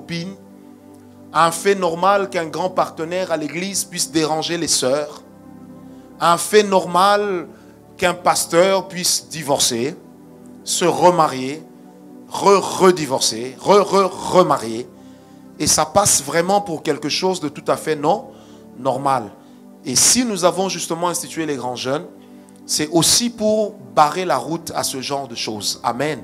copine, un fait normal qu'un grand partenaire à l'église puisse déranger les sœurs, un fait normal qu'un pasteur puisse divorcer, se remarier, redivorcer, remarier. Et ça passe vraiment pour quelque chose de tout à fait non normal. Et si nous avons justement institué les grands jeunes, c'est aussi pour barrer la route à ce genre de choses. Amen.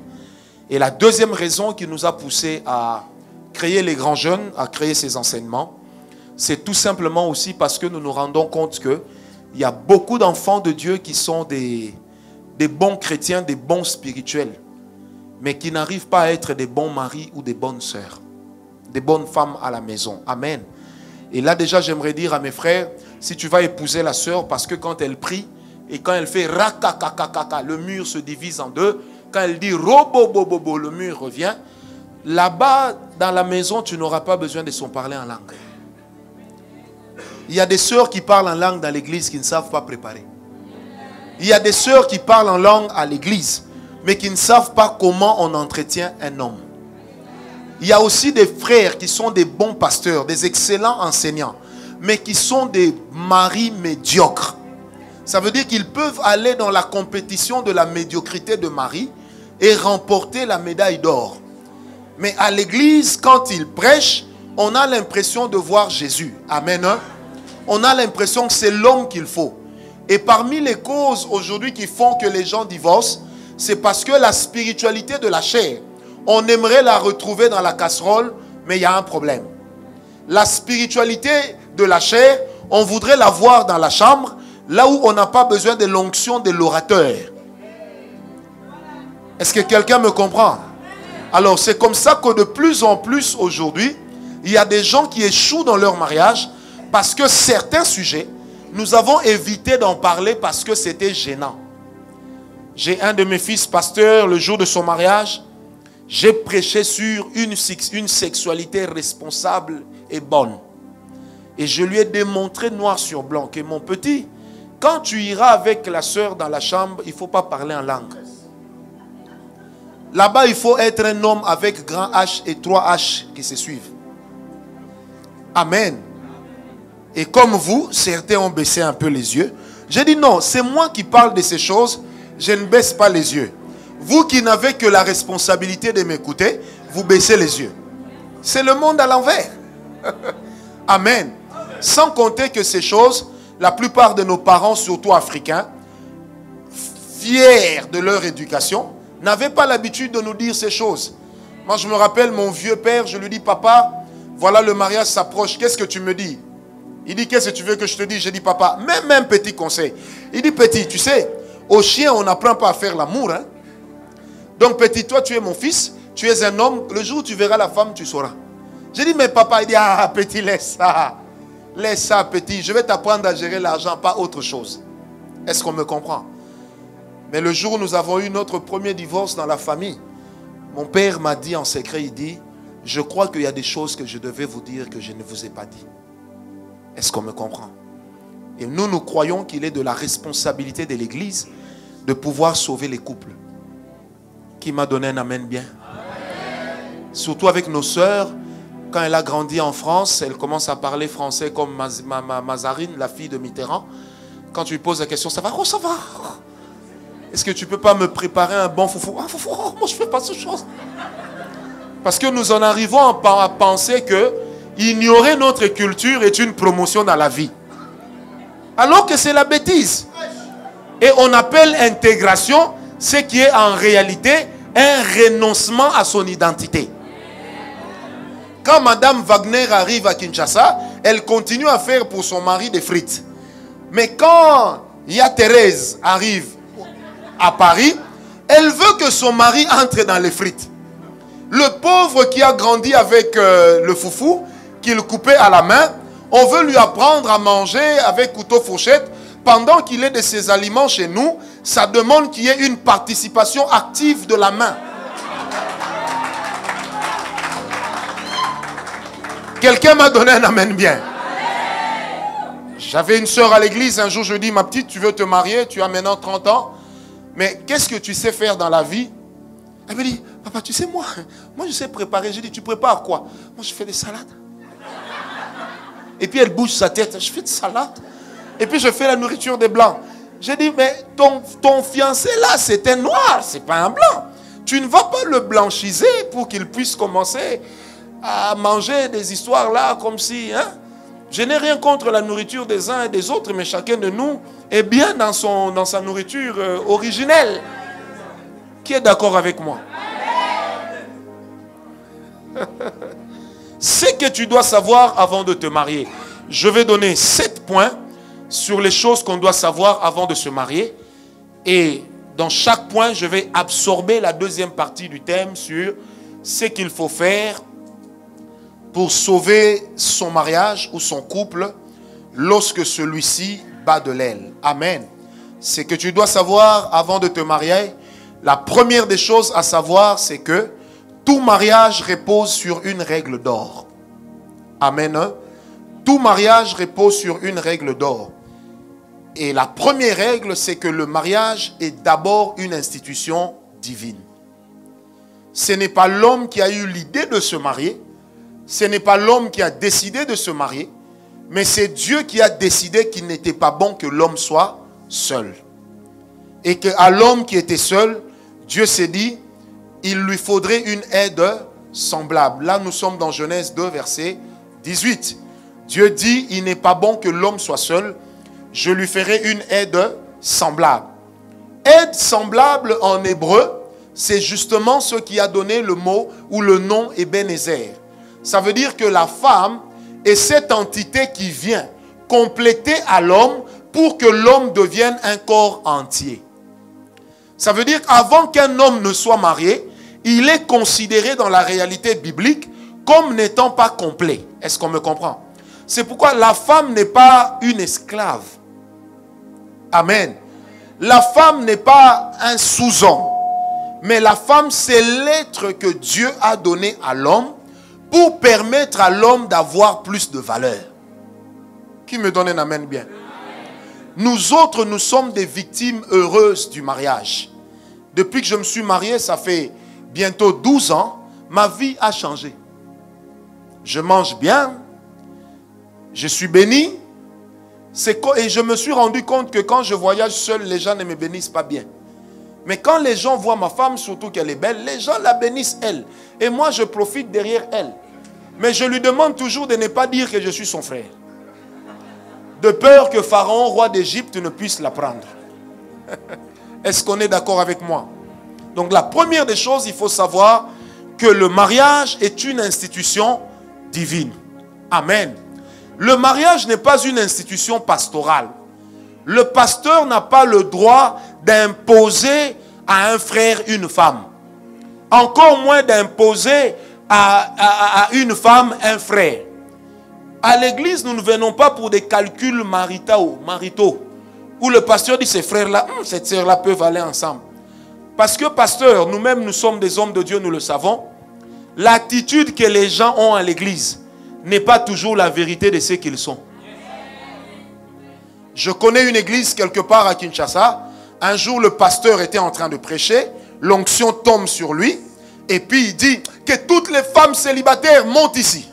Et la deuxième raison qui nous a poussé à créer les grands jeunes, à créer ces enseignements, c'est tout simplement aussi parce que nous nous rendons compte qu'il y a beaucoup d'enfants de Dieu qui sont des bons chrétiens, des bons spirituels, mais qui n'arrivent pas à être des bons maris ou des bonnes sœurs, des bonnes femmes à la maison. Amen. Et là déjà, j'aimerais dire à mes frères, si tu vas épouser la sœur, parce que quand elle prie, et quand elle fait rakakakakaka, le mur se divise en deux. Quand elle dit robobobobo, le mur revient. Là-bas, dans la maison, tu n'auras pas besoin de s'en parler en langue. Il y a des sœurs qui parlent en langue dans l'église qui ne savent pas préparer. Il y a des sœurs qui parlent en langue à l'église, mais qui ne savent pas comment on entretient un homme. Il y a aussi des frères qui sont des bons pasteurs, des excellents enseignants, mais qui sont des maris médiocres. Ça veut dire qu'ils peuvent aller dans la compétition de la médiocrité de Marie et remporter la médaille d'or. Mais à l'église, quand ils prêchent, on a l'impression de voir Jésus. Amen. On a l'impression que c'est l'homme qu'il faut. Et parmi les causes aujourd'hui qui font que les gens divorcent, c'est parce que la spiritualité de la chair, on aimerait la retrouver dans la casserole, mais il y a un problème. La spiritualité de la chair, on voudrait la voir dans la chambre, là où on n'a pas besoin de l'onction de l'orateur. Est-ce que quelqu'un me comprend? Alors c'est comme ça que de plus en plus aujourd'hui, il y a des gens qui échouent dans leur mariage parce que certains sujets, nous avons évité d'en parler parce que c'était gênant. J'ai un de mes fils pasteur, le jour de son mariage, j'ai prêché sur une sexualité responsable et bonne. Et je lui ai démontré noir sur blanc que mon petit... Quand tu iras avec la sœur dans la chambre, il ne faut pas parler en langue. Là-bas, il faut être un homme avec grand H et 3H qui se suivent. Amen. Et comme vous, certains ont baissé un peu les yeux. J'ai dit non, c'est moi qui parle de ces choses, je ne baisse pas les yeux. Vous qui n'avez que la responsabilité de m'écouter, vous baissez les yeux. C'est le monde à l'envers. Amen. Sans compter que ces choses... La plupart de nos parents, surtout africains, fiers de leur éducation, n'avaient pas l'habitude de nous dire ces choses. Moi, je me rappelle mon vieux père, je lui dis, papa, voilà le mariage s'approche, qu'est-ce que tu me dis? Il dit, qu'est-ce que tu veux que je te dise? Je dis, papa, même petit conseil. Il dit, petit, tu sais, aux chiens, on n'apprend pas à faire l'amour. Hein? Donc, petit, toi, tu es mon fils, tu es un homme, le jour où tu verras la femme, tu sauras. Je dis, mais papa, il dit, ah, petit, laisse ça. Laisse ça, petit, je vais t'apprendre à gérer l'argent, pas autre chose. Est-ce qu'on me comprend? Mais le jour où nous avons eu notre premier divorce dans la famille, mon père m'a dit en secret, il dit, je crois qu'il y a des choses que je devais vous dire que je ne vous ai pas dit. Est-ce qu'on me comprend? Et nous, nous croyons qu'il est de la responsabilité de l'Église de pouvoir sauver les couples. Qui m'a donné un amen bien? Amen. Surtout avec nos sœurs. Quand elle a grandi en France, elle commence à parler français comme Mazarine, la fille de Mitterrand. Quand tu lui poses la question, ça va? Oh, ça va? Est-ce que tu peux pas me préparer un bon foufou? Ah, foufou, oh, moi je fais pas ces choses. Parce que nous en arrivons à penser que ignorer notre culture est une promotion dans la vie. Alors que c'est la bêtise. Et on appelle intégration ce qui est en réalité un renoncement à son identité. Quand Madame Wagner arrive à Kinshasa, elle continue à faire pour son mari des frites. Mais quand Ya Thérèse arrive à Paris, elle veut que son mari entre dans les frites. Le pauvre qui a grandi avec le foufou, qu'il coupait à la main, on veut lui apprendre à manger avec couteau-fourchette. Pendant qu'il est de ses aliments chez nous, ça demande qu'il y ait une participation active de la main. Quelqu'un m'a donné un amen bien. J'avais une soeur à l'église, un jour je lui dis, ma petite, tu veux te marier, tu as maintenant 30 ans, mais qu'est-ce que tu sais faire dans la vie? Elle me dit, Papa, tu sais, moi je sais préparer. Je dis, tu prépares quoi? Moi, je fais des salades. Et puis elle bouge sa tête. Je fais des salades. Et puis je fais la nourriture des blancs. J'ai dit, mais ton fiancé là, c'est un noir, c'est pas un blanc. Tu ne vas pas le blanchiser pour qu'il puisse commencer à manger des histoires là comme si... Hein? Je n'ai rien contre la nourriture des uns et des autres, mais chacun de nous est bien dans sa nourriture originelle. Qui est d'accord avec moi? C'est que tu dois savoir avant de te marier. Je vais donner 7 points sur les choses qu'on doit savoir avant de se marier. Et dans chaque point, je vais absorber la deuxième partie du thème sur ce qu'il faut faire pour sauver son mariage ou son couple lorsque celui-ci bat de l'aile. Amen. C'est que tu dois savoir avant de te marier. La première des choses à savoir, c'est que tout mariage repose sur une règle d'or. Amen. Tout mariage repose sur une règle d'or. Et la première règle, c'est que le mariage est d'abord une institution divine. Ce n'est pas l'homme qui a eu l'idée de se marier. Ce n'est pas l'homme qui a décidé de se marier. Mais c'est Dieu qui a décidé qu'il n'était pas bon que l'homme soit seul. Et qu'à l'homme qui était seul, Dieu s'est dit, il lui faudrait une aide semblable. Là, nous sommes dans Genèse 2, verset 18. Dieu dit, il n'est pas bon que l'homme soit seul. Je lui ferai une aide semblable. Aide semblable en hébreu, c'est justement ce qui a donné le mot ou le nom Ebenezer. Ça veut dire que la femme est cette entité qui vient compléter à l'homme pour que l'homme devienne un corps entier. Ça veut dire qu'avant qu'un homme ne soit marié, il est considéré dans la réalité biblique comme n'étant pas complet. Est-ce qu'on me comprend? C'est pourquoi la femme n'est pas une esclave. Amen. La femme n'est pas un sous-homme. Mais la femme, c'est l'être que Dieu a donné à l'homme pour permettre à l'homme d'avoir plus de valeur. Qui me donne un amen bien? Nous autres, nous sommes des victimes heureuses du mariage. Depuis que je me suis marié, ça fait bientôt 12 ans, ma vie a changé. Je mange bien. Je suis béni. Et je me suis rendu compte que quand je voyage seul, les gens ne me bénissent pas bien. Mais quand les gens voient ma femme, surtout qu'elle est belle, les gens la bénissent elle. Et moi, je profite derrière elle. Mais je lui demande toujours de ne pas dire que je suis son frère. De peur que Pharaon, roi d'Égypte, ne puisse la prendre. Est-ce qu'on est d'accord avec moi? Donc la première des choses, il faut savoir que le mariage est une institution divine. Amen. Le mariage n'est pas une institution pastorale. Le pasteur n'a pas le droit d'imposer à un frère une femme. Encore moins d'imposer à une femme un frère. À l'église, nous ne venons pas pour des calculs maritaux. Où le pasteur dit, ces frères-là, cette sœur-là peuvent aller ensemble. Parce que pasteur, nous-mêmes, nous sommes des hommes de Dieu, nous le savons. L'attitude que les gens ont à l'église n'est pas toujours la vérité de ce qu'ils sont. Je connais une église quelque part à Kinshasa. Un jour, le pasteur était en train de prêcher. L'onction tombe sur lui. Et puis, il dit que toutes les femmes célibataires montent ici.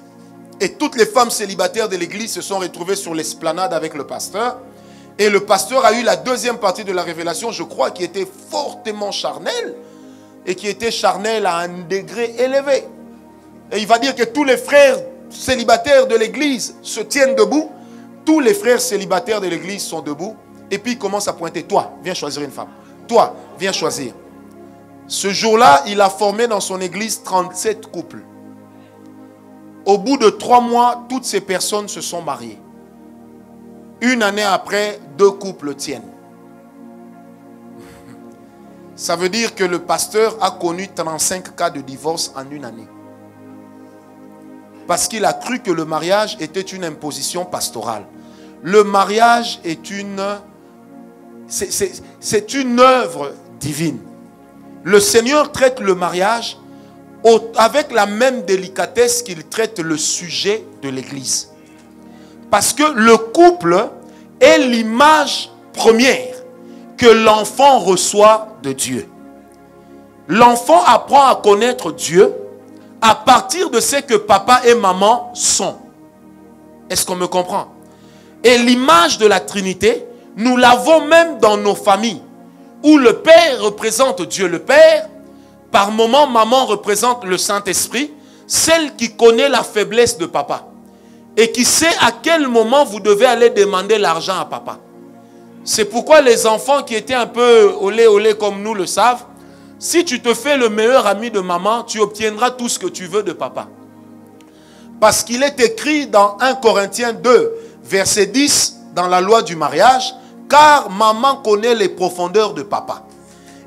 Et toutes les femmes célibataires de l'église se sont retrouvées sur l'esplanade avec le pasteur. Et le pasteur a eu la deuxième partie de la révélation, je crois, qui était fortement charnelle. Et qui était charnelle à un degré élevé. Et il va dire que tous les frères célibataires de l'église se tiennent debout. Tous les frères célibataires de l'église sont debout. Et puis il commence à pointer. Toi, viens choisir une femme. Toi, viens choisir. Ce jour-là, il a formé dans son église 37 couples. Au bout de 3 mois, toutes ces personnes se sont mariées. Une année après, 2 couples tiennent. Ça veut dire que le pasteur a connu 35 cas de divorce en une année. Parce qu'il a cru que le mariage était une imposition pastorale. Le mariage est une œuvre divine. Le Seigneur traite le mariage avec la même délicatesse qu'il traite le sujet de l'église. Parce que le couple est l'image première que l'enfant reçoit de Dieu. L'enfant apprend à connaître Dieu à partir de ce que papa et maman sont. Est-ce qu'on me comprend? Et l'image de la Trinité, nous l'avons même dans nos familles, où le Père représente Dieu le Père, par moment maman représente le Saint-Esprit, celle qui connaît la faiblesse de papa, et qui sait à quel moment vous devez aller demander l'argent à papa. C'est pourquoi les enfants qui étaient un peu olé comme nous le savent, si tu te fais le meilleur ami de maman, tu obtiendras tout ce que tu veux de papa. Parce qu'il est écrit dans 1 Corinthiens 2, verset 10, dans la loi du mariage, « Car maman connaît les profondeurs de papa,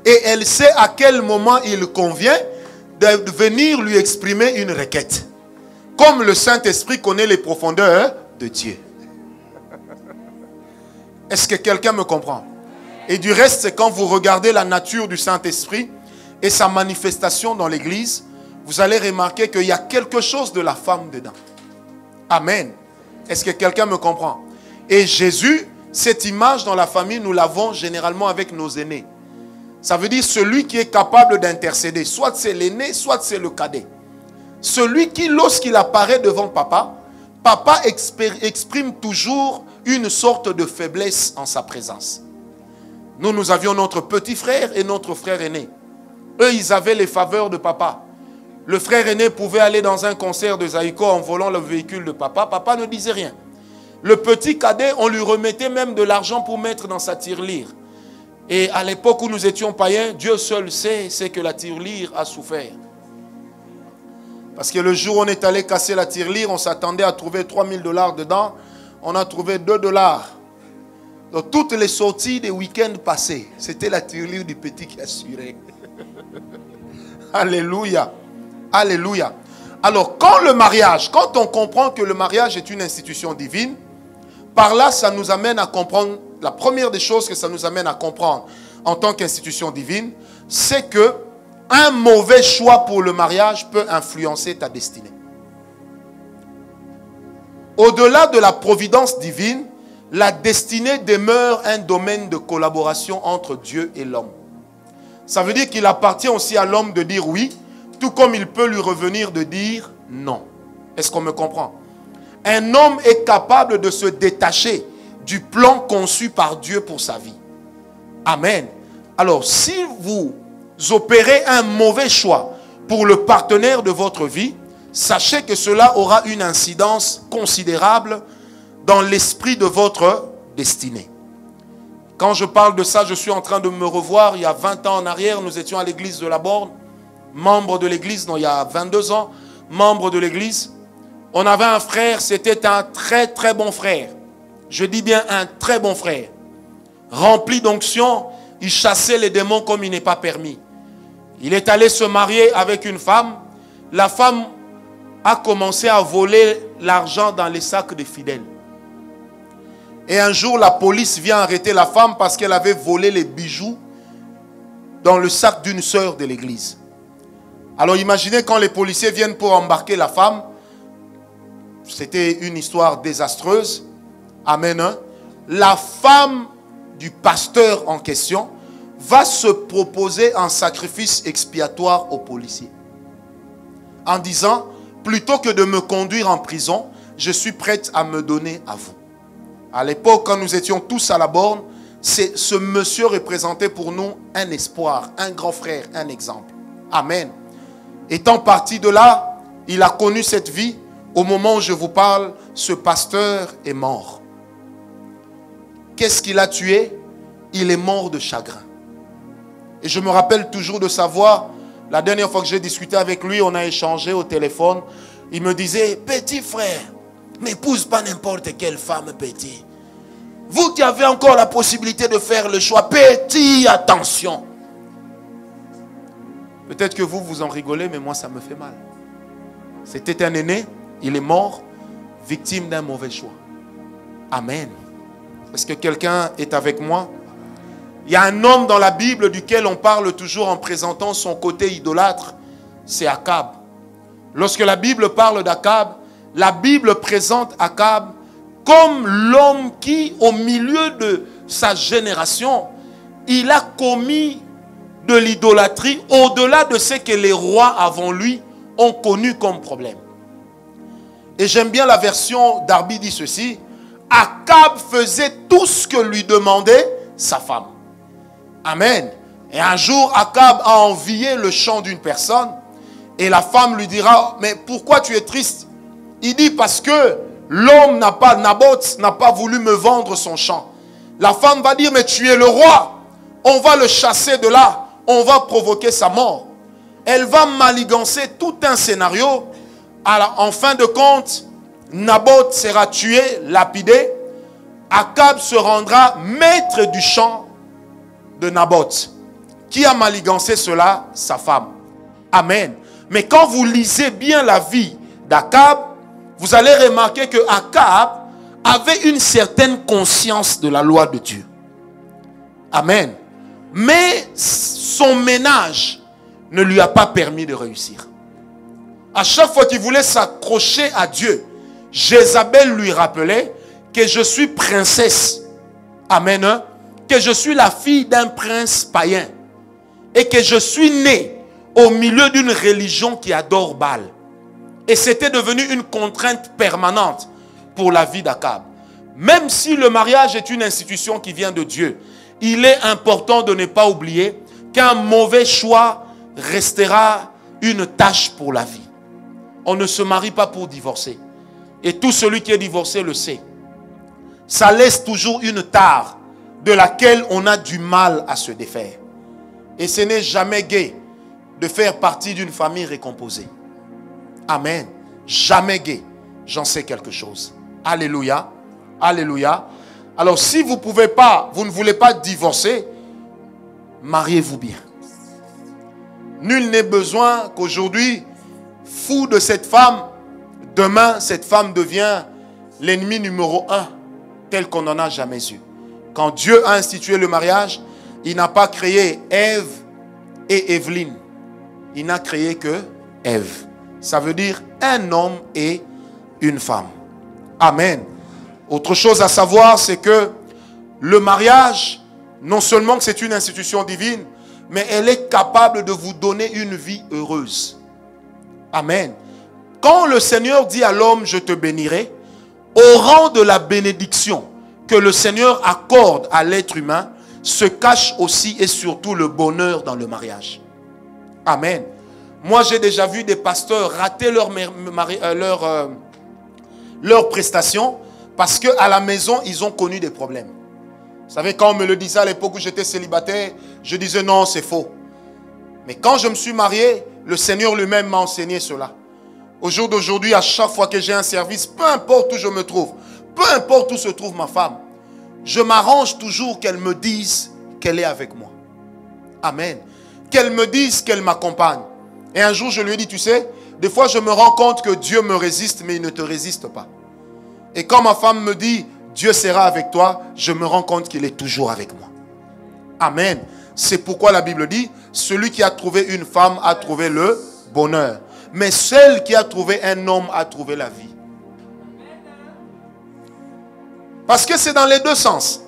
et elle sait à quel moment il convient de venir lui exprimer une requête, comme le Saint-Esprit connaît les profondeurs de Dieu. » Est-ce que quelqu'un me comprend? Et du reste, c'est quand vous regardez la nature du Saint-Esprit et sa manifestation dans l'Église, vous allez remarquer qu'il y a quelque chose de la femme dedans. Amen. Est-ce que quelqu'un me comprend? Et Jésus, cette image dans la famille, nous l'avons généralement avec nos aînés. Ça veut dire celui qui est capable d'intercéder. Soit c'est l'aîné, soit c'est le cadet. Celui qui, lorsqu'il apparaît devant papa, papa exprime toujours une sorte de faiblesse en sa présence. Nous, nous avions notre petit frère et notre frère aîné. Eux, ils avaient les faveurs de papa. Le frère aîné pouvait aller dans un concert de Zaïko en volant le véhicule de papa. Papa ne disait rien. Le petit cadet, on lui remettait même de l'argent pour mettre dans sa tirelire. Et à l'époque où nous étions païens, Dieu seul sait ce que la tirelire a souffert. Parce que le jour où on est allé casser la tirelire, on s'attendait à trouver 3 000 $ dedans. On a trouvé 2 $. Donc toutes les sorties des week-ends passés, c'était la tirelire du petit qui assurait. Alléluia. Alléluia. Alors quand on comprend que le mariage est une institution divine, par là ça nous amène à comprendre, la première des choses que ça nous amène à comprendre en tant qu'institution divine, c'est que un mauvais choix pour le mariage peut influencer ta destinée. Au-delà de la providence divine, la destinée demeure un domaine de collaboration entre Dieu et l'homme. Ça veut dire qu'il appartient aussi à l'homme de dire oui, tout comme il peut lui revenir de dire non. Est-ce qu'on me comprend? Un homme est capable de se détacher du plan conçu par Dieu pour sa vie. Amen. Alors, si vous opérez un mauvais choix pour le partenaire de votre vie, sachez que cela aura une incidence considérable dans l'esprit de votre destinée. Quand je parle de ça, je suis en train de me revoir. Il y a 20 ans en arrière, nous étions à l'église de la Borne, membre de l'église, non, il y a 22 ans, membre de l'église. On avait un frère, c'était un très bon frère. Je dis bien un très bon frère. Rempli d'onction, il chassait les démons comme il n'est pas permis. Il est allé se marier avec une femme. La femme a commencé à voler l'argent dans les sacs des fidèles. Et un jour, la police vient arrêter la femme parce qu'elle avait volé les bijoux dans le sac d'une sœur de l'église. Alors imaginez quand les policiers viennent pour embarquer la femme. C'était une histoire désastreuse. Amen. La femme du pasteur en question va se proposer en sacrifice expiatoire aux policiers. En disant, plutôt que de me conduire en prison, je suis prête à me donner à vous. À l'époque, quand nous étions tous à la Borne, ce monsieur représentait pour nous un espoir, un grand frère, un exemple. Amen. Étant parti de là, il a connu cette vie. Au moment où je vous parle, ce pasteur est mort. Qu'est-ce qu'il a tué? Il est mort de chagrin. Et je me rappelle toujours de sa voix. La dernière fois que j'ai discuté avec lui, on a échangé au téléphone. Il me disait, petit frère, n'épouse pas n'importe quelle femme, petit. Vous qui avez encore la possibilité de faire le choix, petit, attention. Peut-être que vous, vous en rigolez, mais moi, ça me fait mal. C'était un aîné. Il est mort, victime d'un mauvais choix. Amen. Est-ce que quelqu'un est avec moi? Il y a un homme dans la Bible duquel on parle toujours en présentant son côté idolâtre. C'est Achab. Lorsque la Bible parle d'Achab, la Bible présente Achab comme l'homme qui, au milieu de sa génération, il a commis de l'idolâtrie au-delà de ce que les rois avant lui ont connu comme problème. Et j'aime bien la version Darby dit ceci: Achab faisait tout ce que lui demandait sa femme. Amen. Et un jour, Achab a envié le chant d'une personne et la femme lui dira: mais pourquoi tu es triste? Il dit: parce que l'homme n'a pas, Naboth n'a pas voulu me vendre son champ. La femme va dire: mais tu es le roi, on va le chasser de là, on va provoquer sa mort. Elle va manigancer tout un scénario. En fin de compte, Naboth sera tué, lapidé. Achab se rendra maître du champ de Naboth. Qui a manigancé cela? Sa femme. Amen. Mais quand vous lisez bien la vie d'Achab, vous allez remarquer que Achab avait une certaine conscience de la loi de Dieu. Amen. Mais son ménage ne lui a pas permis de réussir. À chaque fois qu'il voulait s'accrocher à Dieu, Jézabel lui rappelait que je suis princesse. Amen. Hein? Que je suis la fille d'un prince païen. Et que je suis né au milieu d'une religion qui adore Baal. Et c'était devenu une contrainte permanente pour la vie d'Achab. Même si le mariage est une institution qui vient de Dieu, il est important de ne pas oublier qu'un mauvais choix restera une tâche pour la vie. On ne se marie pas pour divorcer. Et tout celui qui est divorcé le sait. Ça laisse toujours une tare de laquelle on a du mal à se défaire. Et ce n'est jamais gai de faire partie d'une famille recomposée. Amen. Jamais gai. J'en sais quelque chose. Alléluia. Alléluia. Alors si vous pouvez pas, vous ne voulez pas divorcer, mariez-vous bien. Nul n'est besoin qu'aujourd'hui, fou de cette femme, demain cette femme devient l'ennemi numéro un, tel qu'on n'en a jamais eu. Quand Dieu a institué le mariage, il n'a pas créé Ève et Evelyne. Il n'a créé que Ève. Ça veut dire un homme et une femme. Amen. Autre chose à savoir, c'est que le mariage, non seulement que c'est une institution divine, mais elle est capable de vous donner une vie heureuse. Amen. Quand le Seigneur dit à l'homme, je te bénirai, au rang de la bénédiction que le Seigneur accorde à l'être humain, se cache aussi et surtout le bonheur dans le mariage. Amen. Moi, j'ai déjà vu des pasteurs rater leur prestation parce qu'à la maison, ils ont connu des problèmes. Vous savez, quand on me le disait à l'époque où j'étais célibataire, je disais non, c'est faux. Mais quand je me suis marié, le Seigneur lui-même m'a enseigné cela. Au jour d'aujourd'hui, à chaque fois que j'ai un service, peu importe où je me trouve, peu importe où se trouve ma femme, je m'arrange toujours qu'elle me dise qu'elle est avec moi. Amen. Qu'elle me dise qu'elle m'accompagne. Et un jour, je lui ai dit, tu sais, des fois, je me rends compte que Dieu me résiste, mais il ne te résiste pas. Et quand ma femme me dit, Dieu sera avec toi, je me rends compte qu'il est toujours avec moi. Amen. C'est pourquoi la Bible dit, celui qui a trouvé une femme a trouvé le bonheur. Mais celle qui a trouvé un homme a trouvé la vie. Parce que c'est dans les deux sens.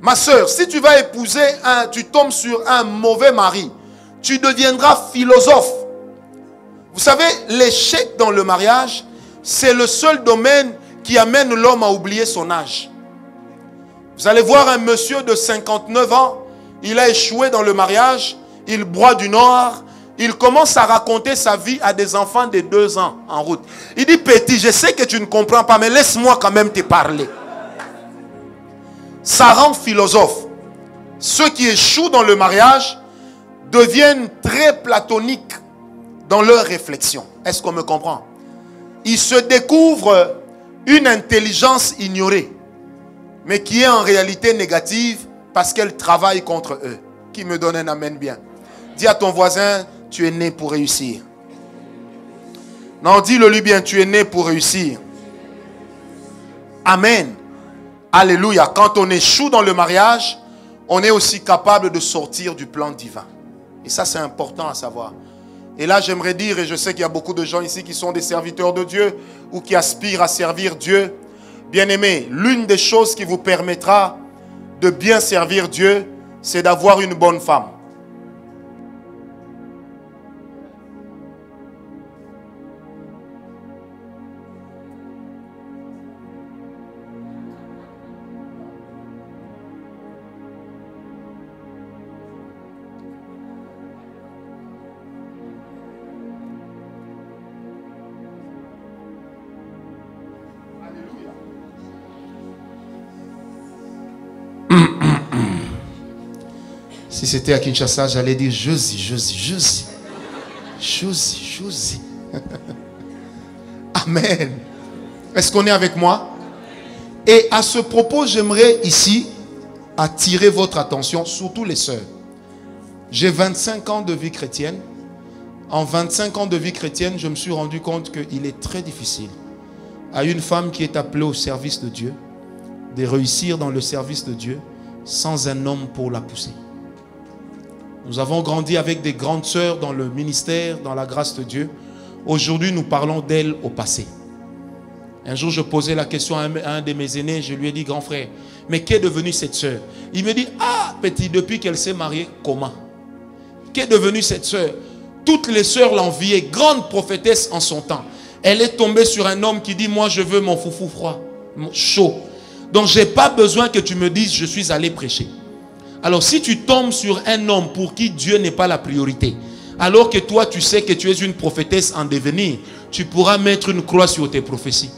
Ma soeur, si tu vas épouser, tu tombes sur un mauvais mari, tu deviendras philosophe. Vous savez, l'échec dans le mariage, c'est le seul domaine qui amène l'homme à oublier son âge. Vous allez voir un monsieur de 59 ans, il a échoué dans le mariage, il broie du noir, il commence à raconter sa vie à des enfants de 2 ans en route. Il dit, petit, je sais que tu ne comprends pas, mais laisse-moi quand même te parler. Ça rend philosophe. Ceux qui échouent dans le mariage deviennent très platoniques dans leur réflexion. Est-ce qu'on me comprend? Ils se découvrent une intelligence ignorée, mais qui est en réalité négative parce qu'elle travaille contre eux. Qui me donne un amen bien? Dis à ton voisin, tu es né pour réussir. Non, dis-le-lui bien, tu es né pour réussir. Amen. Alléluia. Quand on échoue dans le mariage, on est aussi capable de sortir du plan divin. Et ça, c'est important à savoir. Et là, j'aimerais dire, et je sais qu'il y a beaucoup de gens ici qui sont des serviteurs de Dieu ou qui aspirent à servir Dieu. Bien-aimés, l'une des choses qui vous permettra de bien servir Dieu, c'est d'avoir une bonne femme. Si c'était à Kinshasa, j'allais dire Josie. Amen. Est-ce qu'on est avec moi? Et à ce propos, j'aimerais ici attirer votre attention, surtout les sœurs. J'ai 25 ans de vie chrétienne. En 25 ans de vie chrétienne, je me suis rendu compte qu'il est très difficile à une femme qui est appelée au service de Dieu de réussir dans le service de Dieu sans un homme pour la pousser. Nous avons grandi avec des grandes sœurs dans le ministère, dans la grâce de Dieu. Aujourd'hui, nous parlons d'elles au passé. Un jour, je posais la question à un de mes aînés. Je lui ai dit, grand frère, mais qu'est devenue cette sœur? Il me dit, ah, petit, depuis qu'elle s'est mariée, comment? Qu'est devenue cette sœur? Toutes les sœurs l'enviaient, grande prophétesse en son temps. Elle est tombée sur un homme qui dit, moi, je veux mon foufou froid, chaud. Donc, je n'ai pas besoin que tu me dises, je suis allé prêcher. Alors, si tu tombes sur un homme pour qui Dieu n'est pas la priorité, alors que toi, tu sais que tu es une prophétesse en devenir, tu pourras mettre une croix sur tes prophéties.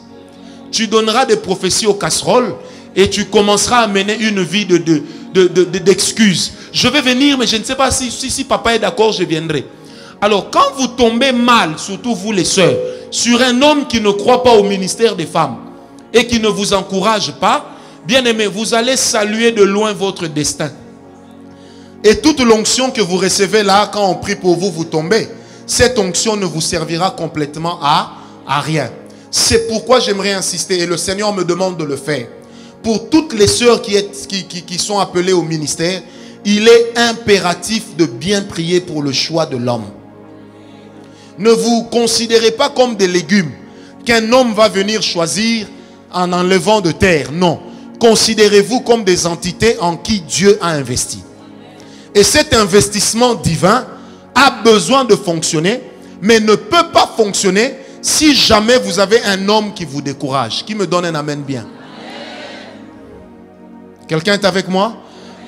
Tu donneras des prophéties aux casseroles et tu commenceras à mener une vie d'excuses. Je vais venir, mais je ne sais pas si papa est d'accord, je viendrai. Alors, quand vous tombez mal, surtout vous les sœurs, sur un homme qui ne croit pas au ministère des femmes et qui ne vous encourage pas, bien aimé, vous allez saluer de loin votre destin. Et toute l'onction que vous recevez là, quand on prie pour vous, vous tombez. Cette onction ne vous servira complètement à rien. C'est pourquoi j'aimerais insister, et le Seigneur me demande de le faire. Pour toutes les sœurs qui sont appelées au ministère, il est impératif de bien prier pour le choix de l'homme. Ne vous considérez pas comme des légumes qu'un homme va venir choisir en enlevant de terre. Non. Considérez-vous comme des entités en qui Dieu a investi. Et cet investissement divin a besoin de fonctionner, mais ne peut pas fonctionner si jamais vous avez un homme qui vous décourage. Qui me donne un amen bien? Quelqu'un est avec moi?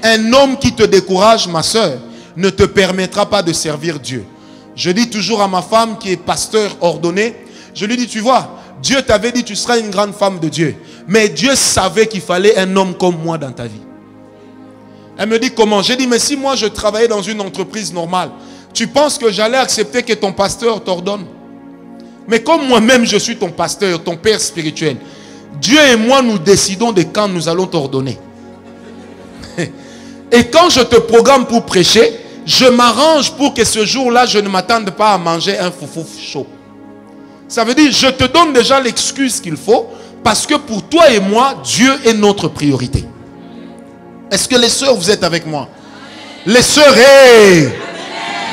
Un homme qui te décourage, ma soeur, ne te permettra pas de servir Dieu. Je dis toujours à ma femme qui est pasteur ordonnée, je lui dis, tu vois, Dieu t'avait dit, tu seras une grande femme de Dieu. Mais Dieu savait qu'il fallait un homme comme moi dans ta vie. Elle me dit, comment? J'ai dit, mais si moi je travaillais dans une entreprise normale, tu penses que j'allais accepter que ton pasteur t'ordonne? Mais comme moi-même je suis ton pasteur, ton père spirituel, Dieu et moi nous décidons de quand nous allons t'ordonner. Et quand je te programme pour prêcher, je m'arrange pour que ce jour-là, je ne m'attende pas à manger un foufou chaud. Ça veut dire, je te donne déjà l'excuse qu'il faut, parce que pour toi et moi, Dieu est notre priorité. Est-ce que les sœurs, vous êtes avec moi? Les sœurs, hey!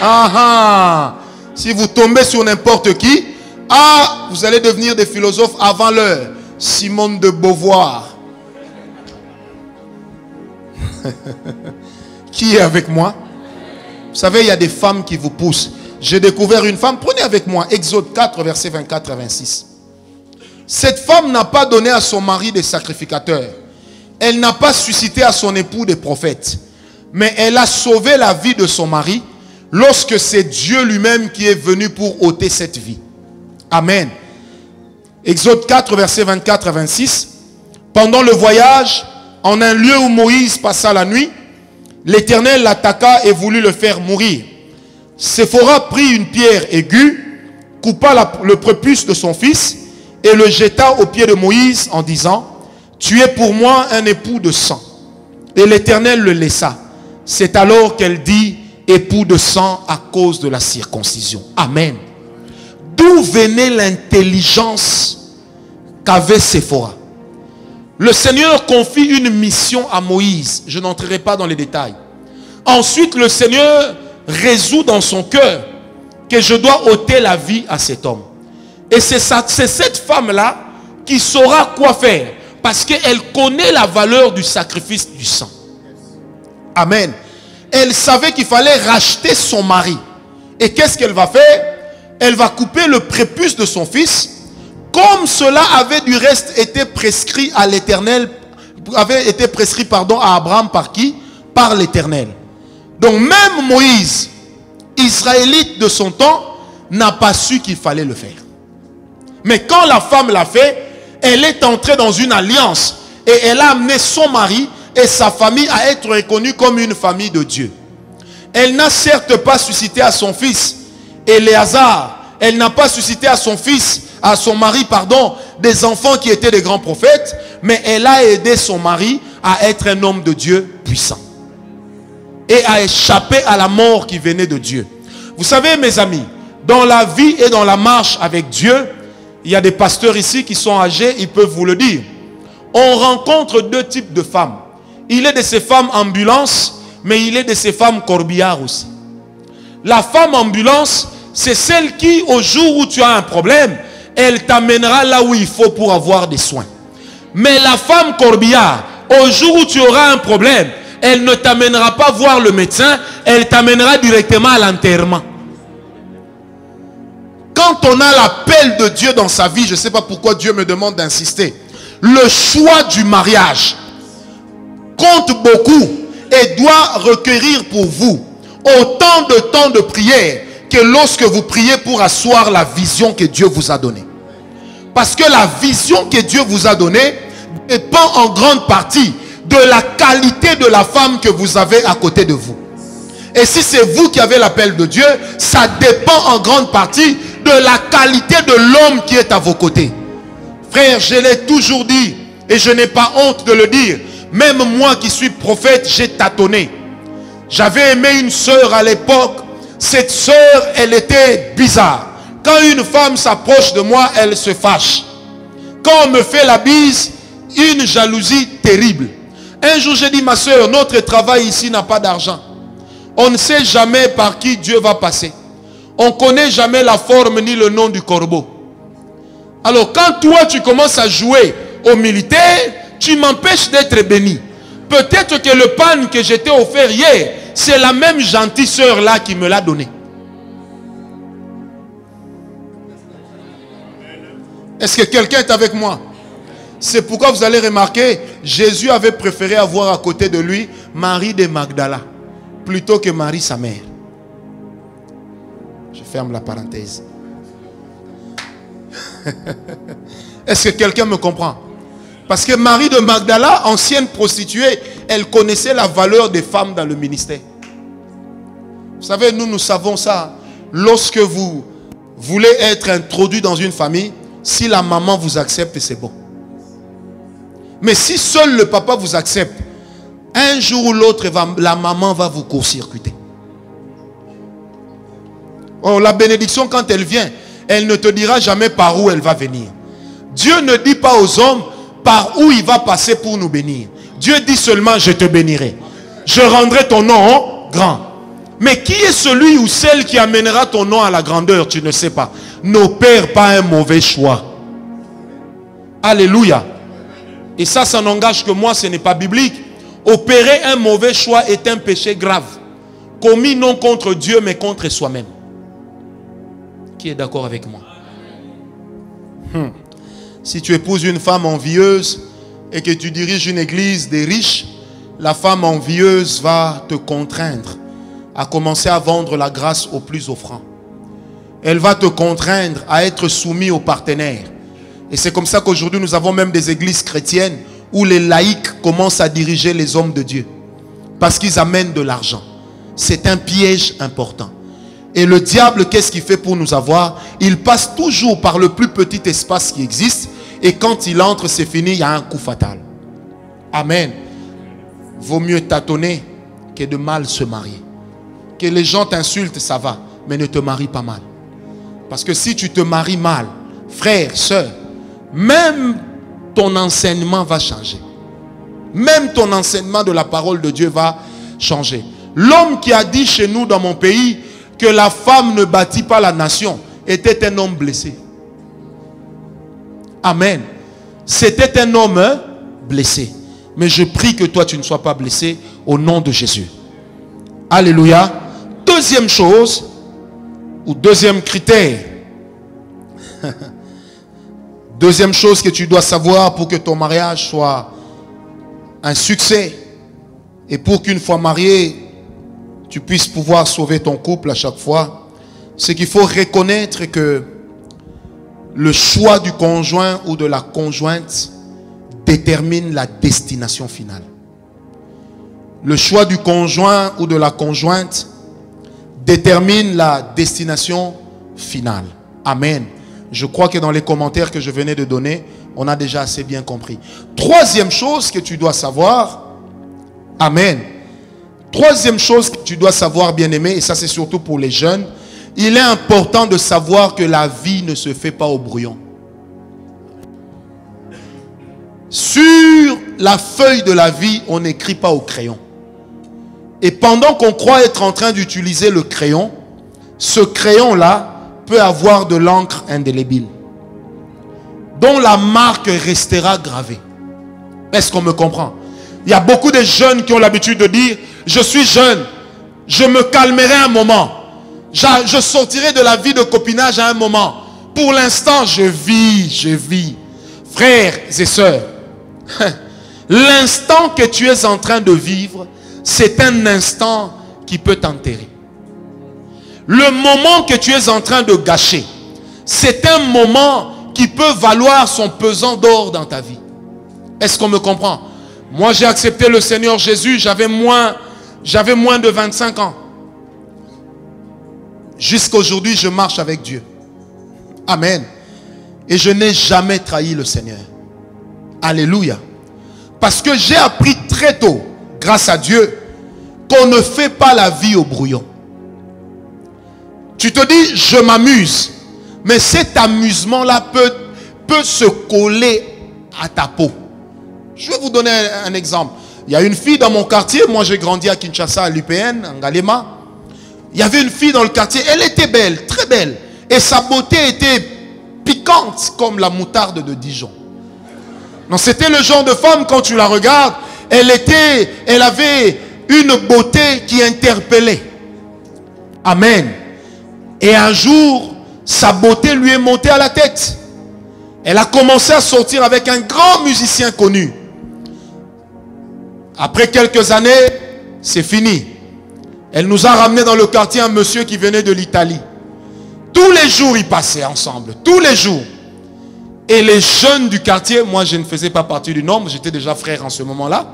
Ah, ah. Si vous tombez sur n'importe qui, ah, vous allez devenir des philosophes avant l'heure. Simone de Beauvoir. Qui est avec moi? Vous savez, il y a des femmes qui vous poussent. J'ai découvert une femme, prenez avec moi, Exode 4, versets 24 à 26. Cette femme n'a pas donné à son mari des sacrificateurs. Elle n'a pas suscité à son époux des prophètes. Mais elle a sauvé la vie de son mari lorsque c'est Dieu lui-même qui est venu pour ôter cette vie. Amen. Exode 4, versets 24 à 26. Pendant le voyage, en un lieu où Moïse passa la nuit, l'Éternel l'attaqua et voulut le faire mourir. Séphora prit une pierre aiguë, coupa le prépuce de son fils et le jeta aux pieds de Moïse en disant, « Tu es pour moi un époux de sang. » Et l'Éternel le laissa. C'est alors qu'elle dit, « Époux de sang à cause de la circoncision. » Amen. D'où venait l'intelligence qu'avait Séphora? Le Seigneur confie une mission à Moïse. Je n'entrerai pas dans les détails. Ensuite, le Seigneur résout dans son cœur que je dois ôter la vie à cet homme. Et c'est cette femme-là qui saura quoi faire. Parce qu'elle connaît la valeur du sacrifice du sang. Amen. Elle savait qu'il fallait racheter son mari. Et qu'est-ce qu'elle va faire? Elle va couper le prépuce de son fils, comme cela avait du reste été prescrit à l'Éternel, avait été prescrit, pardon, à Abraham par qui? Par l'Éternel. Donc même Moïse, israélite de son temps, n'a pas su qu'il fallait le faire. Mais quand la femme l'a fait, elle est entrée dans une alliance et elle a amené son mari et sa famille à être reconnue comme une famille de Dieu. Elle n'a certes pas suscité à son fils Éléazar, elle n'a pas suscité à son fils, à son mari, pardon, des enfants qui étaient des grands prophètes, mais elle a aidé son mari à être un homme de Dieu puissant et à échapper à la mort qui venait de Dieu. Vous savez, mes amis, dans la vie et dans la marche avec Dieu, il y a des pasteurs ici qui sont âgés, ils peuvent vous le dire. On rencontre deux types de femmes. Il est de ces femmes ambulances, mais il est de ces femmes corbillards aussi. La femme ambulance, c'est celle qui, au jour où tu as un problème, elle t'amènera là où il faut pour avoir des soins. Mais la femme corbillard, au jour où tu auras un problème, elle ne t'amènera pas voir le médecin, elle t'amènera directement à l'enterrement. Quand on a l'appel de Dieu dans sa vie, je ne sais pas pourquoi Dieu me demande d'insister, le choix du mariage compte beaucoup et doit requérir pour vous autant de temps de prière que lorsque vous priez pour asseoir la vision que Dieu vous a donnée. Parce que la vision que Dieu vous a donnée dépend en grande partie de la qualité de la femme que vous avez à côté de vous. Et si c'est vous qui avez l'appel de Dieu, ça dépend en grande partie de la qualité de l'homme qui est à vos côtés. Frère, je l'ai toujours dit et je n'ai pas honte de le dire. Même moi qui suis prophète, j'ai tâtonné. J'avais aimé une sœur à l'époque. Cette sœur, elle était bizarre. Quand une femme s'approche de moi, elle se fâche. Quand on me fait la bise, une jalousie terrible. Un jour, j'ai dit, ma sœur, notre travail ici n'a pas d'argent. On ne sait jamais par qui Dieu va passer. On ne connaît jamais la forme ni le nom du corbeau. Alors, quand toi, tu commences à jouer au militaire, tu m'empêches d'être béni. Peut-être que le pain que j'étais offert hier, c'est la même gentille sœur là qui me l'a donné. Est-ce que quelqu'un est avec moi? C'est pourquoi vous allez remarquer, Jésus avait préféré avoir à côté de lui Marie de Magdala plutôt que Marie sa mère. Je ferme la parenthèse. Est-ce que quelqu'un me comprend? Parce que Marie de Magdala, ancienne prostituée, elle connaissait la valeur des femmes dans le ministère. Vous savez, nous savons ça. Lorsque vous voulez être introduit dans une famille, si la maman vous accepte, c'est bon. Mais si seul le papa vous accepte, un jour ou l'autre, la maman va vous court-circuiter. Oh, la bénédiction, quand elle vient, elle ne te dira jamais par où elle va venir. Dieu ne dit pas aux hommes par où il va passer pour nous bénir. Dieu dit seulement, je te bénirai. Je rendrai ton nom grand. Mais qui est celui ou celle qui amènera ton nom à la grandeur? Tu ne sais pas. N'opère pas un mauvais choix. Alléluia. Et ça n'engage que moi, ce n'est pas biblique. Opérer un mauvais choix est un péché grave, commis non contre Dieu, mais contre soi-même. Qui est d'accord avec moi? Si tu épouses une femme envieuse et que tu diriges une église des riches, la femme envieuse va te contraindre à commencer à vendre la grâce au plus offrant. Elle va te contraindre à être soumis aux partenaires. Et c'est comme ça qu'aujourd'hui nous avons même des églises chrétiennes où les laïcs commencent à diriger les hommes de Dieu parce qu'ils amènent de l'argent. C'est un piège important. Et le diable, qu'est-ce qu'il fait pour nous avoir? Il passe toujours par le plus petit espace qui existe. Et quand il entre, c'est fini, il y a un coup fatal. Amen. Vaut mieux tâtonner que de mal se marier. Que les gens t'insultent, ça va. Mais ne te marie pas mal. Parce que si tu te maries mal, frère, sœur, même ton enseignement va changer. Même ton enseignement de la parole de Dieu va changer. L'homme qui a dit chez nous dans mon pays que la femme ne bâtit pas la nation était un homme blessé. Amen. C'était un homme blessé. Mais je prie que toi tu ne sois pas blessé au nom de Jésus. Alléluia. Deuxième chose, ou deuxième critère. Deuxième chose que tu dois savoir pour que ton mariage soit un succès et pour qu'une fois marié, tu puisses pouvoir sauver ton couple à chaque fois, c'est qu'il faut reconnaître que le choix du conjoint ou de la conjointe détermine la destination finale. Le choix du conjoint ou de la conjointe détermine la destination finale. Amen. Je crois que dans les commentaires que je venais de donner, on a déjà assez bien compris. Troisième chose que tu dois savoir. Amen. Troisième chose que tu dois savoir, bien-aimé, et ça c'est surtout pour les jeunes, il est important de savoir que la vie ne se fait pas au brouillon. Sur la feuille de la vie, on n'écrit pas au crayon. Et pendant qu'on croit être en train d'utiliser le crayon, ce crayon-là peut avoir de l'encre indélébile, dont la marque restera gravée. Est-ce qu'on me comprend? Il y a beaucoup de jeunes qui ont l'habitude de dire: je suis jeune, je me calmerai un moment, je sortirai de la vie de copinage à un moment. Pour l'instant, je vis, je vis. Frères et sœurs, l'instant que tu es en train de vivre, c'est un instant qui peut t'enterrer. Le moment que tu es en train de gâcher, c'est un moment qui peut valoir son pesant d'or dans ta vie. Est-ce qu'on me comprend? Moi, j'ai accepté le Seigneur Jésus, j'avais moins de 25 ans. Jusqu'aujourd'hui, je marche avec Dieu. Amen. Et je n'ai jamais trahi le Seigneur. Alléluia. Parce que j'ai appris très tôt, grâce à Dieu, qu'on ne fait pas la vie au brouillon. Tu te dis: je m'amuse. Mais cet amusement-là peut se coller à ta peau. Je vais vous donner un exemple. Il y a une fille dans mon quartier. Moi, j'ai grandi à Kinshasa, à l'UPN, en Galima. Il y avait une fille dans le quartier. Elle était belle, très belle. Et sa beauté était piquante comme la moutarde de Dijon. Non, c'était le genre de femme, quand tu la regardes, elle avait une beauté qui interpellait. Amen. Et un jour, sa beauté lui est montée à la tête. Elle a commencé à sortir avec un grand musicien connu. Après quelques années, c'est fini. Elle nous a ramené dans le quartier un monsieur qui venait de l'Italie. Tous les jours, ils passaient ensemble. Tous les jours. Et les jeunes du quartier, moi je ne faisais pas partie du nombre, j'étais déjà frère en ce moment-là,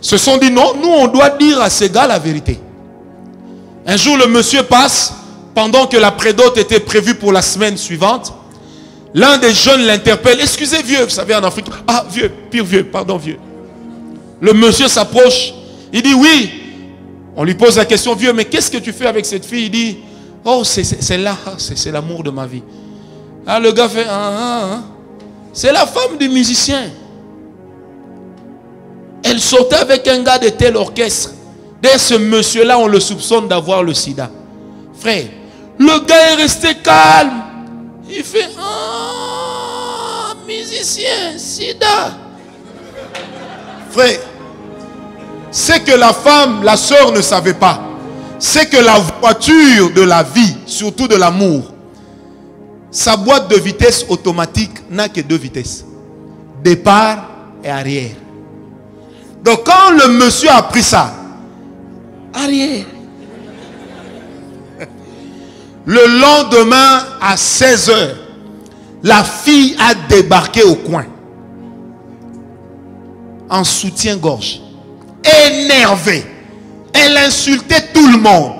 se sont dit: non, nous on doit dire à ces gars la vérité. Un jour, le monsieur passe, pendant que la prédote était prévue pour la semaine suivante. L'un des jeunes l'interpelle: excusez vieux, vous savez en Afrique. Ah vieux, pire vieux, pardon vieux. Le monsieur s'approche, il dit: oui. On lui pose la question: vieux, mais qu'est-ce que tu fais avec cette fille? Il dit: oh, c'est là, c'est l'amour de ma vie. Ah, le gars fait: ah, ah, ah. C'est la femme du musicien. Elle sortait avec un gars de tel orchestre. Dès ce monsieur-là, on le soupçonne d'avoir le sida. Frère, le gars est resté calme. Il fait: ah, musicien, sida. Frère, c'est que la femme, la sœur ne savait pas. C'est que la voiture de la vie, surtout de l'amour, sa boîte de vitesse automatique n'a que 2 vitesses. Départ et arrière. Donc quand le monsieur a pris ça, arrière. Le lendemain à 16 h, la fille a débarqué au coin. En soutien-gorge. Énervée. Elle insultait tout le monde.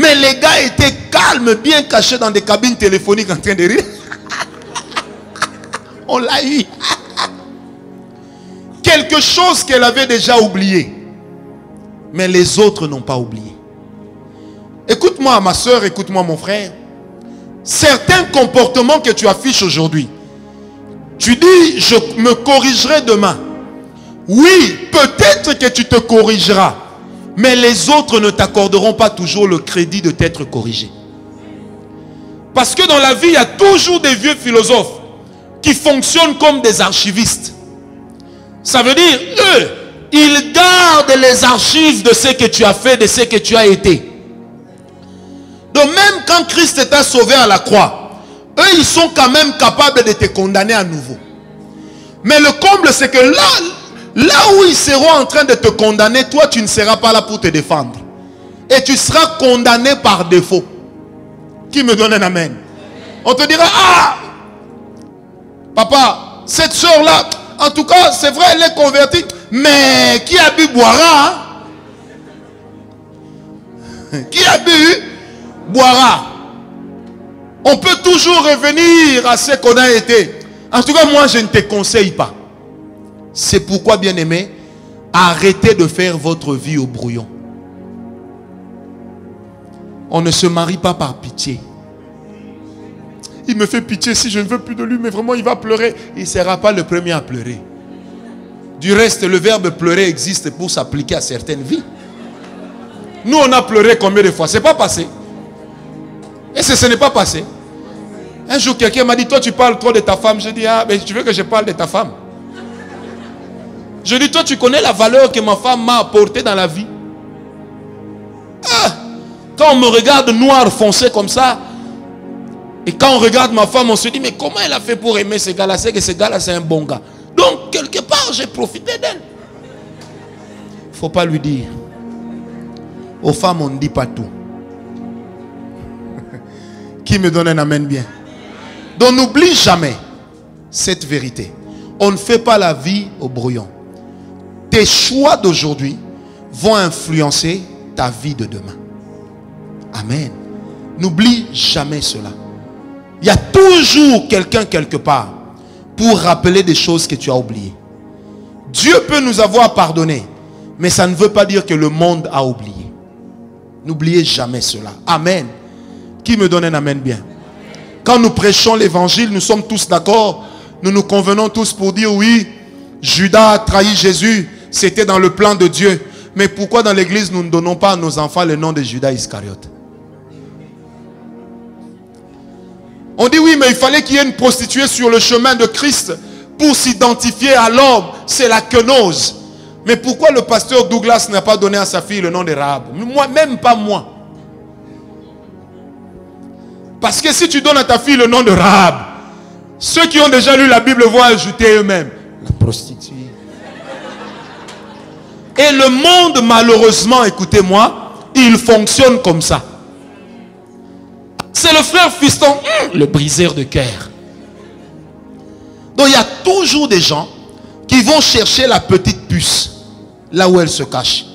Mais les gars étaient calmes, bien cachés dans des cabines téléphoniques en train de rire. On l'a eu. Quelque chose qu'elle avait déjà oublié. Mais les autres n'ont pas oublié. Écoute-moi ma soeur, écoute-moi mon frère. Certains comportements que tu affiches aujourd'hui, tu dis: je me corrigerai demain. Oui, peut-être que tu te corrigeras. Mais les autres ne t'accorderont pas toujours le crédit de t'être corrigé. Parce que dans la vie, il y a toujours des vieux philosophes qui fonctionnent comme des archivistes. Ça veut dire, eux, ils gardent les archives de ce que tu as fait, de ce que tu as été. Donc même quand Christ t'a sauvé à la croix, eux, ils sont quand même capables de te condamner à nouveau. Mais le comble, c'est que là où ils seront en train de te condamner, toi tu ne seras pas là pour te défendre. Et tu seras condamné par défaut. Qui me donne un amen? On te dira: ah, papa, cette soeur là, en tout cas c'est vrai, elle est convertie, mais qui a bu boira, hein? Qui a bu boira. On peut toujours revenir à ce qu'on a été. En tout cas, moi, je ne te conseille pas. C'est pourquoi, bien-aimé, arrêtez de faire votre vie au brouillon. On ne se marie pas par pitié. Il me fait pitié si je ne veux plus de lui, mais vraiment, il va pleurer. Il ne sera pas le premier à pleurer. Du reste, le verbe pleurer existe pour s'appliquer à certaines vies. Nous, on a pleuré combien de fois? Ce n'est pas passé. Et ce n'est pas passé. Un jour, quelqu'un m'a dit, toi, tu parles trop de ta femme. Je dis, ah, mais tu veux que je parle de ta femme? Je dis, toi, tu connais la valeur que ma femme m'a apportée dans la vie. Ah, quand on me regarde noir foncé comme ça, et quand on regarde ma femme, on se dit, mais comment elle a fait pour aimer ce gars-là? C'est que ce gars-là, c'est un bon gars. Donc, quelque part, j'ai profité d'elle. Il ne faut pas lui dire. Aux femmes, on ne dit pas tout. Qui me donne un amen bien? Donc, n'oublie jamais cette vérité. On ne fait pas la vie au brouillon. Tes choix d'aujourd'hui vont influencer ta vie de demain. Amen. N'oublie jamais cela. Il y a toujours quelqu'un quelque part pour rappeler des choses que tu as oubliées. Dieu peut nous avoir pardonné, mais ça ne veut pas dire que le monde a oublié. N'oubliez jamais cela. Amen. Qui me donne un amen bien? Quand nous prêchons l'évangile, nous sommes tous d'accord. Nous nous convenons tous pour dire oui, Judas a trahi Jésus. C'était dans le plan de Dieu. Mais pourquoi dans l'église nous ne donnons pas à nos enfants le nom de Judas Iscariote? On dit oui, mais il fallait qu'il y ait une prostituée sur le chemin de Christ pour s'identifier à l'homme. C'est la quenose. Mais pourquoi le pasteur Douglas n'a pas donné à sa fille le nom de Rahab? Moi, même pas moi. Parce que si tu donnes à ta fille le nom de Rahab, ceux qui ont déjà lu la Bible vont ajouter eux-mêmes la prostituée. Et le monde, malheureusement, écoutez-moi, il fonctionne comme ça. C'est le frère Fiston, le briseur de cœur. Donc il y a toujours des gens qui vont chercher la petite puce, là où elle se cache.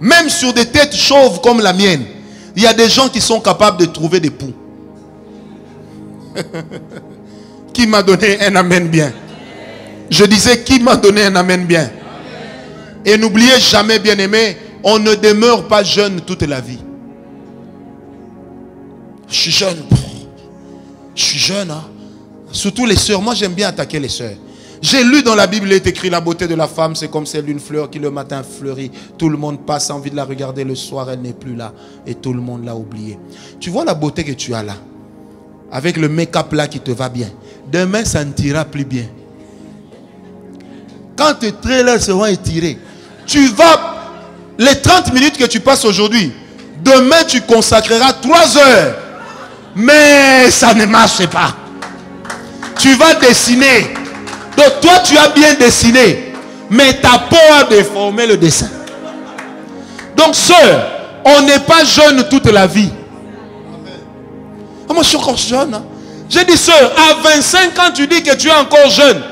Même sur des têtes chauves comme la mienne, il y a des gens qui sont capables de trouver des poux. Qui m'a donné un amen bien? Je disais, qui m'a donné un amen bien? Et n'oubliez jamais, bien-aimé, on ne demeure pas jeune toute la vie. Je suis jeune. Je suis jeune. Hein? Surtout les sœurs. Moi, j'aime bien attaquer les sœurs. J'ai lu dans la Bible, il est écrit, la beauté de la femme, c'est comme celle d'une fleur qui le matin fleurit. Tout le monde passe, envie de la regarder. Le soir, elle n'est plus là. Et tout le monde l'a oubliée. Tu vois la beauté que tu as là. Avec le make-up là qui te va bien. Demain, ça ne t'ira plus bien. Quand tes traits là seront étirés, tu vas, les 30 minutes que tu passes aujourd'hui, demain tu consacreras 3 heures. Mais ça ne marche pas. Tu vas dessiner. Donc toi tu as bien dessiné, mais ta peau a déformé le dessin. Donc sœur, on n'est pas jeune toute la vie. Oh, moi je suis encore jeune. Hein? J'ai dit sœur, à 25 ans tu dis que tu es encore jeune.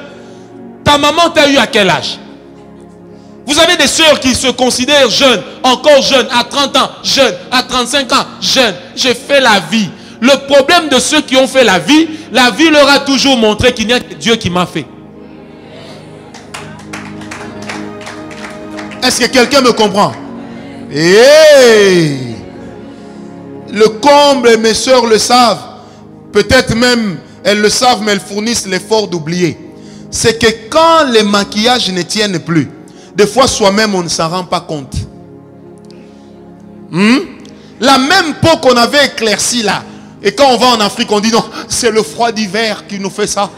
Ta maman t'a eu à quel âge? Vous avez des sœurs qui se considèrent jeunes, encore jeunes, à 30 ans, jeunes, à 35 ans, jeunes. J'ai fait la vie. Le problème de ceux qui ont fait la vie leur a toujours montré qu'il n'y a que Dieu qui m'a fait. Est-ce que quelqu'un me comprend? Hey! Le comble, mes sœurs le savent. Peut-être même, elles le savent, mais elles fournissent l'effort d'oublier. C'est que quand les maquillages ne tiennent plus, des fois soi-même on ne s'en rend pas compte. La même peau qu'on avait éclaircie là, et quand on va en Afrique on dit non, c'est le froid d'hiver qui nous fait ça.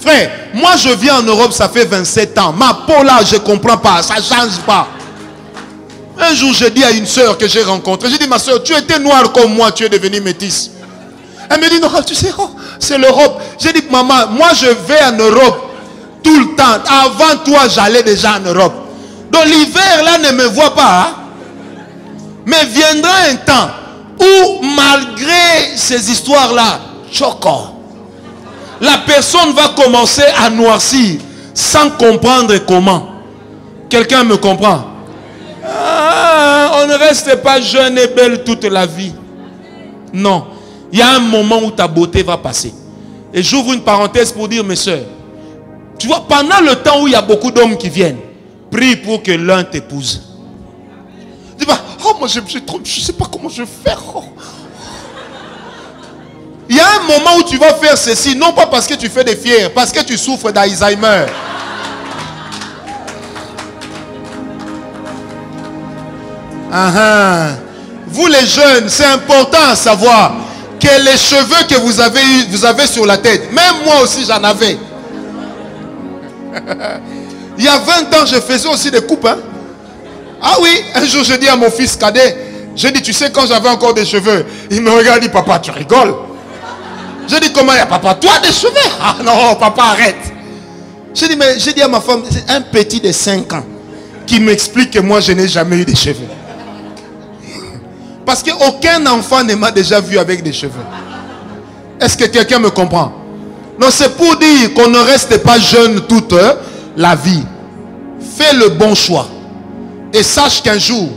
Frère, moi je viens en Europe, ça fait 27 ans, ma peau là je ne comprends pas, ça ne change pas. Un jour j'ai dit à une soeur que j'ai rencontrée, j'ai dit ma soeur, tu étais noire comme moi, tu es devenue métisse. Elle me dit non, tu sais, oh, c'est l'Europe. J'ai dit maman, moi je vais en Europe tout le temps. Avant toi j'allais déjà en Europe. Donc l'hiver là ne me voit pas. Hein? Mais viendra un temps où malgré ces histoires là, choquant, la personne va commencer à noircir sans comprendre comment. Quelqu'un me comprend? Ah, On ne reste pas jeune et belle toute la vie. Non. Il y a un moment où ta beauté va passer. Et j'ouvre une parenthèse pour dire, mes soeurs, tu vois, pendant le temps où il y a beaucoup d'hommes qui viennent, prie pour que l'un t'épouse. Tu vas, oh, moi, je ne sais pas comment je vais faire. Oh. Il y a un moment où tu vas faire ceci, non pas parce que tu fais des fiers, parce que tu souffres d'Alzheimer. Vous les jeunes, c'est important à savoir que les cheveux que vous avez sur la tête, même moi aussi j'en avais. Il y a 20 ans, je faisais aussi des coupes. Hein? Ah oui, un jour je dis à mon fils cadet, je dis, tu sais, quand j'avais encore des cheveux, il me regarde, il dit, papa, tu rigoles. Je dis, comment il y a, papa, toi des cheveux? Ah non, papa, arrête. Je dis, mais je dis à ma femme, c'est un petit de 5 ans qui m'explique que moi, je n'ai jamais eu des cheveux. Parce qu'aucun enfant ne m'a déjà vu avec des cheveux. Est-ce que quelqu'un me comprend? Non, c'est pour dire qu'on ne reste pas jeune toute la vie. Fais le bon choix. Et sache qu'un jour,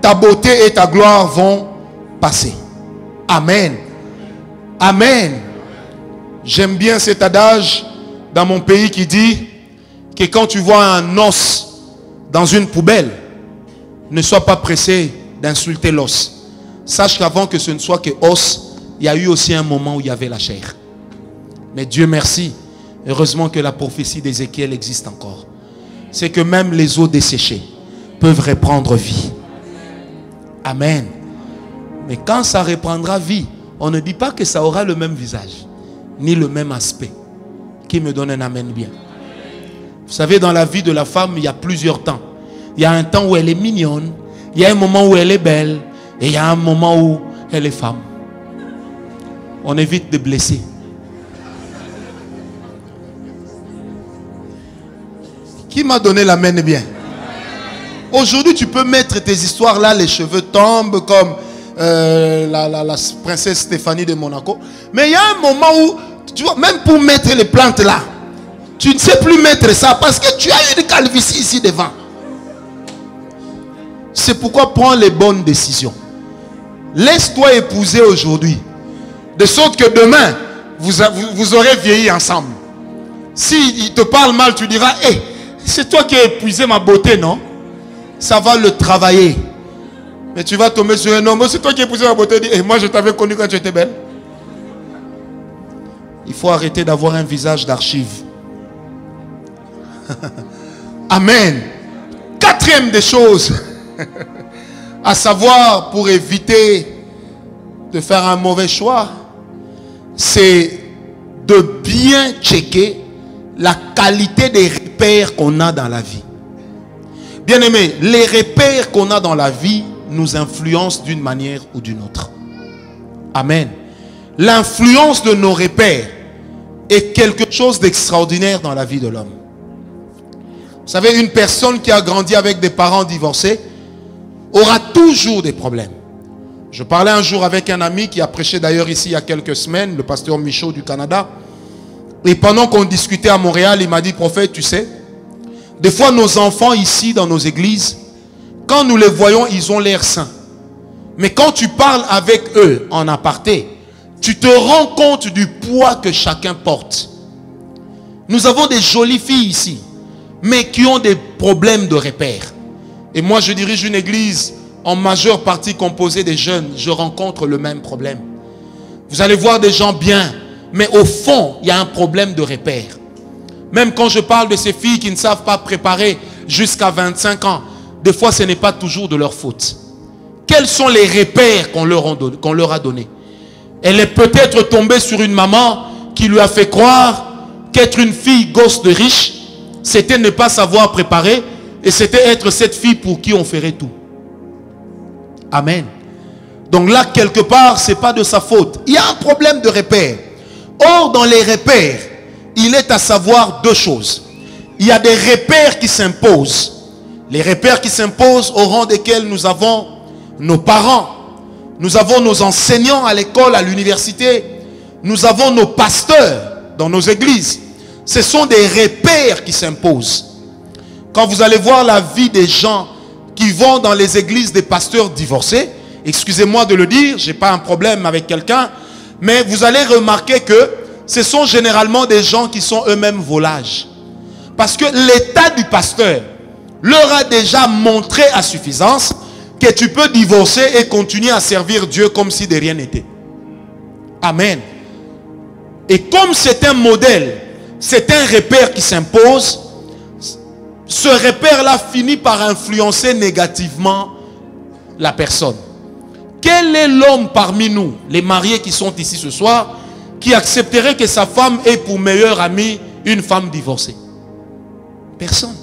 ta beauté et ta gloire vont passer. Amen. Amen. J'aime bien cet adage dans mon pays qui dit que quand tu vois un os dans une poubelle, ne sois pas pressé d'insulter l'os. Sache qu'avant que ce ne soit que os, il y a eu aussi un moment où il y avait la chair. Mais Dieu merci, heureusement que la prophétie d'Ézéchiel existe encore. C'est que même les eaux desséchées peuvent reprendre vie. Amen. Mais quand ça reprendra vie, on ne dit pas que ça aura le même visage, ni le même aspect. Qui me donne un amen bien. Vous savez, dans la vie de la femme, il y a plusieurs temps. Il y a un temps où elle est mignonne, il y a un moment où elle est belle, et il y a un moment où elle est femme. On évite de blesser. Qui m'a donné l'amen bien? Aujourd'hui, tu peux mettre tes histoires là, les cheveux tombent comme la princesse Stéphanie de Monaco. Mais il y a un moment où, tu vois, même pour mettre les plantes là, tu ne sais plus mettre ça parce que tu as une calvitie ici devant. C'est pourquoi prends les bonnes décisions. Laisse-toi épouser aujourd'hui. De sorte que demain, vous aurez vieilli ensemble. S'il te parle mal, tu diras, hé, c'est toi qui as épuisé ma beauté, non? Ça va le travailler. Mais tu vas tomber sur un homme. C'est toi qui as poussé la beauté. Et moi, je t'avais connu quand tu étais belle. Il faut arrêter d'avoir un visage d'archive. Amen. Quatrième des choses. À savoir, pour éviter de faire un mauvais choix, c'est de bien checker la qualité des repères qu'on a dans la vie. Bien-aimés, les repères qu'on a dans la vie nous influencent d'une manière ou d'une autre. Amen. L'influence de nos repères est quelque chose d'extraordinaire dans la vie de l'homme. Vous savez, une personne qui a grandi avec des parents divorcés aura toujours des problèmes. Je parlais un jour avec un ami qui a prêché d'ailleurs ici il y a quelques semaines, le pasteur Michaud du Canada. Et pendant qu'on discutait à Montréal, il m'a dit, prophète, tu sais, des fois, nos enfants ici, dans nos églises, quand nous les voyons, ils ont l'air sains. Mais quand tu parles avec eux en aparté, tu te rends compte du poids que chacun porte. Nous avons des jolies filles ici, mais qui ont des problèmes de repères. Et moi, je dirige une église en majeure partie composée des jeunes. Je rencontre le même problème. Vous allez voir des gens bien, mais au fond, il y a un problème de repères. Même quand je parle de ces filles qui ne savent pas préparer jusqu'à 25 ans, des fois ce n'est pas toujours de leur faute. Quels sont les repères qu'on leur a donnés? Elle est peut-être tombée sur une maman qui lui a fait croire qu'être une fille gosse de riche, c'était ne pas savoir préparer et c'était être cette fille pour qui on ferait tout. Amen. Donc là, quelque part, ce n'est pas de sa faute. Il y a un problème de repères. Or, dans les repères, il est à savoir deux choses. Il y a des repères qui s'imposent. Les repères qui s'imposent au rang desquels nous avons nos parents. Nous avons nos enseignants à l'école, à l'université. Nous avons nos pasteurs dans nos églises. Ce sont des repères qui s'imposent. Quand vous allez voir la vie des gens qui vont dans les églises des pasteurs divorcés, excusez-moi de le dire, j'ai pas un problème avec quelqu'un, mais vous allez remarquer que ce sont généralement des gens qui sont eux-mêmes volages. Parce que l'état du pasteur leur a déjà montré à suffisance que tu peux divorcer et continuer à servir Dieu comme si de rien n'était. Amen. Et comme c'est un modèle, c'est un repère qui s'impose, ce repère-là finit par influencer négativement la personne. Quel est l'homme parmi nous, les mariés qui sont ici ce soir, qui accepterait que sa femme ait pour meilleure amie une femme divorcée? Personne.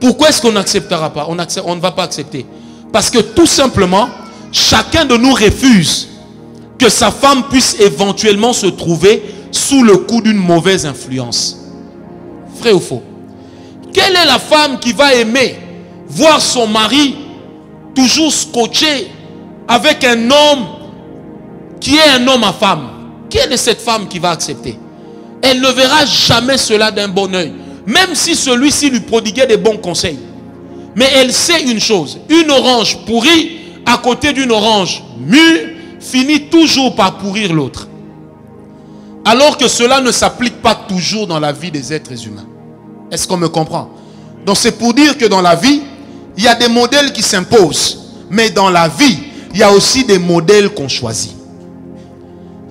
Pourquoi est-ce qu'on n'acceptera pas? On ne va pas accepter. Parce que tout simplement, chacun de nous refuse que sa femme puisse éventuellement se trouver sous le coup d'une mauvaise influence. Vrai ou faux? Quelle est la femme qui va aimer voir son mari toujours scotché avec un homme qui est un homme à femme? Quelle est cette femme qui va accepter? Elle ne verra jamais cela d'un bon œil, même si celui-ci lui prodiguait des bons conseils. Mais elle sait une chose, une orange pourrie à côté d'une orange mûre finit toujours par pourrir l'autre. Alors que cela ne s'applique pas toujours dans la vie des êtres humains. Est-ce qu'on me comprend? Donc c'est pour dire que dans la vie, il y a des modèles qui s'imposent. Mais dans la vie, il y a aussi des modèles qu'on choisit.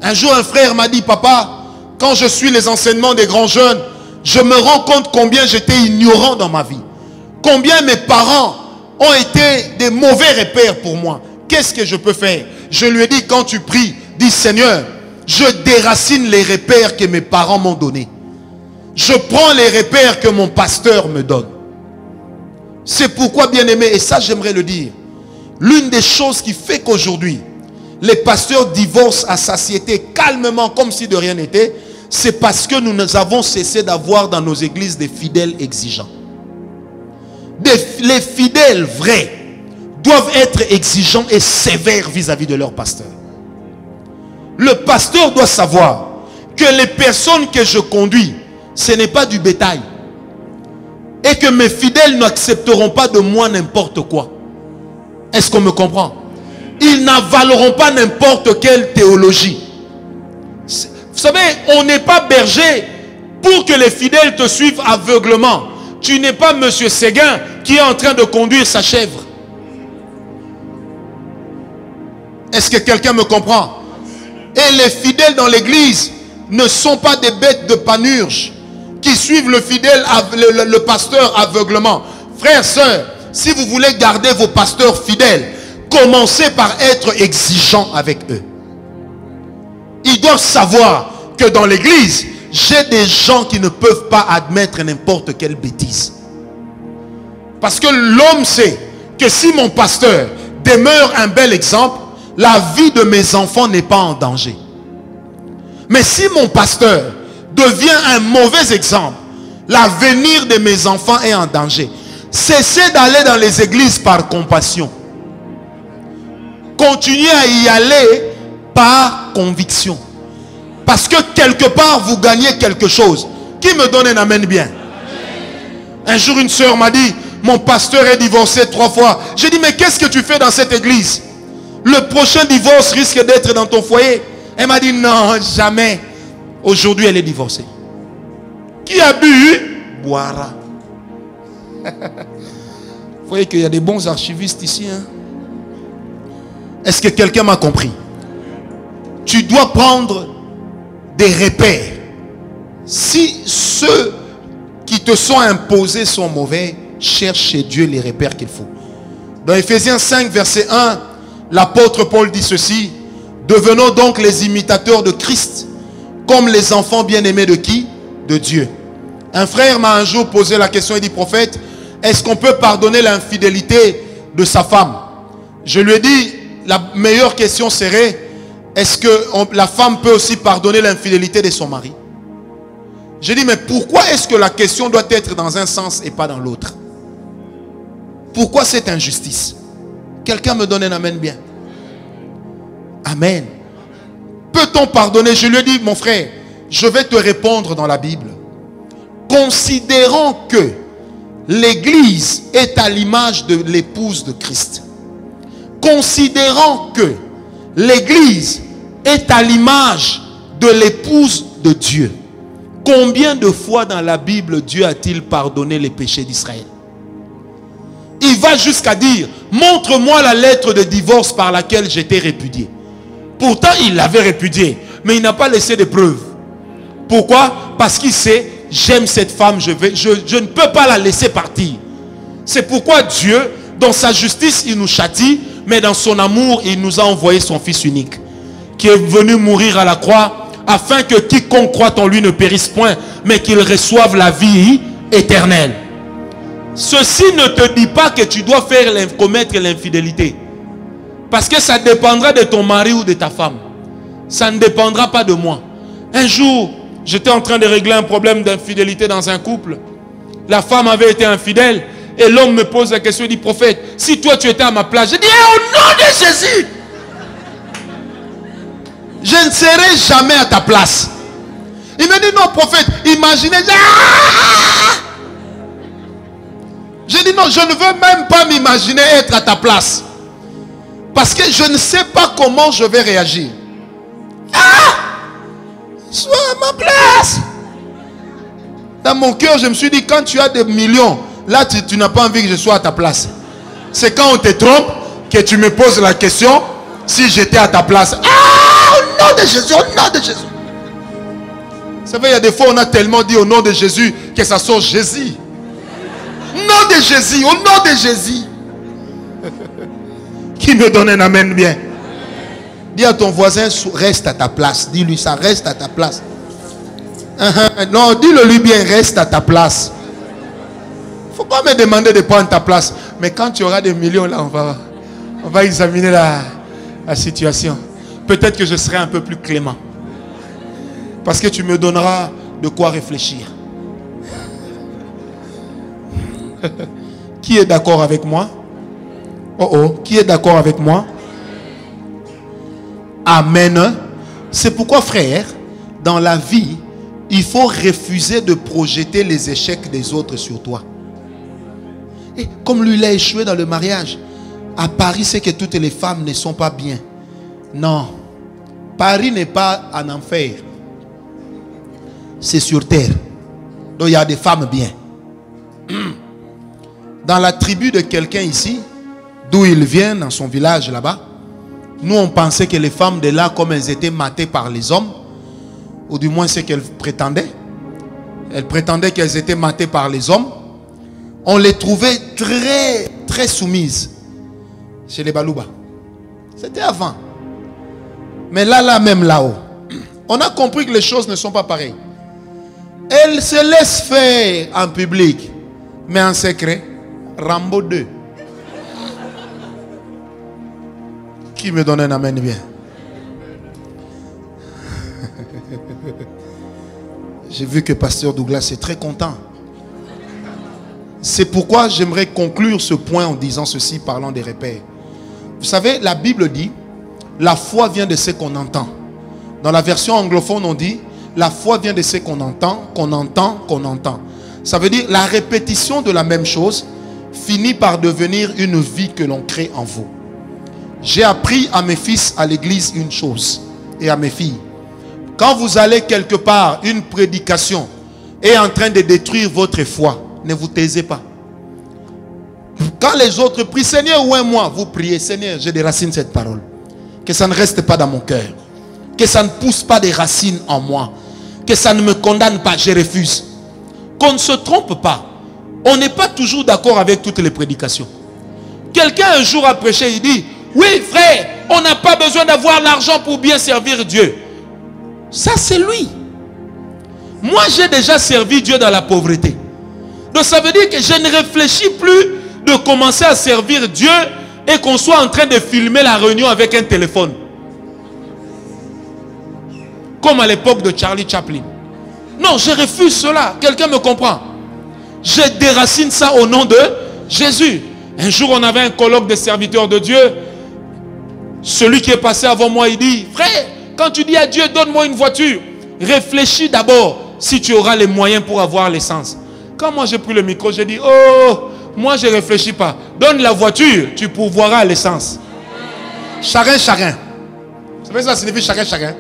Un jour, un frère m'a dit, papa, quand je suis les enseignements des grands jeunes, je me rends compte combien j'étais ignorant dans ma vie. Combien mes parents ont été des mauvais repères pour moi. Qu'est-ce que je peux faire? Je lui ai dit, quand tu pries, dis Seigneur, je déracine les repères que mes parents m'ont donnés. Je prends les repères que mon pasteur me donne. C'est pourquoi, bien-aimé, et ça j'aimerais le dire, l'une des choses qui fait qu'aujourd'hui, les pasteurs divorcent à satiété calmement comme si de rien n'était, c'est parce que nous avons cessé d'avoir dans nos églises des fidèles exigeants. Les fidèles vrais doivent être exigeants et sévères vis-à-vis de leur pasteur. Le pasteur doit savoir que les personnes que je conduis, ce n'est pas du bétail. Et que mes fidèles n'accepteront pas de moi n'importe quoi. Est-ce qu'on me comprend? Ils n'avaleront pas n'importe quelle théologie. Vous savez, on n'est pas berger pour que les fidèles te suivent aveuglement. Tu n'es pas monsieur Séguin qui est en train de conduire sa chèvre. Est-ce que quelqu'un me comprend? Et les fidèles dans l'église ne sont pas des bêtes de panurge qui suivent le fidèle, le pasteur aveuglement. Frères, sœurs, si vous voulez garder vos pasteurs fidèles, commencez par être exigeant avec eux. Ils doivent savoir que dans l'église, j'ai des gens qui ne peuvent pas admettre n'importe quelle bêtise. Parce que l'homme sait que si mon pasteur demeure un bel exemple, la vie de mes enfants n'est pas en danger. Mais si mon pasteur devient un mauvais exemple, l'avenir de mes enfants est en danger. Cessez d'aller dans les églises par compassion. Continuez à y aller par conviction. Parce que quelque part, vous gagnez quelque chose. Qui me donne un amen bien? Un jour, une soeur m'a dit, mon pasteur est divorcé 3 fois. J'ai dit, mais qu'est-ce que tu fais dans cette église? Le prochain divorce risque d'être dans ton foyer. Elle m'a dit, non, jamais. Aujourd'hui, elle est divorcée. Qui a bu? Boira. Vous voyez qu'il y a des bons archivistes ici. Hein? Est-ce que quelqu'un m'a compris? Tu dois prendre des repères. Si ceux qui te sont imposés sont mauvais, cherche chez Dieu les repères qu'il faut. Dans Éphésiens 5, verset 1, l'apôtre Paul dit ceci. Devenons donc les imitateurs de Christ, comme les enfants bien-aimés de qui? De Dieu. Un frère m'a un jour posé la question, il dit, prophète, est-ce qu'on peut pardonner l'infidélité de sa femme? Je lui ai dit, la meilleure question serait, est-ce que la femme peut aussi pardonner l'infidélité de son mari? J'ai dit, mais pourquoi est-ce que la question doit être dans un sens et pas dans l'autre? Pourquoi cette injustice? Quelqu'un me donne un amen bien? Amen. Peut-on pardonner? Je lui ai dit, mon frère, je vais te répondre dans la Bible. Considérons que l'Église est à l'image de l'épouse de Christ. Considérant que l'Église est à l'image de l'épouse de Dieu. Combien de fois dans la Bible Dieu a-t-il pardonné les péchés d'Israël? Il va jusqu'à dire, montre-moi la lettre de divorce par laquelle j'étais répudié. Pourtant il l'avait répudié, mais il n'a pas laissé de preuves. Pourquoi? Parce qu'il sait, j'aime cette femme, je ne peux pas la laisser partir. C'est pourquoi Dieu, dans sa justice, il nous châtie, mais dans son amour, il nous a envoyé son Fils unique, qui est venu mourir à la croix, afin que quiconque croit en lui ne périsse point, mais qu'il reçoive la vie éternelle. Ceci ne te dit pas que tu dois commettre l'infidélité, parce que ça dépendra de ton mari ou de ta femme. Ça ne dépendra pas de moi. Un jour, j'étais en train de régler un problème d'infidélité dans un couple. La femme avait été infidèle. Et l'homme me pose la question, il dit, prophète, si toi tu étais à ma place, je dis, eh, au nom de Jésus, je ne serai jamais à ta place. Il me dit, non prophète, imaginez, je dis, non, je ne veux même pas m'imaginer être à ta place, parce que je ne sais pas comment je vais réagir. Sois à ma place. Dans mon cœur, je me suis dit, quand tu as des millions, là, tu n'as pas envie que je sois à ta place. C'est quand on te trompe que tu me poses la question, si j'étais à ta place. Ah, au nom de Jésus, au nom de Jésus. Vous savez, il y a des fois, on a tellement dit au nom de Jésus que ça sort Jésus. Nom de Jésus, au nom de Jésus. Qui me donne un amen bien. Dis à ton voisin, reste à ta place. Dis-lui ça, reste à ta place. Non, dis-le lui bien, reste à ta place. Faut pas me demander de prendre ta place. Mais quand tu auras des millions là, on va examiner la situation. Peut-être que je serai un peu plus clément, parce que tu me donneras de quoi réfléchir. Qui est d'accord avec moi? Oh oh, qui est d'accord avec moi? Amen. C'est pourquoi, frère, dans la vie, il faut refuser de projeter les échecs des autres sur toi. Et comme lui, il a échoué dans le mariage. À Paris, c'est que toutes les femmes ne sont pas bien. Non. Paris n'est pas en enfer. C'est sur terre. Donc il y a des femmes bien. Dans la tribu de quelqu'un ici, d'où il vient, dans son village là-bas, nous on pensait que les femmes de là, comme elles étaient matées par les hommes, ou du moins c'est qu'elles prétendaient. Elles prétendaient qu'elles étaient matées par les hommes. On les trouvait très, très soumises chez les Balouba. C'était avant. Mais là, même là-haut, on a compris que les choses ne sont pas pareilles. Elles se laissent faire en public, mais en secret, Rambo 2. Qui me donne un amen bien? J'ai vu que Pasteur Douglas est très content. C'est pourquoi j'aimerais conclure ce point en disant ceci, parlant des repères. Vous savez, la Bible dit, la foi vient de ce qu'on entend. Dans la version anglophone, on dit, la foi vient de ce qu'on entend, qu'on entend, qu'on entend. Ça veut dire, la répétition de la même chose finit par devenir une vie que l'on crée en vous. J'ai appris à mes fils à l'église une chose, et à mes filles. Quand vous allez quelque part, une prédication est en train de détruire votre foi, ne vous taisez pas. Quand les autres prient, Seigneur, où est moi? Vous priez, Seigneur, je déracine cette parole. Que ça ne reste pas dans mon cœur. Que ça ne pousse pas des racines en moi. Que ça ne me condamne pas, je refuse. Qu'on ne se trompe pas. On n'est pas toujours d'accord avec toutes les prédications. Quelqu'un un jour a prêché, il dit, oui frère, on n'a pas besoin d'avoir l'argent pour bien servir Dieu. Ça c'est lui. Moi j'ai déjà servi Dieu dans la pauvreté. Donc ça veut dire que je ne réfléchis plus de commencer à servir Dieu et qu'on soit en train de filmer la réunion avec un téléphone. Comme à l'époque de Charlie Chaplin. Non, je refuse cela. Quelqu'un me comprend? Je déracine ça au nom de Jésus. Un jour, on avait un colloque des serviteurs de Dieu. Celui qui est passé avant moi, il dit, frère, quand tu dis à Dieu, donne-moi une voiture. Réfléchis d'abord si tu auras les moyens pour avoir l'essence. Quand moi j'ai pris le micro, j'ai dit, oh, moi je ne réfléchis pas. Donne la voiture, tu pourvoiras l'essence. Chacun, chacun. Vous savez, ça signifie chacun, chacun.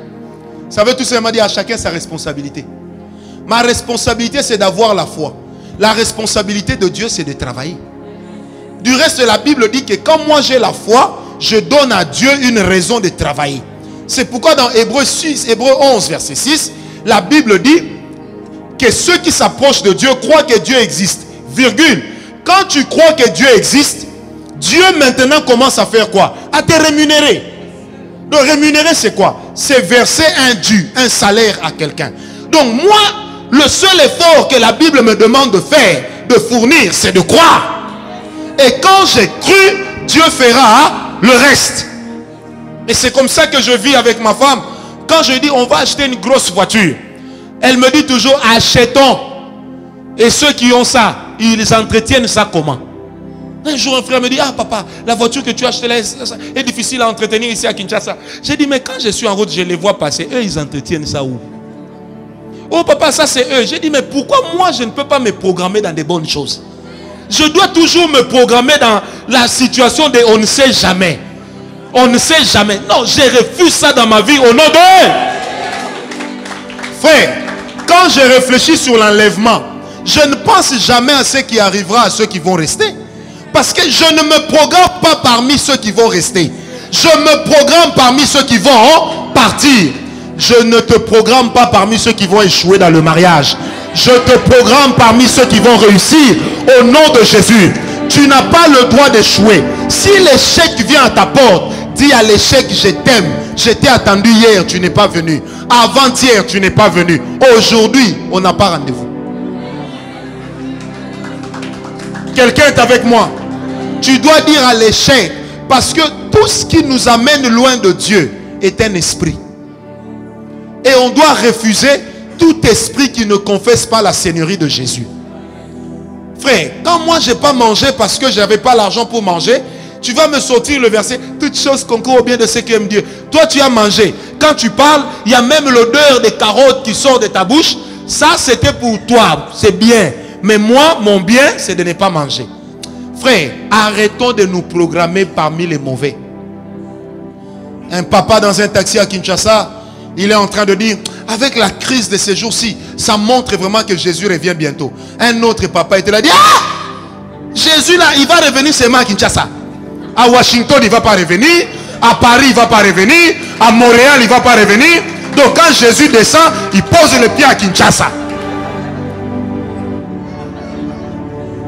Ça veut tout simplement dire à chacun sa responsabilité. Ma responsabilité, c'est d'avoir la foi. La responsabilité de Dieu, c'est de travailler. Du reste, la Bible dit que quand moi j'ai la foi, je donne à Dieu une raison de travailler. C'est pourquoi dans Hébreux 11, verset 6, la Bible dit que ceux qui s'approchent de Dieu croient que Dieu existe. Virgule. Quand tu crois que Dieu existe, Dieu maintenant commence à faire quoi? À te rémunérer. Le rémunérer, c'est quoi? C'est verser un dû, un salaire à quelqu'un. Donc moi, le seul effort que la Bible me demande de faire, de fournir, c'est de croire. Et quand j'ai cru, Dieu fera le reste. Et c'est comme ça que je vis avec ma femme. Quand je dis on va acheter une grosse voiture, elle me dit toujours achetons. Et ceux qui ont ça, ils entretiennent ça comment? Un jour un frère me dit, ah papa, la voiture que tu as achetée là est difficile à entretenir ici à Kinshasa. J'ai dit, mais quand je suis en route, je les vois passer, eux ils entretiennent ça où? Oh papa, ça c'est eux. J'ai dit, mais pourquoi moi je ne peux pas me programmer dans des bonnes choses? Je dois toujours me programmer dans la situation de on ne sait jamais. On ne sait jamais. Non, je refuse ça dans ma vie au nom de... Frère, quand je réfléchis sur l'enlèvement, je ne pense jamais à ce qui arrivera à ceux qui vont rester. Parce que je ne me programme pas parmi ceux qui vont rester. Je me programme parmi ceux qui vont partir. Je ne te programme pas parmi ceux qui vont échouer dans le mariage. Je te programme parmi ceux qui vont réussir au nom de Jésus. Tu n'as pas le droit d'échouer. Si l'échec vient à ta porte, dis à l'échec, je t'aime. Je t'ai attendu hier, tu n'es pas venu. Avant-hier, tu n'es pas venu. Aujourd'hui, on n'a pas rendez-vous. Quelqu'un est avec moi. Tu dois dire à l'échec, parce que tout ce qui nous amène loin de Dieu est un esprit. Et on doit refuser tout esprit qui ne confesse pas la Seigneurie de Jésus. Frère, quand moi je n'ai pas mangé parce que je n'avais pas l'argent pour manger, tu vas me sortir le verset, toutes choses concourent au bien de ceux qui aiment Dieu. Toi tu as mangé. Quand tu parles, il y a même l'odeur des carottes qui sort de ta bouche. Ça c'était pour toi, c'est bien. Mais moi, mon bien, c'est de ne pas manger. Frère, arrêtons de nous programmer parmi les mauvais. Un papa dans un taxi à Kinshasa, il est en train de dire, avec la crise de ces jours-ci, ça montre vraiment que Jésus revient bientôt. Un autre papa était là, dit, ah, Jésus là, il va revenir seulement à Kinshasa. À Washington, il ne va pas revenir. À Paris, il ne va pas revenir. À Montréal, il ne va pas revenir. Donc quand Jésus descend, il pose le pied à Kinshasa.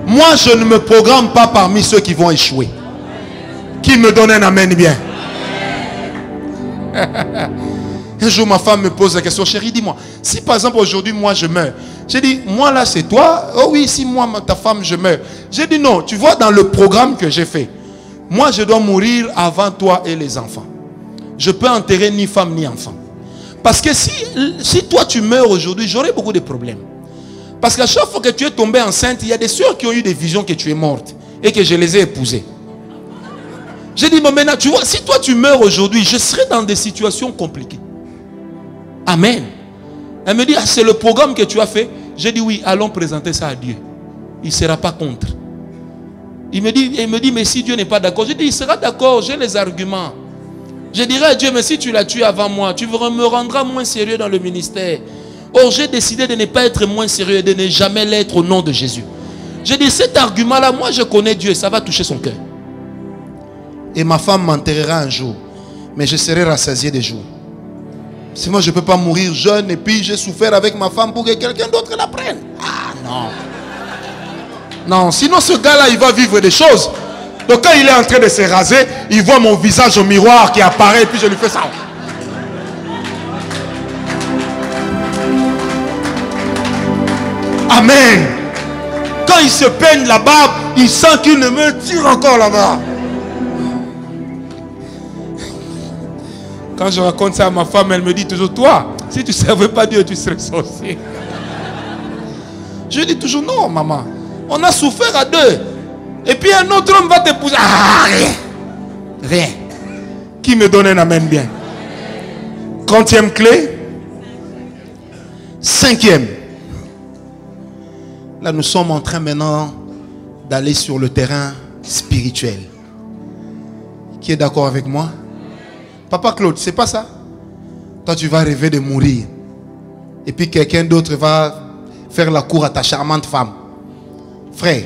Moi, je ne me programme pas parmi ceux qui vont échouer. Qui me donne un amen bien. Un jour, ma femme me pose la question, chérie, dis-moi, si par exemple aujourd'hui, moi je meurs, j'ai dit, moi là c'est toi, oh oui, si moi, ta femme, je meurs. J'ai dit non, tu vois, dans le programme que j'ai fait, moi je dois mourir avant toi et les enfants. Je peux enterrer ni femme ni enfant. Parce que si toi tu meurs aujourd'hui, j'aurai beaucoup de problèmes. Parce qu'à chaque fois que tu es tombée enceinte, il y a des sœurs qui ont eu des visions que tu es morte et que je les ai épousées. J'ai dit, mais maintenant, tu vois, si toi tu meurs aujourd'hui, je serai dans des situations compliquées. Amen. Elle me dit, ah, c'est le programme que tu as fait. J'ai dit, oui, allons présenter ça à Dieu. Il ne sera pas contre. Il me dit, mais si Dieu n'est pas d'accord. J'ai dit, il sera d'accord, j'ai les arguments. Je dirai à Dieu, mais si tu l'as tué avant moi, tu me rendras moins sérieux dans le ministère. Or, j'ai décidé de ne pas être moins sérieux et de ne jamais l'être au nom de Jésus. J'ai dit, cet argument-là, moi je connais Dieu, ça va toucher son cœur. Et ma femme m'enterrera un jour, mais je serai rassasié des jours. Si moi je ne peux pas mourir jeune et puis j'ai souffert avec ma femme pour que quelqu'un d'autre la prenne. Ah non. Non, sinon ce gars-là, il va vivre des choses. Donc quand il est en train de se raser, il voit mon visage au miroir qui apparaît et puis je lui fais ça. Amen. Quand il se peigne la barbe, il sent qu'il ne me tire encore là-bas. Quand je raconte ça à ma femme, elle me dit toujours, toi, si tu ne servais pas Dieu, tu serais sorcier. Je dis toujours, non, maman, on a souffert à deux. Et puis un autre homme va t'épouser. Ah, rien. Rien. Qui me donne un amen bien. 30e clé. 5e. Là, nous sommes en train maintenant d'aller sur le terrain spirituel. Qui est d'accord avec moi? Papa Claude, c'est pas ça? Toi, tu vas rêver de mourir. Et puis quelqu'un d'autre va faire la cour à ta charmante femme. Frère.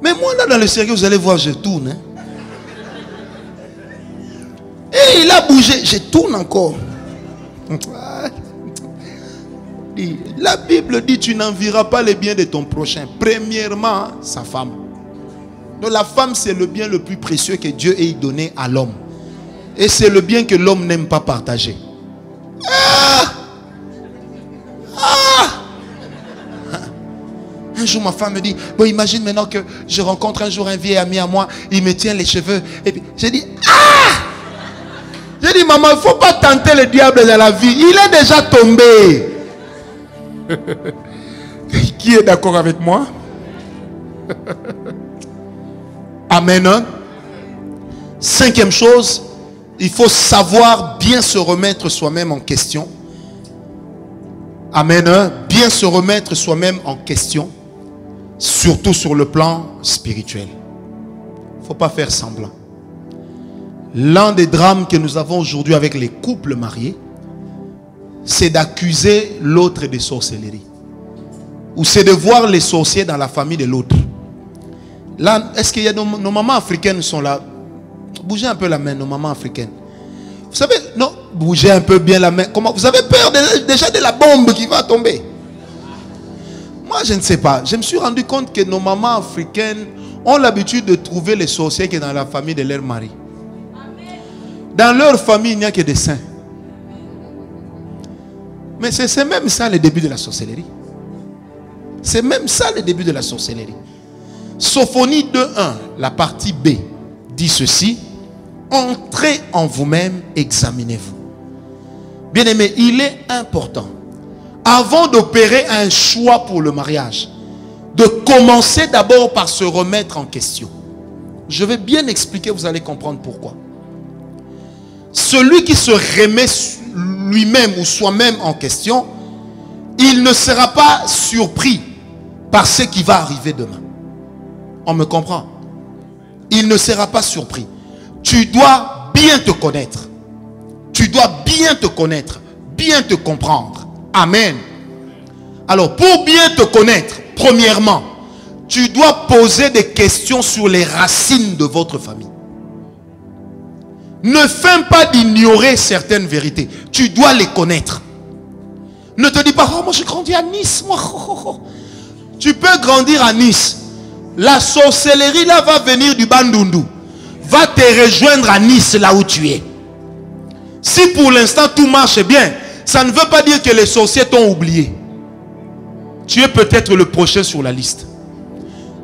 Mais moi, là, dans le sérieux, vous allez voir, je tourne. Hein? Et il a bougé. Je tourne encore. La Bible dit, tu n'envieras pas les biens de ton prochain. Premièrement, sa femme. Donc la femme, c'est le bien le plus précieux que Dieu ait donné à l'homme. Et c'est le bien que l'homme n'aime pas partager. Un jour, ma femme me dit, bon, imagine maintenant que je rencontre un jour un vieil ami à moi, il me tient les cheveux. Et puis, j'ai dit, j'ai dit, maman, il ne faut pas tenter le diable dans la vie. Il est déjà tombé. Qui est d'accord avec moi? Amen. Cinquième chose, il faut savoir bien se remettre soi-même en question. Amen. Bien se remettre soi-même en question. Surtout sur le plan spirituel. Il ne faut pas faire semblant. L'un des drames que nous avons aujourd'hui avec les couples mariés, c'est d'accuser l'autre de sorcellerie. Ou c'est de voir les sorciers dans la famille de l'autre. Là, est-ce qu'il y a nos mamans africaines sont là? Bougez un peu la main, nos mamans africaines. Vous savez, non, bougez un peu bien la main. Comment, vous avez peur déjà de la bombe qui va tomber? Moi, je ne sais pas. Je me suis rendu compte que nos mamans africaines ont l'habitude de trouver les sorciers qui sont dans la famille de leur mari. Dans leur famille, il n'y a que des saints. Mais c'est même ça le début de la sorcellerie. C'est même ça le début de la sorcellerie. Sophonie 2.1, la partie B, dit ceci. Entrez en vous-même, examinez-vous. Bien-aimés, il est important, avant d'opérer un choix pour le mariage, de commencer d'abord par se remettre en question. Je vais bien expliquer, vous allez comprendre pourquoi. Celui qui se remet lui-même ou soi-même en question, il ne sera pas surpris par ce qui va arriver demain. On me comprend? Il ne sera pas surpris. Tu dois bien te connaître. Tu dois bien te connaître, bien te comprendre. Amen. Alors, pour bien te connaître, premièrement, tu dois poser des questions sur les racines de votre famille. Ne feins pas d'ignorer certaines vérités. Tu dois les connaître. Ne te dis pas, oh, moi j'ai grandi à Nice. Moi. Tu peux grandir à Nice. La sorcellerie là va venir du Bandundu. Va te rejoindre à Nice là où tu es. Si pour l'instant tout marche bien, ça ne veut pas dire que les sorciers t'ont oublié. Tu es peut-être le prochain sur la liste.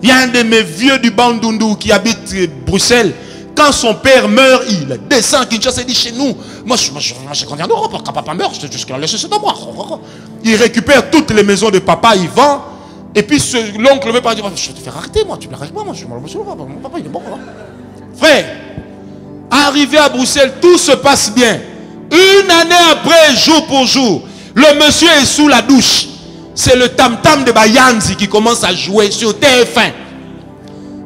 Il y a un de mes vieux du Bandundu qui habite Bruxelles. Quand son père meurt, il descend à Kinshasa et dit chez nous, moi je grandis en Europe, quand papa meurt, je suis laissé chez moi. Il récupère toutes les maisons de papa, il vend. Et puis l'oncle veut pas dire, je vais te faire arrêter, moi, tu me l'arrêtes, moi, je suis mon papa, il est mort. Frère, arrivé à Bruxelles, tout se passe bien. Une année après, jour pour jour, le monsieur est sous la douche. C'est le tam-tam de Bayanzi qui commence à jouer sur TF1.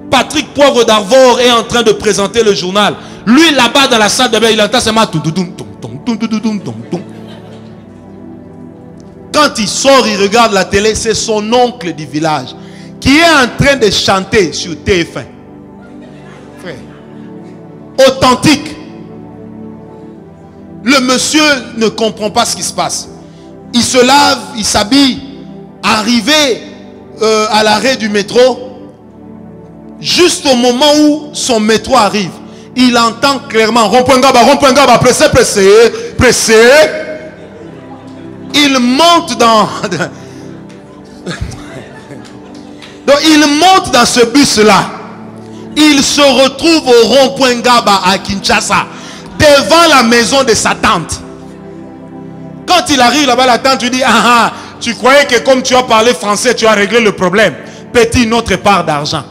Patrick Poivre d'Arvor est en train de présenter le journal. Lui, là-bas, dans la salle de bain, il entend seulement... Quand il sort, il regarde la télé, c'est son oncle du village qui est en train de chanter sur TF1. Frère. Authentique. Le monsieur ne comprend pas ce qui se passe. Il se lave, il s'habille. Arrivé à l'arrêt du métro... Juste au moment où son métro arrive, il entend clairement Rompengaba, pressé. Il monte dans... Donc il monte dans ce bus-là. Il se retrouve au Rompengaba à Kinshasa, devant la maison de sa tante. Quand il arrive là-bas, la tante lui dit, ah, tu croyais que comme tu as parlé français, tu as réglé le problème. Petit, notre part d'argent.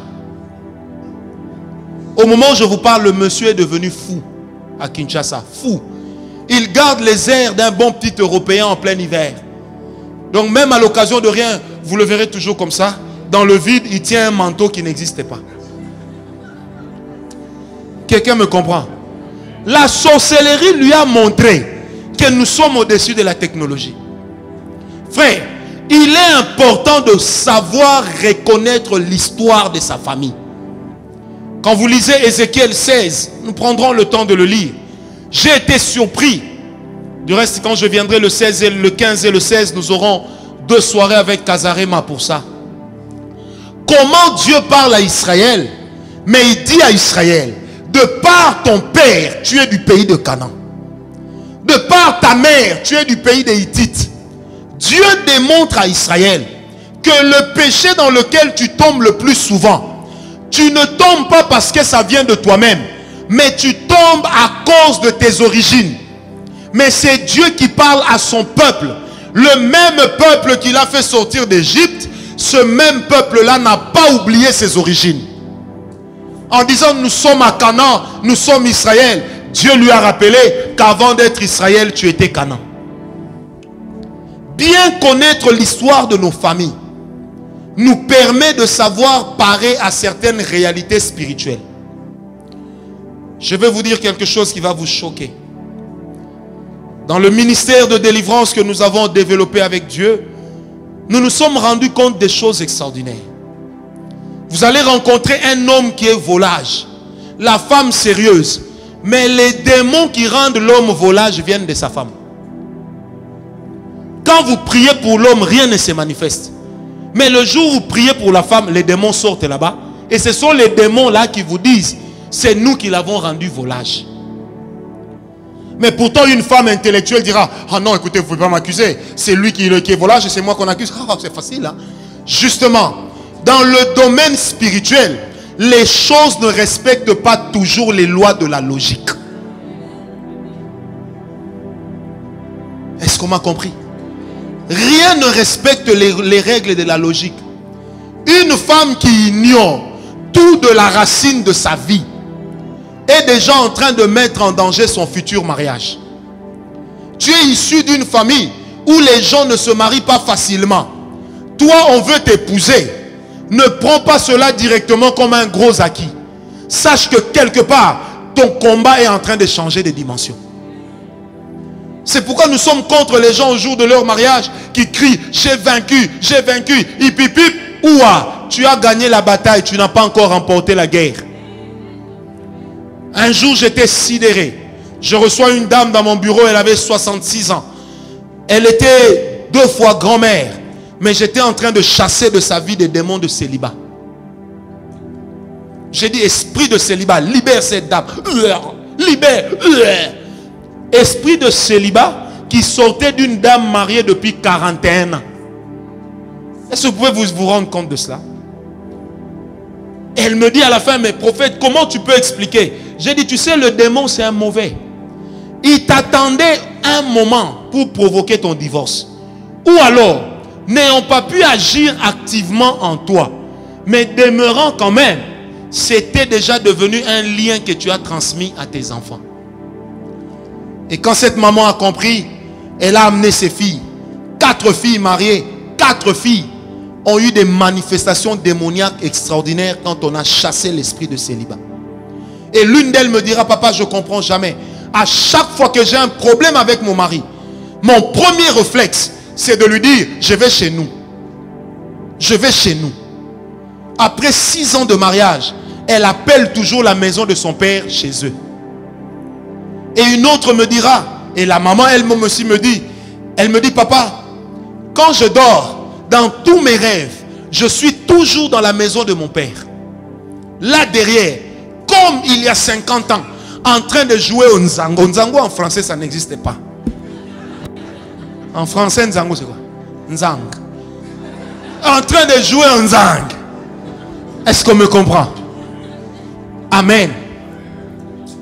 Au moment où je vous parle, le monsieur est devenu fou à Kinshasa. Fou. Il garde les airs d'un bon petit Européen en plein hiver. Donc même à l'occasion de rien, vous le verrez toujours comme ça. dans le vide, il tient un manteau qui n'existe pas. Quelqu'un me comprend? La sorcellerie lui a montré que nous sommes au-dessus de la technologie. Frère, il est important de savoir reconnaître l'histoire de sa famille. Quand vous lisez Ézéchiel 16, nous prendrons le temps de le lire. J'ai été surpris. Du reste, quand je viendrai le 16 et le 15 et le 16, nous aurons 2 soirées avec Casarema pour ça. Comment Dieu parle à Israël, mais il dit à Israël, de par ton père, tu es du pays de Canaan. De par ta mère, tu es du pays des Hittites. Dieu démontre à Israël que le péché dans lequel tu tombes le plus souvent, tu ne tombes pas parce que ça vient de toi-même, mais tu tombes à cause de tes origines. Mais c'est Dieu qui parle à son peuple. Le même peuple qui l'a fait sortir d'Égypte, ce même peuple-là n'a pas oublié ses origines. En disant nous sommes à Canaan, nous sommes Israël, Dieu lui a rappelé qu'avant d'être Israël, tu étais Canaan. Bien connaître l'histoire de nos familles nous permet de savoir parer à certaines réalités spirituelles. Je vais vous dire quelque chose qui va vous choquer. Dans le ministère de délivrance que nous avons développé avec Dieu, nous nous sommes rendus compte des choses extraordinaires. Vous allez rencontrer un homme qui est volage, la femme sérieuse, mais les démons qui rendent l'homme volage viennent de sa femme. Quand vous priez pour l'homme, rien ne se manifeste. Mais le jour où vous priez pour la femme, les démons sortent là-bas. Et ce sont les démons là qui vous disent, c'est nous qui l'avons rendu volage. Mais pourtant une femme intellectuelle dira, ah non écoutez, vous ne pouvez pas m'accuser, c'est lui qui est volage et c'est moi qu'on accuse. Ah, c'est facile hein. Justement, dans le domaine spirituel, les choses ne respectent pas toujours les lois de la logique. Est-ce qu'on m'a compris? Rien ne respecte les règles de la logique. Une femme qui ignore tout de la racine de sa vie est déjà en train de mettre en danger son futur mariage. Tu es issu d'une famille où les gens ne se marient pas facilement. Toi, on veut t'épouser. Ne prends pas cela directement comme un gros acquis. Sache que quelque part, ton combat est en train de changer de dimension. C'est pourquoi nous sommes contre les gens au jour de leur mariage qui crient « j'ai vaincu, hip hip hip ». Ouah, tu as gagné la bataille, tu n'as pas encore remporté la guerre. Un jour, j'étais sidéré. Je reçois une dame dans mon bureau, elle avait 66 ans. Elle était 2 fois grand-mère, mais j'étais en train de chasser de sa vie des démons de célibat. J'ai dit « esprit de célibat, libère cette dame, libère ». Esprit de célibat qui sortait d'une dame mariée depuis 41 ans. Est-ce que vous pouvez vous rendre compte de cela? Elle me dit à la fin, mais prophète, comment tu peux expliquer? J'ai dit, tu sais, le démon c'est un mauvais. Il t'attendait un moment pour provoquer ton divorce. Ou alors, n'ayant pas pu agir activement en toi, mais demeurant quand même, c'était déjà devenu un lien que tu as transmis à tes enfants. Et quand cette maman a compris, elle a amené ses filles. 4 filles mariées, 4 filles ont eu des manifestations démoniaques extraordinaires quand on a chassé l'esprit de célibat. Et l'une d'elles me dira, papa, je ne comprends jamais. À chaque fois que j'ai un problème avec mon mari, mon premier réflexe, c'est de lui dire, je vais chez nous. Je vais chez nous. Après 6 ans de mariage, elle appelle toujours la maison de son père chez eux. Et une autre me dira, et la maman elle-même aussi me dit, elle me dit, papa, quand je dors, dans tous mes rêves, je suis toujours dans la maison de mon père. Là derrière, comme il y a 50 ans, en train de jouer au Nzango. Nzango en français, ça n'existe pas. En français, Nzango c'est quoi? Nzang. En train de jouer au Nzang. Est-ce qu'on me comprend? Amen.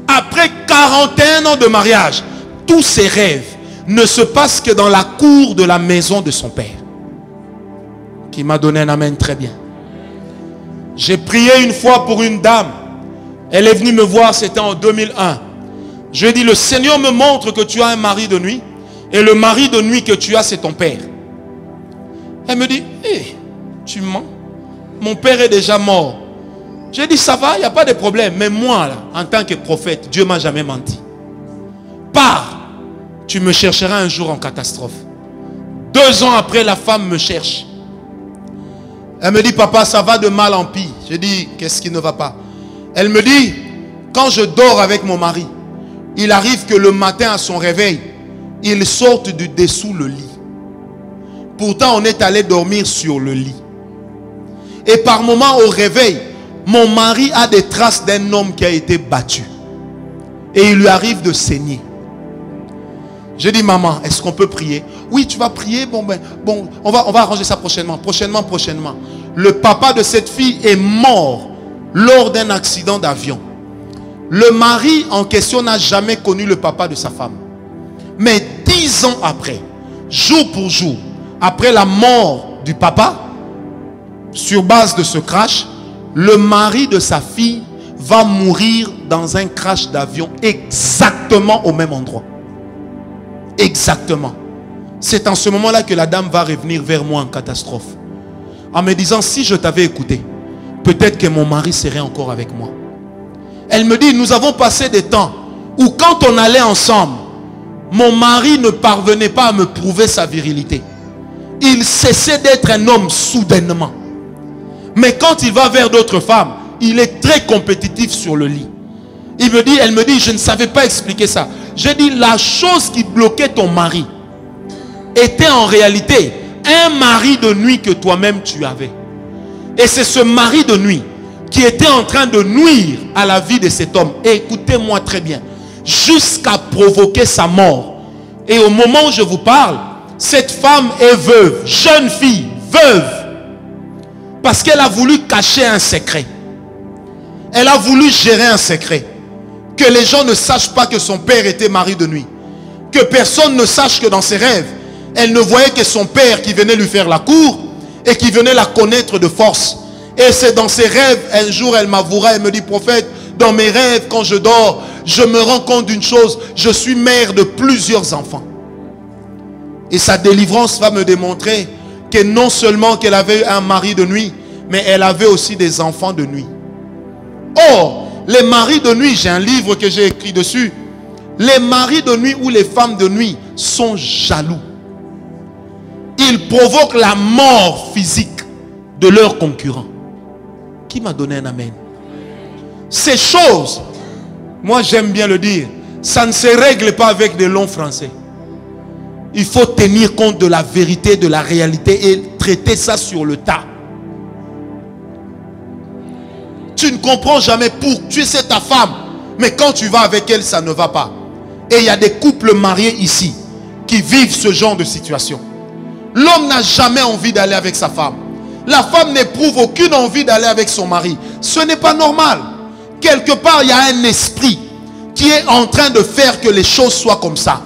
Après 41 ans de mariage, tous ses rêves ne se passent que dans la cour de la maison de son père. Qui m'a donné un amen très bien. J'ai prié une fois pour une dame. Elle est venue me voir, c'était en 2001. Je lui ai dit, le Seigneur me montre que tu as un mari de nuit. Et le mari de nuit que tu as, c'est ton père. Elle me dit, hey, tu mens. mon père est déjà mort. J'ai dit, ça va, il n'y a pas de problème. Mais moi, là, en tant que prophète, Dieu ne m'a jamais menti. Pars, tu me chercheras un jour en catastrophe. 2 ans après, la femme me cherche. Elle me dit, papa, ça va de mal en pire. Je dis, qu'est-ce qui ne va pas? Elle me dit, quand je dors avec mon mari, il arrive que le matin à son réveil, il sorte du dessous le lit. Pourtant, on est allé dormir sur le lit. Et par moment, au réveil, mon mari a des traces d'un homme qui a été battu. Et il lui arrive de saigner. Je dis, maman, est-ce qu'on peut prier? Oui, tu vas prier. Bon, ben, bon, on va arranger ça prochainement. Prochainement. Le papa de cette fille est mort lors d'un accident d'avion. Le mari en question n'a jamais connu le papa de sa femme. Mais 10 ans après, jour pour jour, après la mort du papa, sur base de ce crash, le mari de sa fille va mourir dans un crash d'avion exactement au même endroit. Exactement. C'est en ce moment-là que la dame va revenir vers moi en catastrophe. En me disant, si je t'avais écouté, peut-être que mon mari serait encore avec moi. Elle me dit, nous avons passé des temps où quand on allait ensemble, mon mari ne parvenait pas à me prouver sa virilité. Il cessait d'être un homme soudainement. Mais quand il va vers d'autres femmes, il est très compétitif sur le lit. Il me dit, elle me dit, je ne savais pas expliquer ça. J'ai dit, la chose qui bloquait ton mari était en réalité un mari de nuit que toi-même tu avais. Et c'est ce mari de nuit qui était en train de nuire à la vie de cet homme. Et écoutez-moi très bien. Jusqu'à provoquer sa mort. Et au moment où je vous parle, cette femme est veuve, jeune fille, veuve. Parce qu'elle a voulu cacher un secret. Elle a voulu gérer un secret. Que les gens ne sachent pas que son père était mari de nuit. Que personne ne sache que dans ses rêves, elle ne voyait que son père qui venait lui faire la cour et qui venait la connaître de force. Et c'est dans ses rêves, un jour elle m'avouera, elle me dit, prophète, dans mes rêves, quand je dors, je me rends compte d'une chose, je suis mère de plusieurs enfants. Et sa délivrance va me démontrer que non seulement qu'elle avait un mari de nuit, mais elle avait aussi des enfants de nuit. Or, les maris de nuit, j'ai un livre que j'ai écrit dessus. Les maris de nuit ou les femmes de nuit sont jaloux. Ils provoquent la mort physique de leurs concurrents. Qui m'a donné un amen? Ces choses, moi j'aime bien le dire, ça ne se règle pas avec des longs français. Il faut tenir compte de la vérité, de la réalité et traiter ça sur le tas. Tu ne comprends jamais pour tuer ta femme, mais quand tu vas avec elle, ça ne va pas. Et il y a des couples mariés ici qui vivent ce genre de situation. L'homme n'a jamais envie d'aller avec sa femme. La femme n'éprouve aucune envie d'aller avec son mari. Ce n'est pas normal. Quelque part, il y a un esprit qui est en train de faire que les choses soient comme ça.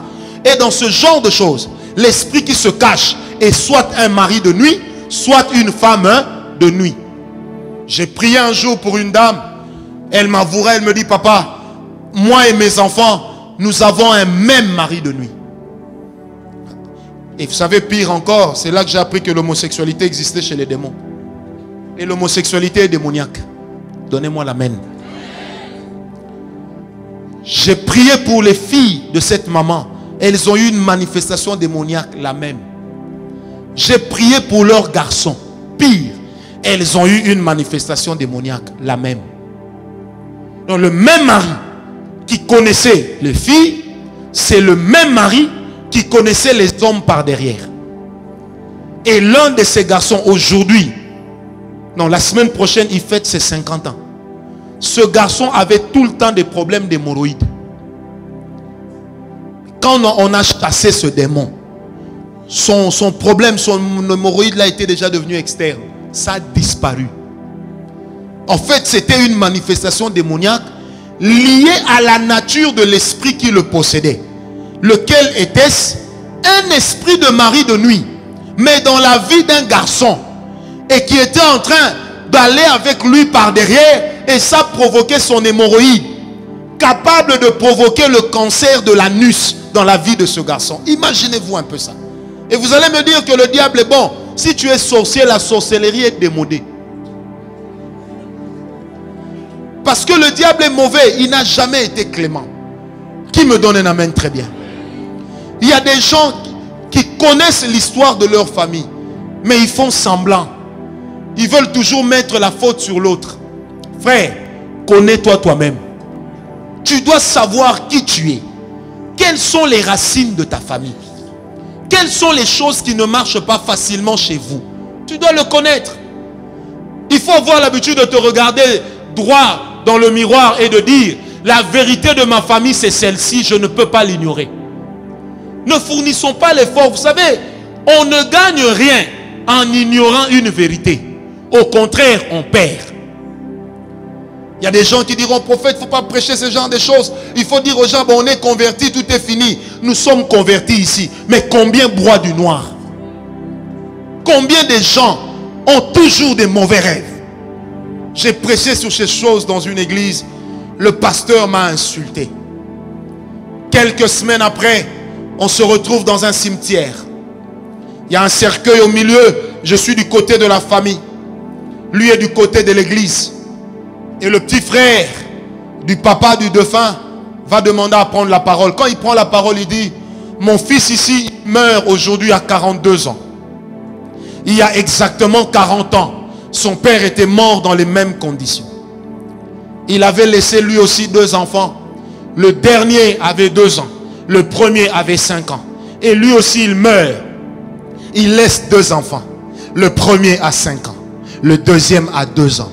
Et dans ce genre de choses, l'esprit qui se cache est soit un mari de nuit, soit une femme de nuit. J'ai prié un jour pour une dame. Elle m'avouerait, elle me dit, papa, moi et mes enfants, nous avons un même mari de nuit. Et vous savez, pire encore, c'est là que j'ai appris que l'homosexualité existait chez les démons. Et l'homosexualité est démoniaque. Donnez-moi l'amen. J'ai prié pour les filles de cette maman. Elles ont eu une manifestation démoniaque, la même. J'ai prié pour leurs garçons. Pire, elles ont eu une manifestation démoniaque, la même. Donc le même mari qui connaissait les filles, c'est le même mari qui connaissait les hommes par derrière. Et l'un de ces garçons aujourd'hui, non, la semaine prochaine, il fête ses 50 ans. Ce garçon avait tout le temps des problèmes d'hémorroïdes. Quand on a chassé ce démon, son problème, son hémorroïde là était déjà devenu externe. Ça a disparu. En fait, c'était une manifestation démoniaque liée à la nature de l'esprit qui le possédait. Lequel était-ce? Un esprit de mari de nuit, mais dans la vie d'un garçon, et qui était en train d'aller avec lui par derrière, et ça provoquait son hémorroïde, capable de provoquer le cancer de l'anus dans la vie de ce garçon. Imaginez-vous un peu ça. Et vous allez me dire que le diable est bon. Si tu es sorcier, la sorcellerie est démodée. Parce que le diable est mauvais. Il n'a jamais été clément. Qui me donne un amen très bien. Il y a des gens qui connaissent l'histoire de leur famille, mais ils font semblant. Ils veulent toujours mettre la faute sur l'autre. Frère, connais-toi toi-même. Tu dois savoir qui tu es. Quelles sont les racines de ta famille? Quelles sont les choses qui ne marchent pas facilement chez vous? Tu dois le connaître. Il faut avoir l'habitude de te regarder droit dans le miroir et de dire, la vérité de ma famille c'est celle-ci, je ne peux pas l'ignorer. Ne fournissons pas l'effort. Vous savez, on ne gagne rien en ignorant une vérité. Au contraire, on perd. Il y a des gens qui diront, prophète, il ne faut pas prêcher ce genre de choses. Il faut dire aux gens, bon, on est convertis, tout est fini. Nous sommes convertis ici. Mais combien broient du noir? Combien de gens ont toujours des mauvais rêves? J'ai prêché sur ces choses dans une église. Le pasteur m'a insulté. Quelques semaines après, on se retrouve dans un cimetière. Il y a un cercueil au milieu. Je suis du côté de la famille. Lui est du côté de l'église. Et le petit frère du papa du défunt va demander à prendre la parole. Quand il prend la parole, il dit, mon fils ici meurt aujourd'hui à 42 ans. Il y a exactement 40 ans, son père était mort dans les mêmes conditions. Il avait laissé lui aussi 2 enfants. Le dernier avait 2 ans. Le premier avait 5 ans. Et lui aussi, il meurt. Il laisse 2 enfants. Le premier a 5 ans. Le deuxième a 2 ans.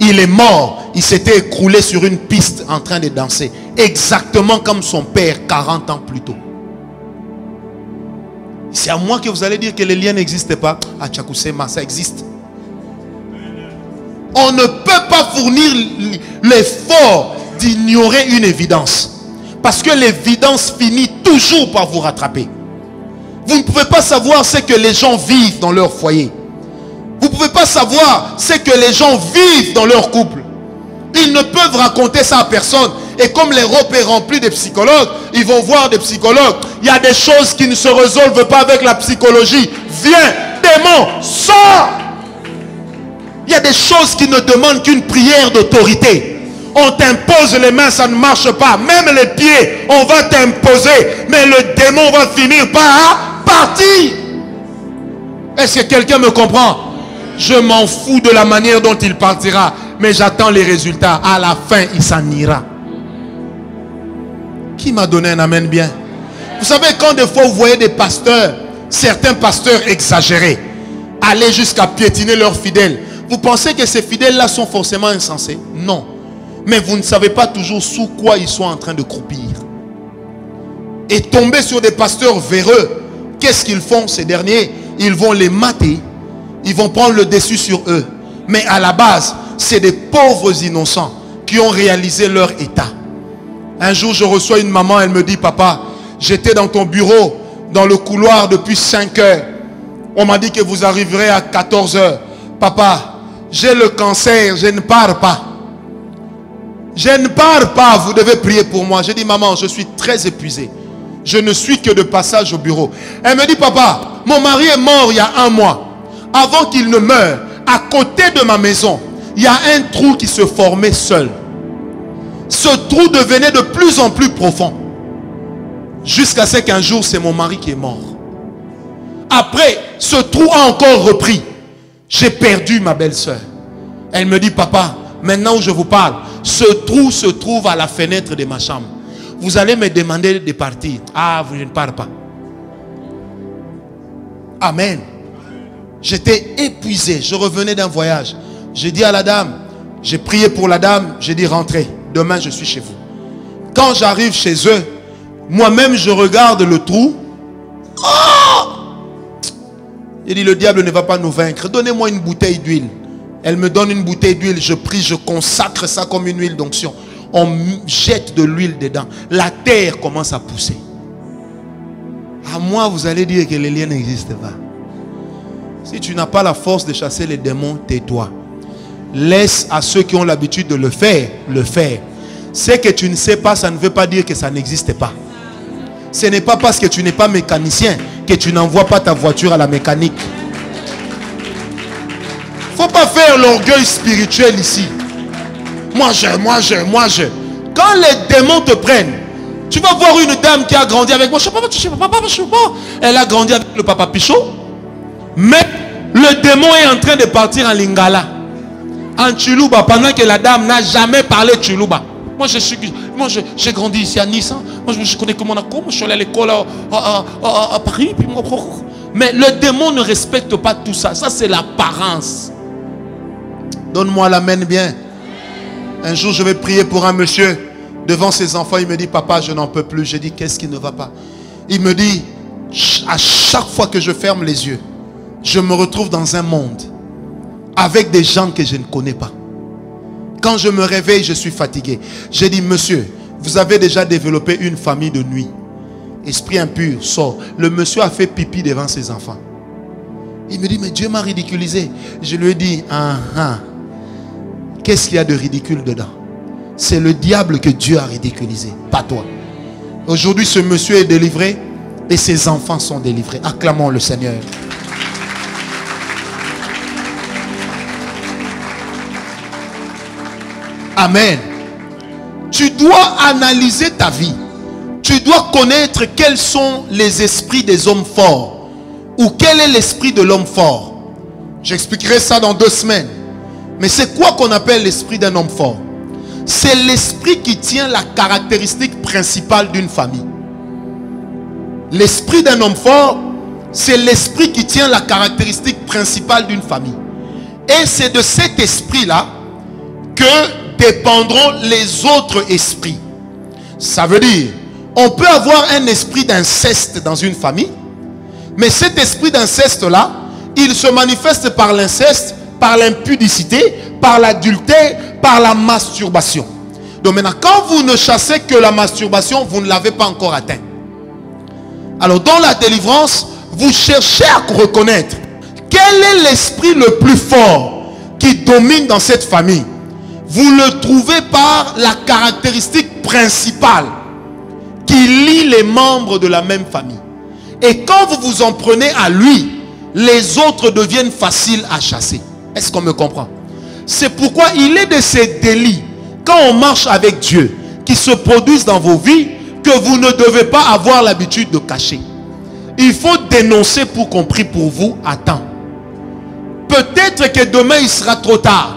Il est mort. Il s'était écroulé sur une piste en train de danser. Exactement comme son père, 40 ans plus tôt. C'est à moi que vous allez dire que les liens n'existent pas. À Tchakousema, ça existe. On ne peut pas fournir l'effort d'ignorer une évidence. Parce que l'évidence finit toujours par vous rattraper. Vous ne pouvez pas savoir ce que les gens vivent dans leur foyer. Vous ne pouvez pas savoir ce que les gens vivent dans leur couple. Ils ne peuvent raconter ça à personne. Et comme l'Europe est remplie de psychologues, ils vont voir des psychologues. Il y a des choses qui ne se résolvent pas avec la psychologie. Viens, démon, sors! Il y a des choses qui ne demandent qu'une prière d'autorité. On t'impose les mains, ça ne marche pas. Même les pieds, on va t'imposer. Mais le démon va finir par partir. Est-ce que quelqu'un me comprend? Je m'en fous de la manière dont il partira. Mais j'attends les résultats. À la fin, il s'en ira. Qui m'a donné un amen bien? Vous savez, quand des fois vous voyez des pasteurs, certains pasteurs exagérés, aller jusqu'à piétiner leurs fidèles. Vous pensez que ces fidèles-là sont forcément insensés? Non. Mais vous ne savez pas toujours sous quoi ils sont en train de croupir. Et tomber sur des pasteurs véreux, qu'est-ce qu'ils font ces derniers? Ils vont les mater, ils vont prendre le dessus sur eux. Mais à la base, c'est des pauvres innocents qui ont réalisé leur état. Un jour, je reçois une maman, elle me dit, papa, j'étais dans ton bureau, dans le couloir depuis 5 heures. On m'a dit que vous arriverez à 14 heures. Papa, j'ai le cancer, je ne pars pas. Je ne pars pas, vous devez prier pour moi. J'ai dit, maman, je suis très épuisé. Je ne suis que de passage au bureau. Elle me dit, papa, mon mari est mort il y a 1 mois. Avant qu'il ne meure, à côté de ma maison, il y a un trou qui se formait seul. Ce trou devenait de plus en plus profond. Jusqu'à ce qu'un jour, c'est mon mari qui est mort. Après, ce trou a encore repris. J'ai perdu ma belle-sœur. Elle me dit, papa, maintenant où je vous parle, ce trou se trouve à la fenêtre de ma chambre. Vous allez me demander de partir. Ah, vous ne partez pas. Amen. J'étais épuisé. Je revenais d'un voyage. J'ai dit à la dame, j'ai prié pour la dame, j'ai dit rentrez. Demain, je suis chez vous. Quand j'arrive chez eux, moi-même, je regarde le trou. Oh! J'ai dit, le diable ne va pas nous vaincre. Donnez-moi une bouteille d'huile. Elle me donne une bouteille d'huile, je prie, je consacre ça comme une huile d'onction. On jette de l'huile dedans. La terre commence à pousser. À moi, vous allez dire que les liens n'existent pas. Si tu n'as pas la force de chasser les démons, tais-toi. Laisse à ceux qui ont l'habitude de le faire, le faire. Ce que tu ne sais pas, ça ne veut pas dire que ça n'existe pas. Ce n'est pas parce que tu n'es pas mécanicien que tu n'envoies pas ta voiture à la mécanique. Il ne faut pas faire l'orgueil spirituel ici. moi je. Quand les démons te prennent, tu vas voir une dame qui a grandi avec moi. Je sais pas. Elle a grandi avec le papa Pichot. Mais le démon est en train de partir en Lingala, en Chuluba, pendant que la dame n'a jamais parlé Chuluba. Moi, j'ai grandi ici à Nice. Hein. Moi, je connais que Monaco. Moi, je suis allé à l'école à Paris. Puis moi, mais le démon ne respecte pas tout ça. Ça, c'est l'apparence. Donne-moi l'amen bien. Un jour, je vais prier pour un monsieur. Devant ses enfants, il me dit, papa, je n'en peux plus. Je dis, qu'est-ce qui ne va pas? Il me dit, à chaque fois que je ferme les yeux, je me retrouve dans un monde avec des gens que je ne connais pas. Quand je me réveille, je suis fatigué. J'ai dit, monsieur, vous avez déjà développé une famille de nuit. Esprit impur, sort. Le monsieur a fait pipi devant ses enfants. Il me dit, mais Dieu m'a ridiculisé. Je lui ai dit, qu'est-ce qu'il y a de ridicule dedans? C'est le diable que Dieu a ridiculisé, pas toi. Aujourd'hui, ce monsieur est délivré et ses enfants sont délivrés. Acclamons le Seigneur. Amen. Tu dois analyser ta vie. Tu dois connaître quels sont les esprits des hommes forts. Ou quel est l'esprit de l'homme fort. J'expliquerai ça dans 2 semaines. Mais c'est quoi qu'on appelle l'esprit d'un homme fort? C'est l'esprit qui tient la caractéristique principale d'une famille. L'esprit d'un homme fort, c'est l'esprit qui tient la caractéristique principale d'une famille. Et c'est de cet esprit-là que dépendront les autres esprits. Ça veut dire, on peut avoir un esprit d'inceste dans une famille, mais cet esprit d'inceste-là, il se manifeste par l'inceste, par l'impudicité, par l'adultère, par la masturbation. Donc maintenant, quand vous ne chassez que la masturbation, vous ne l'avez pas encore atteint. Alors dans la délivrance, vous cherchez à reconnaître quel est l'esprit le plus fort qui domine dans cette famille. Vous le trouvez par la caractéristique principale qui lie les membres de la même famille. Et quand vous vous en prenez à lui, les autres deviennent faciles à chasser. Est-ce qu'on me comprend? C'est pourquoi il est de ces délits, quand on marche avec Dieu, qui se produisent dans vos vies, que vous ne devez pas avoir l'habitude de cacher. Il faut dénoncer pour qu'on prie pour vous à temps. Peut-être que demain il sera trop tard.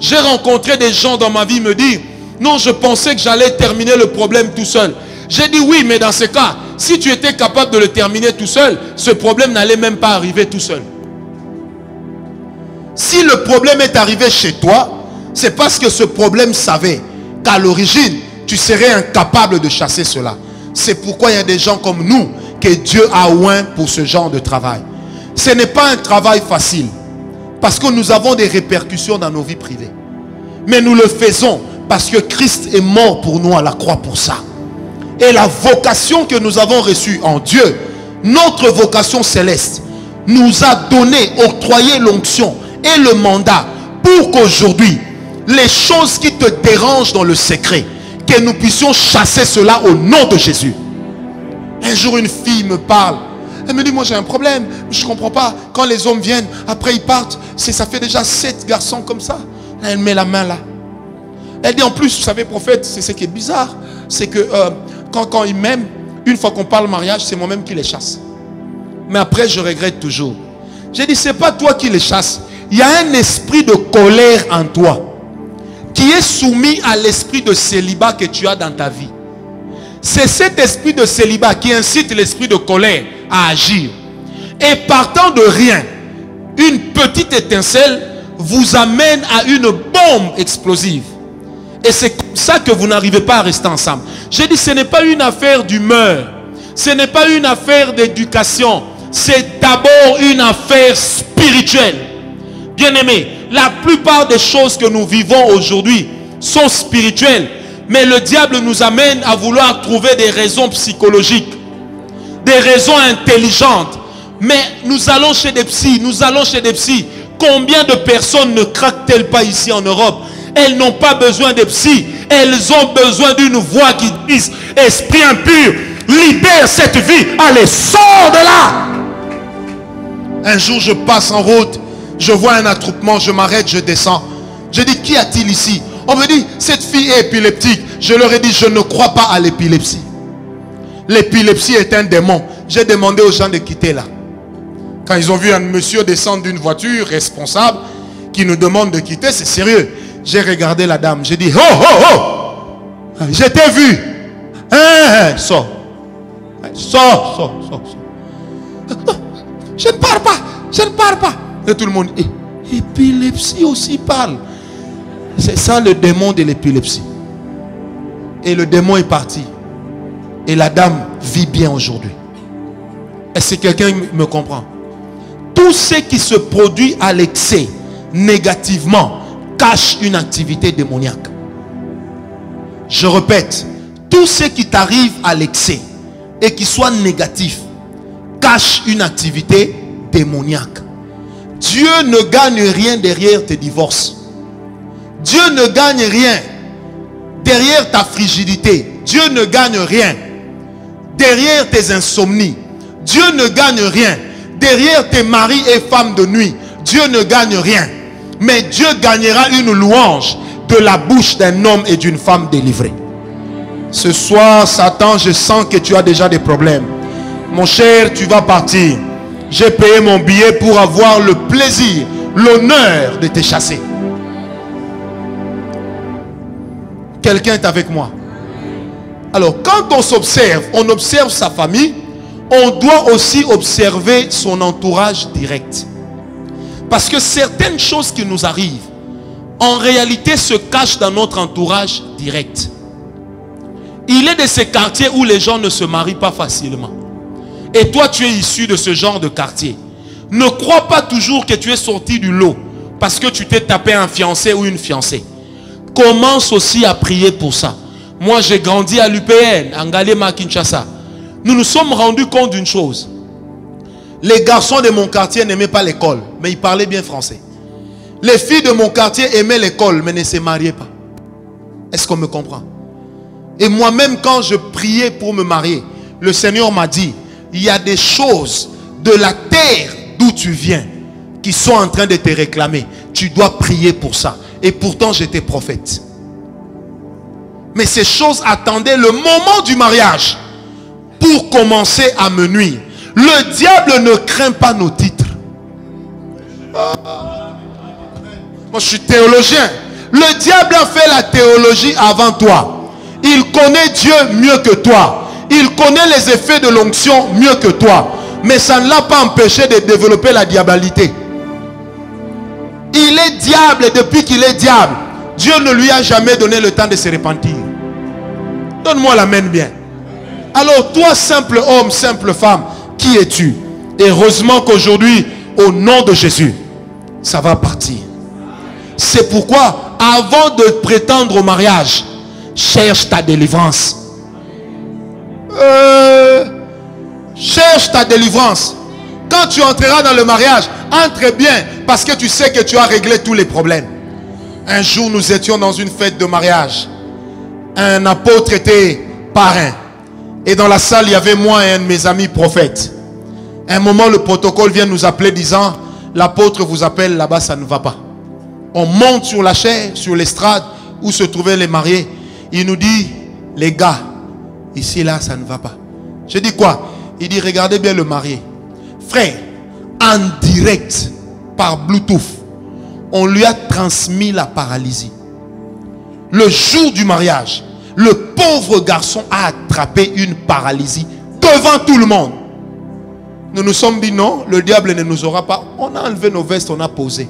J'ai rencontré des gens dans ma vie me dire, non, je pensais que j'allais terminer le problème tout seul. J'ai dit oui, mais dans ce cas, si tu étais capable de le terminer tout seul, ce problème n'allait même pas arriver tout seul. Si le problème est arrivé chez toi, c'est parce que ce problème savait qu'à l'origine, tu serais incapable de chasser cela. C'est pourquoi il y a des gens comme nous que Dieu a oint pour ce genre de travail. Ce n'est pas un travail facile parce que nous avons des répercussions dans nos vies privées. Mais nous le faisons parce que Christ est mort pour nous à la croix pour ça. Et la vocation que nous avons reçue en Dieu, notre vocation céleste, nous a donné, octroyé l'onction et le mandat pour qu'aujourd'hui, les choses qui te dérangent dans le secret, que nous puissions chasser cela au nom de Jésus. Un jour, une fille me parle. Elle me dit, moi j'ai un problème, je ne comprends pas. Quand les hommes viennent, après ils partent, ça fait déjà 7 garçons comme ça. Là, elle met la main là. Elle dit, en plus, vous savez, prophète, c'est ce qui est bizarre. C'est que quand ils m'aiment, une fois qu'on parle mariage, c'est moi-même qui les chasse. Mais après, je regrette toujours. J'ai dit, c'est pas toi qui les chasse. Il y a un esprit de colère en toi qui est soumis à l'esprit de célibat que tu as dans ta vie. C'est cet esprit de célibat qui incite l'esprit de colère à agir. Et partant de rien, une petite étincelle vous amène à une bombe explosive. Et c'est comme ça que vous n'arrivez pas à rester ensemble. J'ai dit, ce n'est pas une affaire d'humeur. Ce n'est pas une affaire d'éducation. C'est d'abord une affaire spirituelle. Bien-aimés, la plupart des choses que nous vivons aujourd'hui sont spirituelles. Mais le diable nous amène à vouloir trouver des raisons psychologiques. Des raisons intelligentes. Mais nous allons chez des psys. Nous allons chez des psys. Combien de personnes ne craquent-elles pas ici en Europe? Elles n'ont pas besoin de psy. Elles ont besoin d'une voix qui dise, esprit impur, libère cette vie. Allez, sors de là. Un jour, je passe en route. Je vois un attroupement. Je m'arrête, je descends. Je dis, qu'y a-t-il ici? On me dit, cette fille est épileptique. Je leur ai dit, je ne crois pas à l'épilepsie. L'épilepsie est un démon. J'ai demandé aux gens de quitter là. Quand ils ont vu un monsieur descendre d'une voiture responsable qui nous demande de quitter, c'est sérieux. J'ai regardé la dame. J'ai dit, oh, oh, oh, je t'ai vu. Hein, sors. Sors, sors, sors, sors. Je ne parle pas. Je ne parle pas. Et tout le monde, épilepsie aussi parle. C'est ça le démon de l'épilepsie. Et le démon est parti. Et la dame vit bien aujourd'hui. Est-ce que quelqu'un me comprend? Tout ce qui se produit à l'excès, négativement, cache une activité démoniaque. Je répète, tout ce qui t'arrive à l'excès et qui soit négatif, cache une activité démoniaque. Dieu ne gagne rien derrière tes divorces. Dieu ne gagne rien derrière ta frigidité. Dieu ne gagne rien derrière tes insomnies. Dieu ne gagne rien derrière tes maris et femmes de nuit. Dieu ne gagne rien. Mais Dieu gagnera une louange de la bouche d'un homme et d'une femme délivrée. Ce soir, Satan, je sens que tu as déjà des problèmes. Mon cher, tu vas partir. J'ai payé mon billet pour avoir le plaisir, l'honneur de te chasser. Quelqu'un est avec moi? Alors, quand on s'observe, on observe sa famille, on doit aussi observer son entourage direct. Parce que certaines choses qui nous arrivent, en réalité, se cachent dans notre entourage direct. Il est de ces quartiers où les gens ne se marient pas facilement. Et toi, tu es issu de ce genre de quartier. Ne crois pas toujours que tu es sorti du lot parce que tu t'es tapé un fiancé ou une fiancée. Commence aussi à prier pour ça. Moi, j'ai grandi à l'UPN, en Galima, Kinshasa. Nous nous sommes rendus compte d'une chose. Les garçons de mon quartier n'aimaient pas l'école, mais ils parlaient bien français. Les filles de mon quartier aimaient l'école, mais ne se mariaient pas. Est-ce qu'on me comprend? Et moi-même, quand je priais pour me marier, le Seigneur m'a dit, il y a des choses de la terre d'où tu viens qui sont en train de te réclamer. Tu dois prier pour ça. Et pourtant, j'étais prophète. Mais ces choses attendaient le moment du mariage pour commencer à me nuire. Le diable ne craint pas nos titres. Moi, je suis théologien. Le diable a fait la théologie avant toi. Il connaît Dieu mieux que toi. Il connaît les effets de l'onction mieux que toi. Mais ça ne l'a pas empêché de développer la diabalité. Il est diable et depuis qu'il est diable, Dieu ne lui a jamais donné le temps de se repentir. Donne-moi la main bien. Alors toi, simple homme, simple femme, qui es-tu? Et heureusement qu'aujourd'hui, au nom de Jésus, ça va partir. C'est pourquoi, avant de prétendre au mariage, cherche ta délivrance. Cherche ta délivrance. Quand tu entreras dans le mariage, entre bien, parce que tu sais que tu as réglé tous les problèmes. Un jour, nous étions dans une fête de mariage. Un apôtre était parrain. Et dans la salle, il y avait moi et un de mes amis prophètes. À un moment, le protocole vient nous appeler disant, l'apôtre vous appelle, là-bas, ça ne va pas. On monte sur la chaire, sur l'estrade, où se trouvaient les mariés. Il nous dit, les gars, ici, là, ça ne va pas. Je dis quoi? Il dit, regardez bien le marié. Frère, en direct, par Bluetooth, on lui a transmis la paralysie. Le jour du mariage, le pauvre garçon a attrapé une paralysie devant tout le monde. Nous nous sommes dit non, le diable ne nous aura pas. On a enlevé nos vestes, on a posé.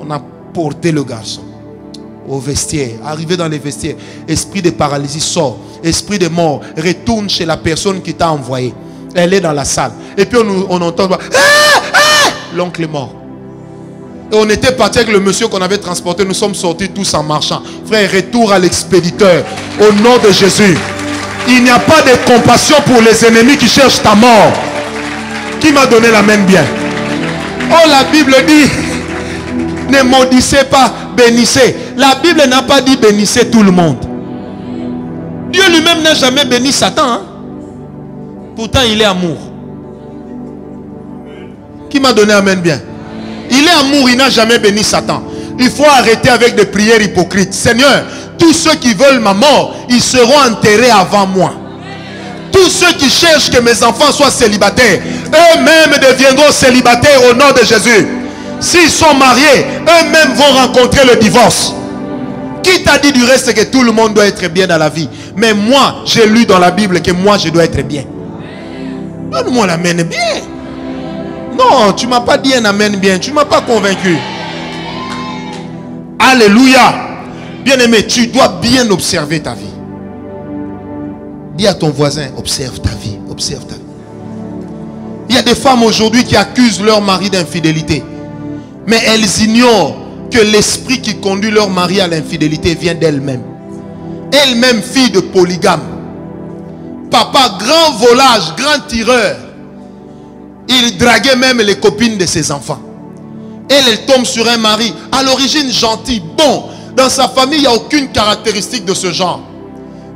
On a porté le garçon au vestiaire. Arrivé dans les vestiaires, esprit de paralysie sort. Esprit de mort, retourne chez la personne qui t'a envoyé. Elle est dans la salle. Et puis on entend, ah, ah, l'oncle est mort. Et on était parti avec le monsieur qu'on avait transporté. Nous sommes sortis tous en marchant. Frère, retour à l'expéditeur. Au nom de Jésus. Il n'y a pas de compassion pour les ennemis qui cherchent ta mort. Qui m'a donné la main bien? Oh, la Bible dit, ne maudissez pas, bénissez. La Bible n'a pas dit bénissez tout le monde. Dieu lui-même n'a jamais béni Satan. Hein? Pourtant, il est amour. Qui m'a donné amen bien? Il est amour, il n'a jamais béni Satan. Il faut arrêter avec des prières hypocrites. Seigneur, tous ceux qui veulent ma mort, ils seront enterrés avant moi. Tous ceux qui cherchent que mes enfants soient célibataires, eux-mêmes deviendront célibataires au nom de Jésus. S'ils sont mariés, eux-mêmes vont rencontrer le divorce. Qui t'a dit du reste que tout le monde doit être bien dans la vie? Mais moi, j'ai lu dans la Bible que moi, je dois être bien. Donne-moi l'amen bien. Non, tu ne m'as pas dit un amen bien. Tu ne m'as pas convaincu. Alléluia. Bien-aimé, tu dois bien observer ta vie. Dis à ton voisin, observe ta vie. Observe ta vie. Il y a des femmes aujourd'hui qui accusent leur mari d'infidélité. Mais elles ignorent que l'esprit qui conduit leur mari à l'infidélité vient d'elle-même. Elle-même fille de polygame. Papa, grand volage, grand tireur. Il draguait même les copines de ses enfants. Elle tombe sur un mari à l'origine gentil, bon. Dans sa famille, il n'y a aucune caractéristique de ce genre.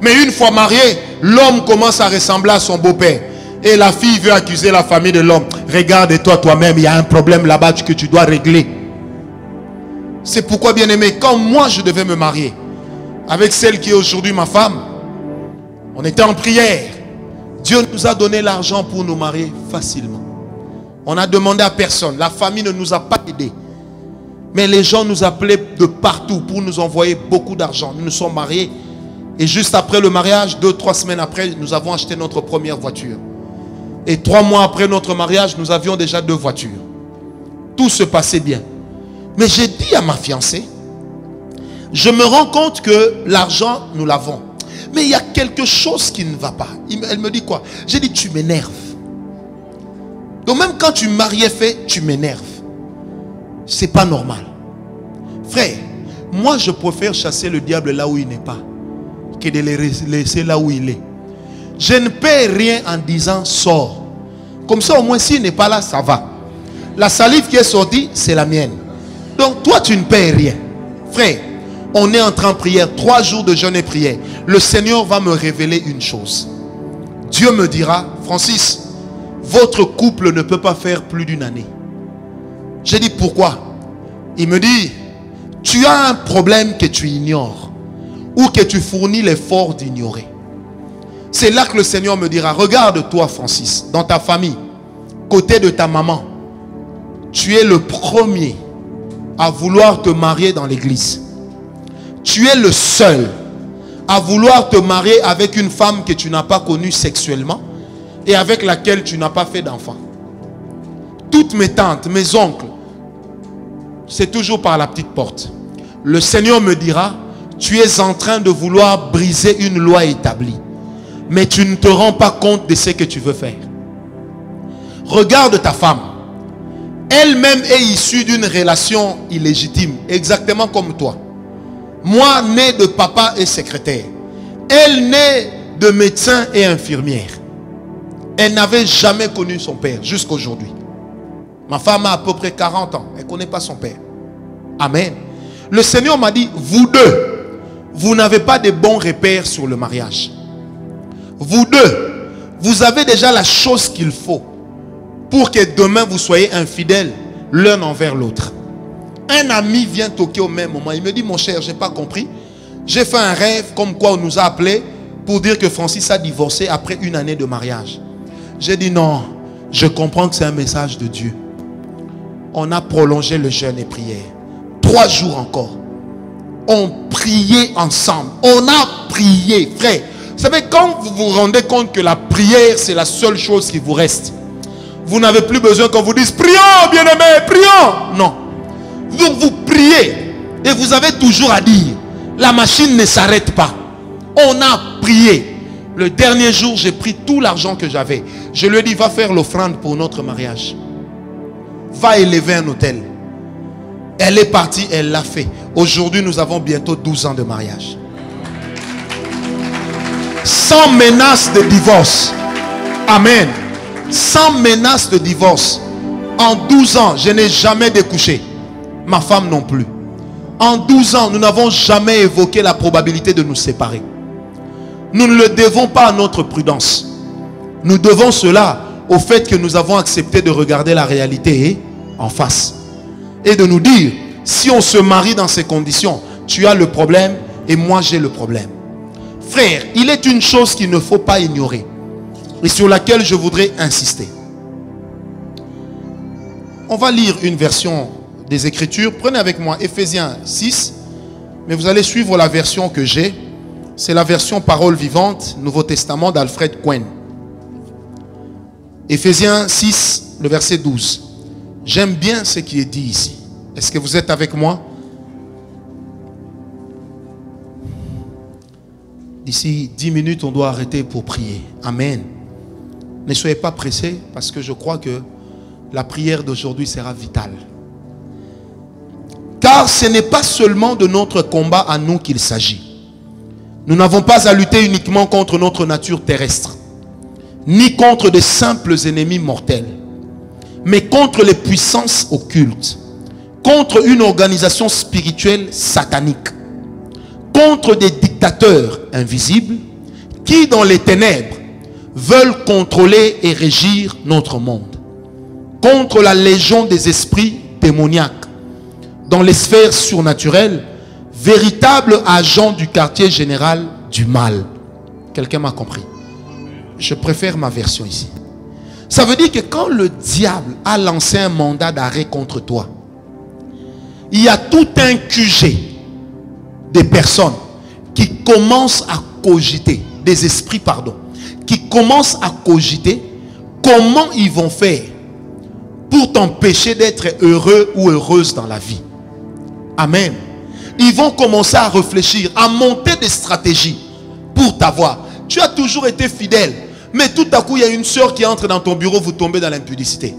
Mais une fois marié, l'homme commence à ressembler à son beau-père. Et la fille veut accuser la famille de l'homme. Regarde-toi toi-même, il y a un problème là-bas que tu dois régler. C'est pourquoi, bien-aimé, quand moi je devais me marier avec celle qui est aujourd'hui ma femme, on était en prière. Dieu nous a donné l'argent pour nous marier facilement. On n'a demandé à personne. La famille ne nous a pas aidés. Mais les gens nous appelaient de partout pour nous envoyer beaucoup d'argent. Nous nous sommes mariés. Et juste après le mariage, 2-3 semaines après, nous avons acheté notre première voiture. Et 3 mois après notre mariage, nous avions déjà 2 voitures. Tout se passait bien. Mais j'ai dit à ma fiancée, je me rends compte que l'argent, nous l'avons. Mais il y a quelque chose qui ne va pas. Elle me dit quoi? J'ai dit, tu m'énerves. Donc même quand tu mariais fait, tu m'énerves. C'est pas normal. Frère, moi je préfère chasser le diable là où il n'est pas que de le laisser là où il est. Je ne paie rien en disant sors. Comme ça au moins s'il n'est pas là, ça va. La salive qui est sortie, c'est la mienne. Donc toi tu ne paies rien. Frère, on est entré en prière, 3 jours de jeûne et prière. Le Seigneur va me révéler une chose. Dieu me dira, Francis, votre couple ne peut pas faire plus d'1 année. J'ai dit pourquoi? Il me dit, tu as un problème que tu ignores ou que tu fournis l'effort d'ignorer. C'est là que le Seigneur me dira, regarde-toi Francis, dans ta famille, côté de ta maman, tu es le premier à vouloir te marier dans l'église. Tu es le seul à vouloir te marier avec une femme que tu n'as pas connue sexuellement et avec laquelle tu n'as pas fait d'enfant. Toutes mes tantes, mes oncles, c'est toujours par la petite porte. Le Seigneur me dira, tu es en train de vouloir briser une loi établie, mais tu ne te rends pas compte de ce que tu veux faire. Regarde ta femme, elle-même est issue d'une relation illégitime, exactement comme toi. Moi, née de papa et secrétaire, elle née de médecin et infirmière. Elle n'avait jamais connu son père jusqu'à aujourd'hui. Ma femme a à peu près 40 ans. Elle ne connaît pas son père. Amen. Le Seigneur m'a dit, vous deux, vous n'avez pas de bons repères sur le mariage. Vous deux, vous avez déjà la chose qu'il faut pour que demain vous soyez infidèles l'un envers l'autre. Un ami vient toquer au même moment. Il me dit, mon cher, je n'ai pas compris. J'ai fait un rêve comme quoi on nous a appelés pour dire que Francis a divorcé après 1 année de mariage. J'ai dit non, je comprends que c'est un message de Dieu. On a prolongé le jeûne et prière. 3 jours encore. On priait ensemble. On a prié, frère. Vous savez, quand vous vous rendez compte que la prière, c'est la seule chose qui vous reste, vous n'avez plus besoin qu'on vous dise, prions, bien-aimé, prions. Non. Donc vous priez et vous avez toujours à dire, la machine ne s'arrête pas. On a prié. Le dernier jour, j'ai pris tout l'argent que j'avais. Je lui ai dit, va faire l'offrande pour notre mariage. Va élever un hôtel. Elle est partie, elle l'a fait. Aujourd'hui, nous avons bientôt 12 ans de mariage. Sans menace de divorce. Amen. Sans menace de divorce. En 12 ans, je n'ai jamais découché. Ma femme non plus. En 12 ans, nous n'avons jamais évoqué la probabilité de nous séparer. Nous ne le devons pas à notre prudence. Nous devons cela au fait que nous avons accepté de regarder la réalité en face. Et de nous dire, Si on se marie dans ces conditions, tu as le problème et moi j'ai le problème. Frère, il est une chose qu'il ne faut pas ignorer et sur laquelle je voudrais insister. On va lire une version des Écritures. Prenez avec moi Éphésiens 6, mais vous allez suivre la version que j'ai. C'est la version Parole Vivante, Nouveau Testament d'Alfred Quinn. Éphésiens 6, le verset 12. J'aime bien ce qui est dit ici. Est-ce que vous êtes avec moi? D'ici 10 minutes, on doit arrêter pour prier. Amen. Ne soyez pas pressés parce que je crois que la prière d'aujourd'hui sera vitale. Car ce n'est pas seulement de notre combat à nous qu'il s'agit. Nous n'avons pas à lutter uniquement contre notre nature terrestre, ni contre de simples ennemis mortels, mais contre les puissances occultes, contre une organisation spirituelle satanique, contre des dictateurs invisibles qui, dans les ténèbres, veulent contrôler et régir notre monde, contre la légion des esprits démoniaques, dans les sphères surnaturelles, véritable agent du quartier général du mal. Quelqu'un m'a compris? Je préfère ma version ici. Ça veut dire que quand le diable a lancé un mandat d'arrêt contre toi, il y a tout un QG des personnes qui commencent à cogiter, des esprits pardon, qui commencent à cogiter comment ils vont faire pour t'empêcher d'être heureux ou heureuse dans la vie. Amen. Ils vont commencer à réfléchir, à monter des stratégies pour t'avoir. Tu as toujours été fidèle, mais tout à coup il y a une sœur qui entre dans ton bureau, vous tombez dans l'impudicité.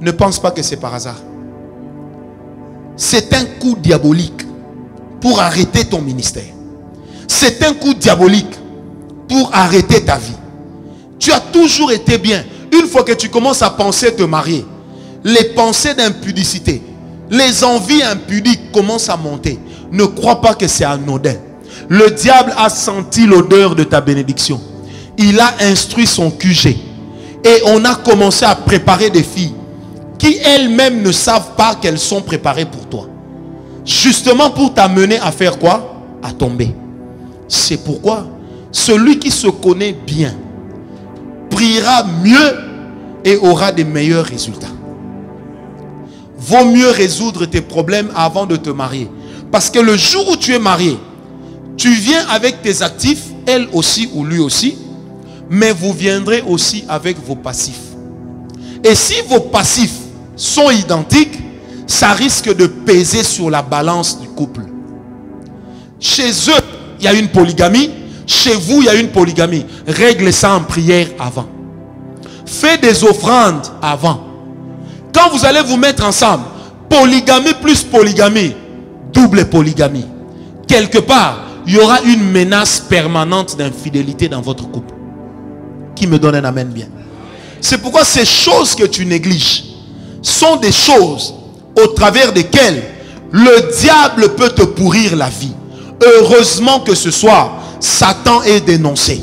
Ne pense pas que c'est par hasard. C'est un coup diabolique pour arrêter ton ministère. C'est un coup diabolique pour arrêter ta vie. Tu as toujours été bien. Une fois que tu commences à penser te marier, les pensées d'impudicité, les envies impudiques commencent à monter. Ne crois pas que c'est anodin. Le diable a senti l'odeur de ta bénédiction. Il a instruit son QG. Et on a commencé à préparer des filles qui elles-mêmes ne savent pas qu'elles sont préparées pour toi. Justement pour t'amener à faire quoi? À tomber. C'est pourquoi celui qui se connaît bien priera mieux et aura des meilleurs résultats. Vaut mieux résoudre tes problèmes avant de te marier. Parce que le jour où tu es marié, tu viens avec tes actifs, elle aussi ou lui aussi, mais vous viendrez aussi avec vos passifs. Et si vos passifs sont identiques, ça risque de peser sur la balance du couple. Chez eux, il y a une polygamie. Chez vous, il y a une polygamie. Règle ça en prière avant. Fais des offrandes avant. Quand vous allez vous mettre ensemble, polygamie plus polygamie, double polygamie. Quelque part, il y aura une menace permanente d'infidélité dans votre couple. Qui me donne un amen bien. C'est pourquoi ces choses que tu négliges sont des choses au travers desquelles le diable peut te pourrir la vie. Heureusement que ce soir, Satan est dénoncé.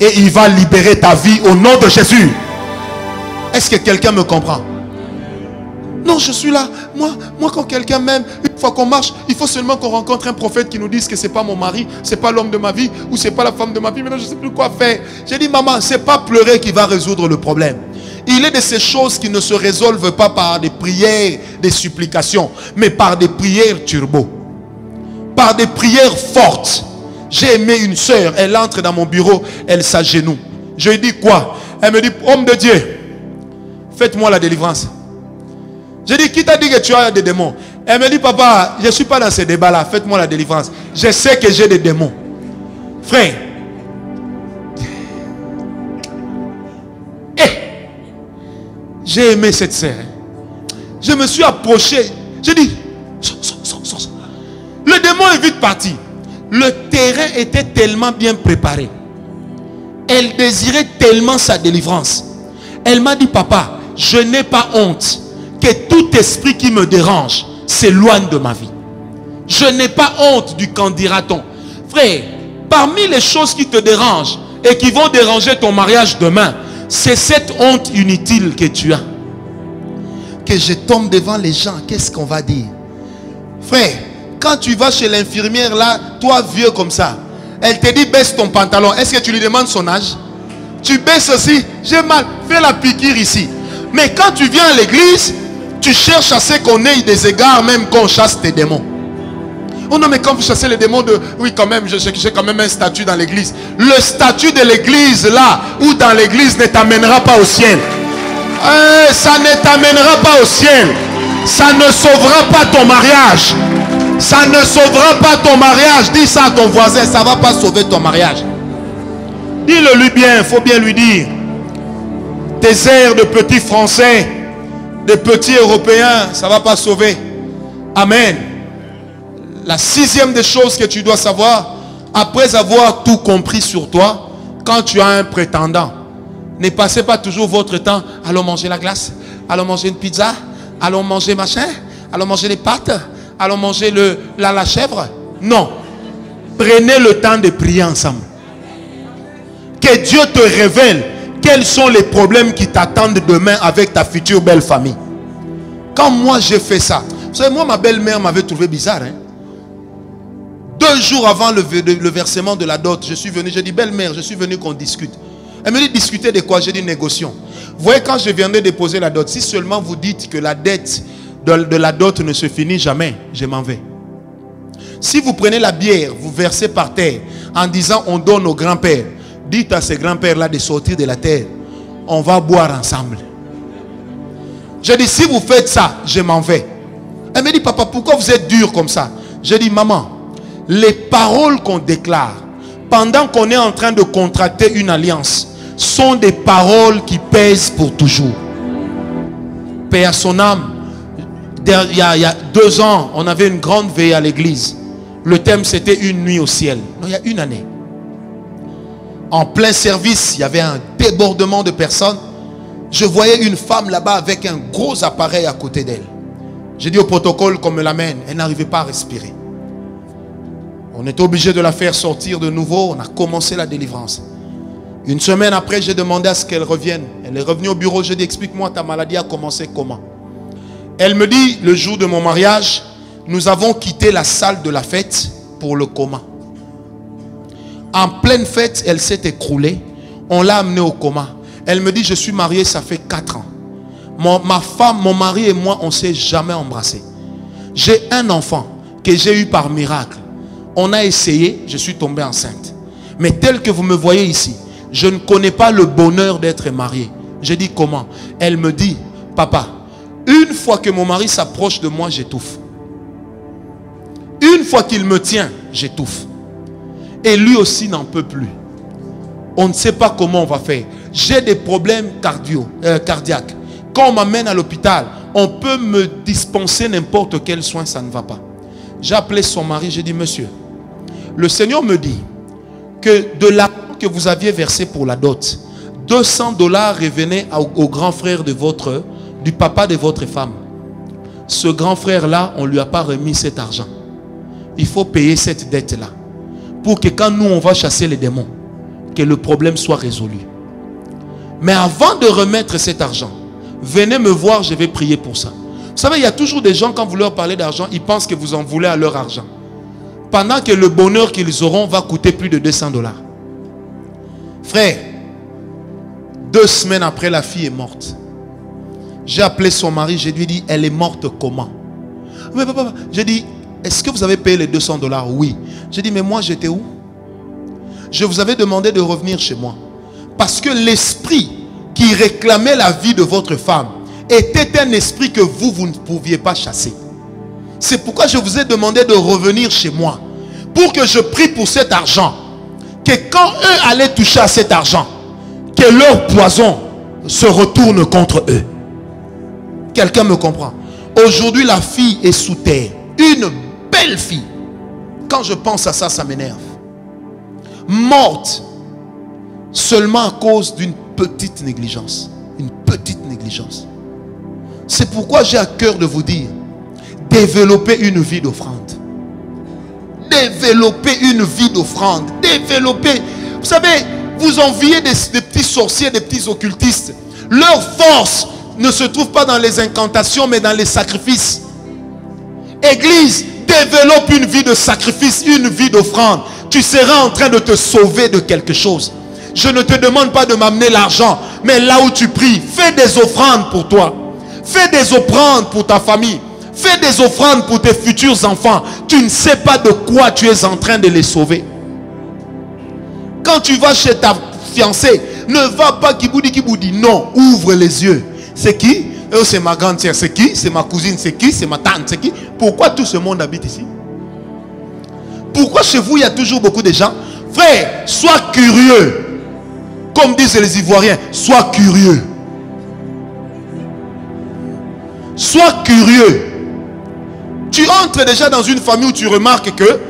Et il va libérer ta vie au nom de Jésus. Est-ce que quelqu'un me comprend? Non, je suis là. Moi quand quelqu'un m'aime, une fois qu'on marche, il faut seulement qu'on rencontre un prophète qui nous dise que ce n'est pas mon mari, ce n'est pas l'homme de ma vie ou ce n'est pas la femme de ma vie. Maintenant, je ne sais plus quoi faire. J'ai dit, maman, ce n'est pas pleurer qui va résoudre le problème. Il est de ces choses qui ne se résolvent pas par des prières, des supplications, mais par des prières turbo. Par des prières fortes. J'ai aimé une sœur, elle entre dans mon bureau, elle s'agenouille. Je lui dis quoi? Elle me dit, homme de Dieu, faites-moi la délivrance. Je dis, qui t'a dit que tu as des démons? Elle me dit, papa, je ne suis pas dans ces débats-là. Faites-moi la délivrance. Je sais que j'ai des démons. Frère. Eh, j'ai aimé cette sœur. Je me suis approché. Je dis, sors. Le démon est vite parti. Le terrain était tellement bien préparé. Elle désirait tellement sa délivrance. Elle m'a dit, papa, je n'ai pas honte que tout esprit qui me dérange s'éloigne de ma vie. Je n'ai pas honte du qu'en dira-t-on. Frère, parmi les choses qui te dérangent et qui vont déranger ton mariage demain, c'est cette honte inutile que tu as. Que je tombe devant les gens, qu'est-ce qu'on va dire? Frère, quand tu vas chez l'infirmière là, toi vieux comme ça, elle te dit baisse ton pantalon. Est-ce que tu lui demandes son âge? Tu baisses aussi, j'ai mal, fais la piqûre ici. Mais quand tu viens à l'église, tu cherches à ce qu'on ait des égards, même qu'on chasse tes démons. Oh non, mais quand vous chassez les démons de... Oui, quand même, j'ai quand même un statut dans l'église. Le statut de l'église là, ou dans l'église, ne t'amènera pas au ciel. Ça ne t'amènera pas au ciel. Ça ne sauvera pas ton mariage. Ça ne sauvera pas ton mariage. Dis ça à ton voisin, ça ne va pas sauver ton mariage. Dis-le lui bien, il faut bien lui dire. Tes airs de petits français, de petits européens, ça ne va pas sauver. Amen. La sixième des choses que tu dois savoir, après avoir tout compris sur toi, quand tu as un prétendant, ne passez pas toujours votre temps, allons manger la glace, allons manger une pizza, allons manger machin, allons manger les pâtes, allons manger la chèvre. Non. Prenez le temps de prier ensemble. Que Dieu te révèle quels sont les problèmes qui t'attendent demain avec ta future belle famille. Quand moi j'ai fait ça, vous savez, moi ma belle-mère m'avait trouvé bizarre. Hein? 2 jours avant le versement de la dot, je suis venu, j'ai dit belle-mère, je suis venu qu'on discute. Elle me dit discuter de quoi? J'ai dit négocions. Vous voyez, quand je viendrai déposer la dot, si seulement vous dites que la dette de la dot ne se finit jamais, je m'en vais. Si vous prenez la bière, vous versez par terre en disant on donne au grand-père, dites à ces grands-pères-là de sortir de la terre. On va boire ensemble. Je dis, si vous faites ça, je m'en vais. Elle me dit, papa, pourquoi vous êtes dur comme ça? Je dis, maman, les paroles qu'on déclare, pendant qu'on est en train de contracter une alliance, sont des paroles qui pèsent pour toujours. Paix à son âme. Il y a 2 ans, on avait une grande veillée à l'église. Le thème, c'était une nuit au ciel. Non, il y a une année. En plein service, il y avait un débordement de personnes. Je voyais une femme là-bas avec un gros appareil à côté d'elle. J'ai dit au protocole qu'on me l'amène. Elle n'arrivait pas à respirer. On était obligé de la faire sortir de nouveau. On a commencé la délivrance. Une semaine après, j'ai demandé à ce qu'elle revienne. Elle est revenue au bureau. J'ai dit, explique-moi, ta maladie a commencé comment? Elle me dit, le jour de mon mariage, nous avons quitté la salle de la fête pour le coma. En pleine fête, elle s'est écroulée. On l'a amenée au coma. Elle me dit, je suis mariée, ça fait 4 ans. Ma femme, mon mari et moi, on ne s'est jamais embrassés. J'ai un enfant que j'ai eu par miracle. On a essayé, je suis tombée enceinte. Mais tel que vous me voyez ici, je ne connais pas le bonheur d'être mariée. J'ai dit, comment? Elle me dit, papa, une fois que mon mari s'approche de moi, j'étouffe. Une fois qu'il me tient, j'étouffe. Et lui aussi n'en peut plus. On ne sait pas comment on va faire. J'ai des problèmes cardiaques. Quand on m'amène à l'hôpital, on peut me dispenser n'importe quel soin, ça ne va pas. J'ai appelé son mari, j'ai dit, monsieur, le Seigneur me dit que de l'argent que vous aviez versé pour la dot, 200 $ revenaient au grand frère du papa de votre femme. Ce grand frère-là, on ne lui a pas remis cet argent. Il faut payer cette dette-là, pour que quand nous on va chasser les démons, que le problème soit résolu. Mais avant de remettre cet argent, venez me voir, je vais prier pour ça. Vous savez, il y a toujours des gens, quand vous leur parlez d'argent, ils pensent que vous en voulez à leur argent, pendant que le bonheur qu'ils auront va coûter plus de 200 $. Frère, 2 semaines après, la fille est morte. J'ai appelé son mari, je lui ai dit, elle est morte comment? Mais papa, j'ai dit, est-ce que vous avez payé les 200 $? Oui. J'ai dit, mais moi j'étais où? Je vous avais demandé de revenir chez moi. Parce que l'esprit qui réclamait la vie de votre femme était un esprit que vous ne pouviez pas chasser. C'est pourquoi je vous ai demandé de revenir chez moi. Pour que je prie pour cet argent. Que quand eux allaient toucher à cet argent, que leur poison se retourne contre eux. Quelqu'un me comprend? Aujourd'hui, la fille est sous terre. Une belle fille. Quand je pense à ça, ça m'énerve. Morte seulement à cause d'une petite négligence. Une petite négligence. C'est pourquoi j'ai à cœur de vous dire, développez une vie d'offrande. Développez une vie d'offrande. Développez. Vous savez, vous enviez des petits sorciers, des petits occultistes. Leur force ne se trouve pas dans les incantations, mais dans les sacrifices. Église, développe une vie de sacrifice, une vie d'offrande, tu seras en train de te sauver de quelque chose. Je ne te demande pas de m'amener l'argent, mais là où tu pries, fais des offrandes pour toi. Fais des offrandes pour ta famille. Fais des offrandes pour tes futurs enfants. Tu ne sais pas de quoi tu es en train de les sauver. Quand tu vas chez ta fiancée, ne va pas kiboudi. Non, ouvre les yeux. C'est qui? Oh, c'est ma grande sœur. C'est qui? C'est ma cousine. C'est qui? C'est ma tante. C'est qui? Pourquoi tout ce monde habite ici? Pourquoi chez vous il y a toujours beaucoup de gens? Frère, sois curieux. Comme disent les Ivoiriens, sois curieux. Sois curieux. Tu entres déjà dans une famille où tu remarques que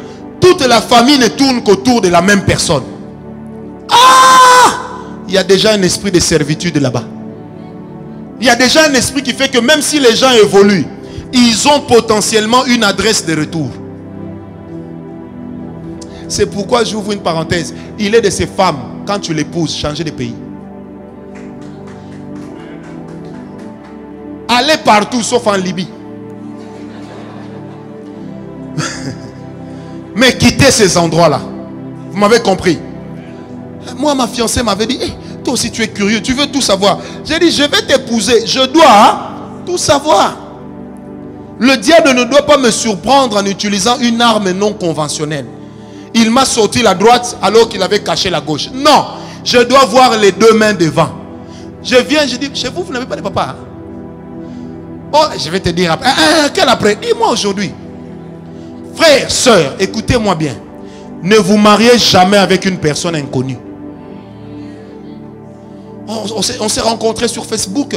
toute la famille ne tourne qu'autour de la même personne. Ah! Il y a déjà un esprit de servitude là-bas. Il y a déjà un esprit qui fait que même si les gens évoluent, ils ont potentiellement une adresse de retour. C'est pourquoi j'ouvre une parenthèse. Il est de ces femmes, quand tu l'épouses, changer de pays. Allez partout sauf en Libye. Mais quittez ces endroits-là. Vous m'avez compris. Moi, ma fiancée m'avait dit, hey, toi aussi tu es curieux, tu veux tout savoir. J'ai dit, je vais t'épouser, je dois tout savoir. Le diable ne doit pas me surprendre en utilisant une arme non conventionnelle. Il m'a sorti la droite alors qu'il avait caché la gauche. Non, je dois voir les deux mains devant. Je viens, je dis, chez vous, vous n'avez pas de papa. Oh, je vais te dire après. Quel après? Dis-moi aujourd'hui. Frères, sœurs, écoutez-moi bien. Ne vous mariez jamais avec une personne inconnue. On s'est rencontrés sur Facebook.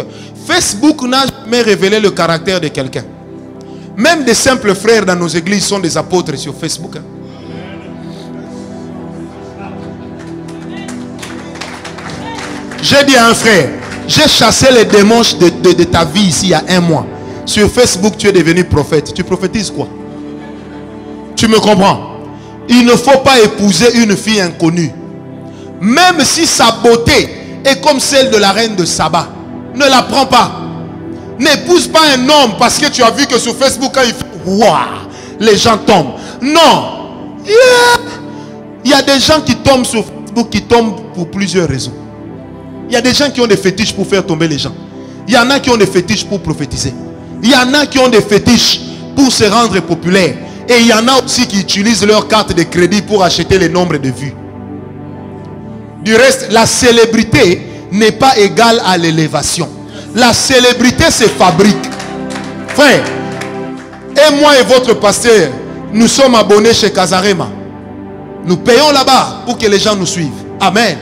Facebook n'a jamais révélé le caractère de quelqu'un. Même des simples frères dans nos églises sont des apôtres sur Facebook. J'ai dit à un frère, j'ai chassé les démons de ta vie ici il y a un mois. Sur Facebook, tu es devenu prophète. Tu prophétises quoi? Tu me comprends? Il ne faut pas épouser une fille inconnue. Même si sa beauté est comme celle de la reine de Saba. Ne la prends pas. N'épouse pas un homme parce que tu as vu que sur Facebook, quand il fait waouh, les gens tombent. Non. Il y a des gens qui tombent sur Facebook, qui tombent pour plusieurs raisons. Il y a des gens qui ont des fétiches pour faire tomber les gens. Il y en a qui ont des fétiches pour prophétiser. Il y en a qui ont des fétiches pour se rendre populaire. Et il y en a aussi qui utilisent leur carte de crédit pour acheter les nombres de vues. Du reste, la célébrité n'est pas égale à l'élévation. La célébrité se fabrique. Frère, et moi et votre pasteur, nous sommes abonnés chez Casarema. Nous payons là-bas pour que les gens nous suivent. Amen.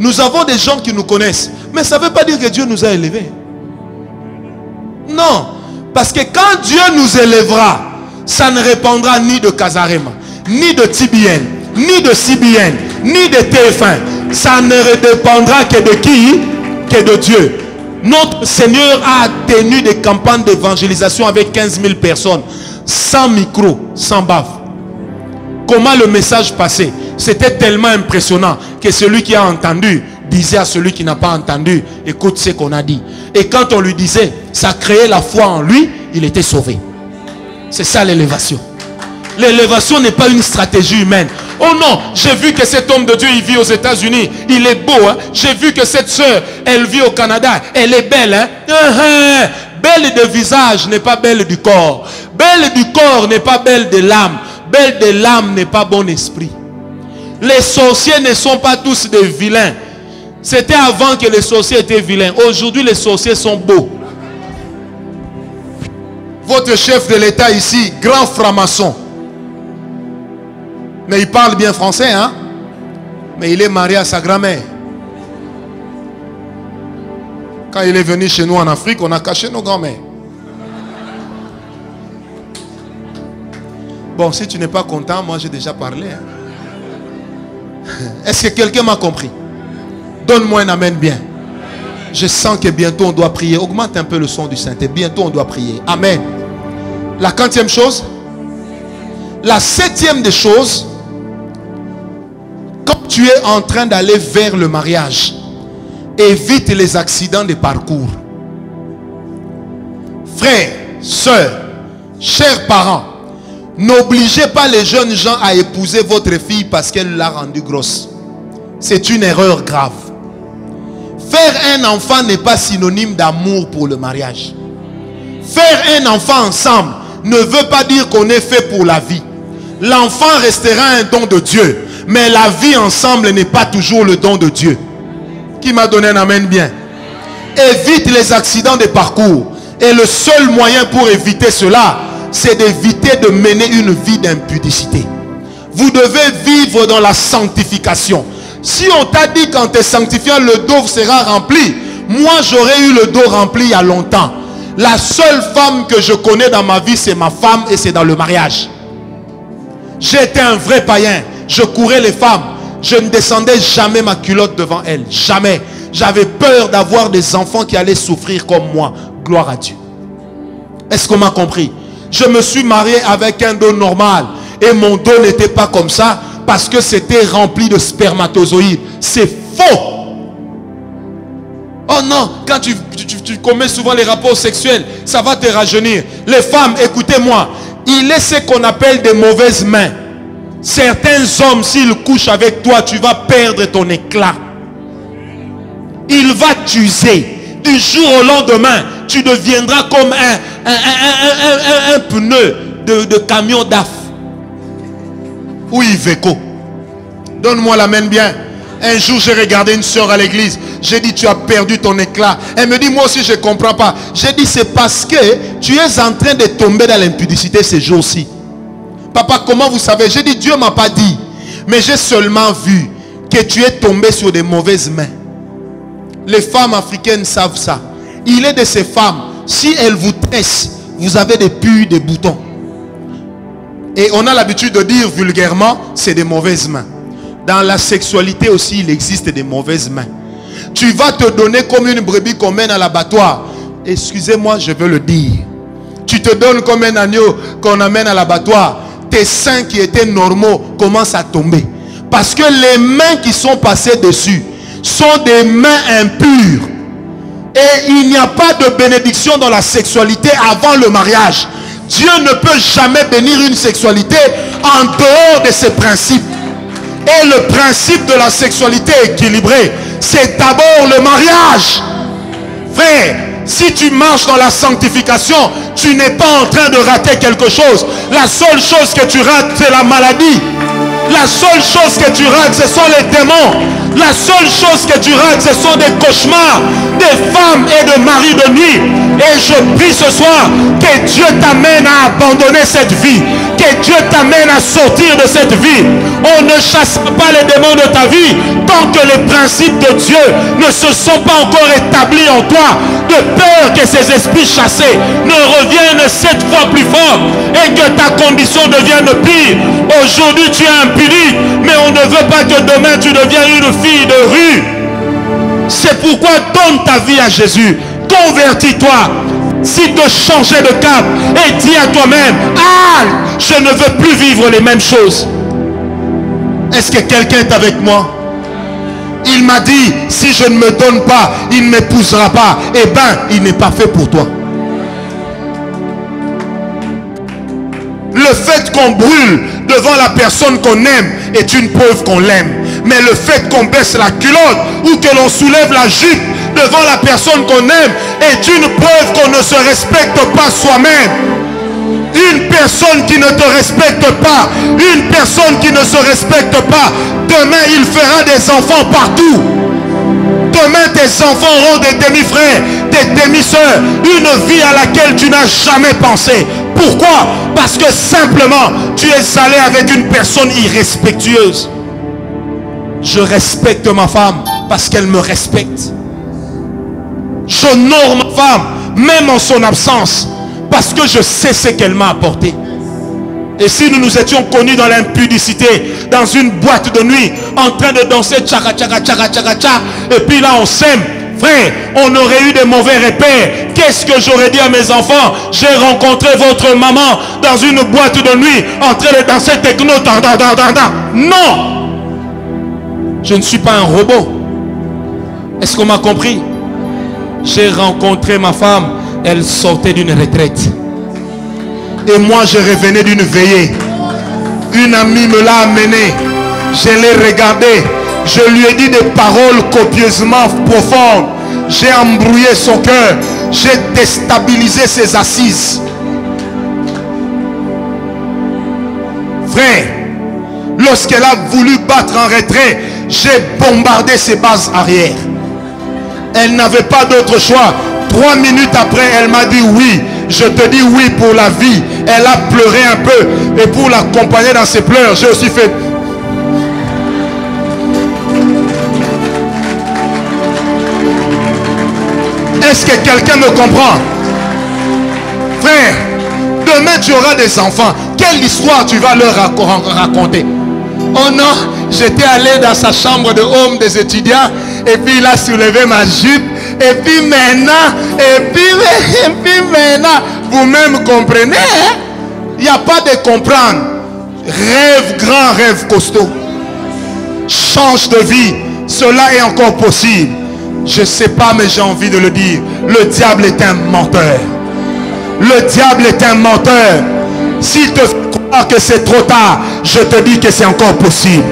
Nous avons des gens qui nous connaissent. Mais ça ne veut pas dire que Dieu nous a élevés. Non. Parce que quand Dieu nous élèvera, ça ne répandra ni de Casarema, ni de TBN, ni de CBN, ni de TF1. Ça ne dépendra que de qui? Que de Dieu. Notre Seigneur a tenu des campagnes d'évangélisation avec 15 000 personnes. Sans micro, sans bave. Comment le message passait? C'était tellement impressionnant que celui qui a entendu disait à celui qui n'a pas entendu, écoute ce qu'on a dit. Et quand on lui disait, ça créait la foi en lui, il était sauvé. C'est ça l'élévation. L'élévation n'est pas une stratégie humaine. Oh non, j'ai vu que cet homme de Dieu, il vit aux États-Unis. Il est beau. Hein? J'ai vu que cette soeur, elle vit au Canada. Elle est belle. Hein? Belle de visage n'est pas belle du corps. Belle du corps n'est pas belle de l'âme. Belle de l'âme n'est pas bon esprit. Les sorciers ne sont pas tous des vilains. C'était avant que les sorciers étaient vilains. Aujourd'hui, les sorciers sont beaux. Votre chef de l'État ici, grand franc-maçon. Mais il parle bien français, hein? Mais il est marié à sa grand-mère. Quand il est venu chez nous en Afrique, on a caché nos grands-mères. Bon, si tu n'es pas content, moi j'ai déjà parlé. Hein? Est-ce que quelqu'un m'a compris? Donne-moi un amen bien. Je sens que bientôt on doit prier. Augmente un peu le son du Saint-Esprit. Bientôt on doit prier. Amen. La quantième chose. La septième des choses. Quand tu es en train d'aller vers le mariage, évite les accidents de parcours. Frères, sœurs, chers parents, N'obligez pas les jeunes gens à épouser votre fille parce qu'elle l'a rendue grosse. C'est une erreur grave. Faire un enfant n'est pas synonyme d'amour pour le mariage. Faire un enfant ensemble ne veut pas dire qu'on est fait pour la vie. L'enfant restera un don de Dieu, mais la vie ensemble n'est pas toujours le don de Dieu. Qui m'a donné un amen bien? Évite les accidents de parcours. Et le seul moyen pour éviter cela, c'est d'éviter de mener une vie d'impudicité. Vous devez vivre dans la sanctification. Si on t'a dit qu'en te sanctifiant, le dos sera rempli, moi j'aurais eu le dos rempli il y a longtemps. La seule femme que je connais dans ma vie, c'est ma femme, et c'est dans le mariage. J'étais un vrai païen. Je courais les femmes. Je ne descendais jamais ma culotte devant elles. Jamais. J'avais peur d'avoir des enfants qui allaient souffrir comme moi. Gloire à Dieu. Est-ce qu'on m'a compris? Je me suis marié avec un dos normal. Et mon dos n'était pas comme ça parce que c'était rempli de spermatozoïdes. C'est faux. Oh non, quand tu commets souvent les rapports sexuels, ça va te rajeunir. Les femmes, écoutez-moi, il est ce qu'on appelle des mauvaises mains. Certains hommes, s'ils couchent avec toi, tu vas perdre ton éclat. Il va t'user. Du jour au lendemain, tu deviendras comme un pneu de camion d'AF. Ou Iveco. Donne-moi la main bien. Un jour, j'ai regardé une soeur à l'église. J'ai dit, tu as perdu ton éclat. Elle me dit, moi aussi, je ne comprends pas. J'ai dit, c'est parce que tu es en train de tomber dans l'impudicité ces jours-ci. Papa, comment vous savez? J'ai dit, Dieu ne m'a pas dit. Mais j'ai seulement vu que tu es tombé sur des mauvaises mains. Les femmes africaines savent ça. Il est de ces femmes, si elles vous tressent, vous avez des pus, des boutons. Et on a l'habitude de dire vulgairement, c'est des mauvaises mains. Dans la sexualité aussi, il existe des mauvaises mains. Tu vas te donner comme une brebis qu'on mène à l'abattoir. Excusez-moi, je veux le dire. Tu te donnes comme un agneau qu'on amène à l'abattoir. Tes seins qui étaient normaux commencent à tomber. Parce que les mains qui sont passées dessus sont des mains impures. Et il n'y a pas de bénédiction dans la sexualité avant le mariage. Dieu ne peut jamais bénir une sexualité en dehors de ses principes. Et le principe de la sexualité équilibrée, c'est d'abord le mariage. Frère, si tu marches dans la sanctification, tu n'es pas en train de rater quelque chose. La seule chose que tu rates, c'est la maladie. La seule chose que tu rates, ce sont les démons. La seule chose que tu rates, ce sont des cauchemars, des femmes et de maris de nuit. Et je prie ce soir que Dieu t'amène à abandonner cette vie. Que Dieu t'amène à sortir de cette vie. On ne chasse pas les démons de ta vie tant que les principes de Dieu ne se sont pas encore établis en toi, de peur que ces esprits chassés ne reviennent 7 fois plus forts et que ta condition devienne pire. Aujourd'hui tu es impuni, mais on ne veut pas que demain tu deviennes une fille de rue. C'est pourquoi donne ta vie à Jésus. Convertis-toi. Si de changer de cap et dis à toi-même, ah, je ne veux plus vivre les mêmes choses. Est-ce que quelqu'un est avec moi? Il m'a dit, si je ne me donne pas, il ne m'épousera pas. Eh bien, il n'est pas fait pour toi. Le fait qu'on brûle devant la personne qu'on aime est une preuve qu'on l'aime. Mais le fait qu'on baisse la culotte ou que l'on soulève la jupe devant la personne qu'on aime est une preuve qu'on ne se respecte pas soi-même. Une personne qui ne te respecte pas, une personne qui ne se respecte pas, demain il fera des enfants partout. Demain tes enfants auront des demi-frères, des demi-sœurs, une vie à laquelle tu n'as jamais pensé. Pourquoi? Parce que simplement tu es allé avec une personne irrespectueuse. Je respecte ma femme parce qu'elle me respecte. J'honore ma femme, même en son absence, parce que je sais ce qu'elle m'a apporté. Et si nous nous étions connus dans l'impudicité, dans une boîte de nuit, en train de danser tchaka tchaka tchaka tchaka tchaka, et puis là on s'aime, frère, on aurait eu des mauvais repères. Qu'est-ce que j'aurais dit à mes enfants? J'ai rencontré votre maman dans une boîte de nuit, en train de danser techno, dan, dan, dan, dan, dan. Non! Je ne suis pas un robot. Est-ce qu'on m'a compris? J'ai rencontré ma femme, elle sortait d'une retraite. et moi je revenais d'une veillée. Une amie me l'a amené. Je l'ai regardé. Je lui ai dit des paroles copieusement profondes. J'ai embrouillé son cœur. J'ai déstabilisé ses assises. Frère, lorsqu'elle a voulu battre en retrait, j'ai bombardé ses bases arrière. Elle n'avait pas d'autre choix. 3 minutes après, elle m'a dit oui. Je te dis oui pour la vie. Elle a pleuré un peu. Et pour l'accompagner dans ses pleurs, j'ai aussi fait... Est-ce que quelqu'un me comprend? Frère, demain tu auras des enfants. Quelle histoire tu vas leur raconter? Oh non, j'étais allé dans sa chambre de home des étudiants. Et puis il a soulevé ma jupe. Et puis maintenant, et puis maintenant. Vous-même comprenez, hein? Il n'y a pas de comprendre. Rêve grand, rêve costaud. Change de vie. Cela est encore possible. Je ne sais pas, mais j'ai envie de le dire. Le diable est un menteur. Le diable est un menteur. S'il te fait croire que c'est trop tard, je te dis que c'est encore possible.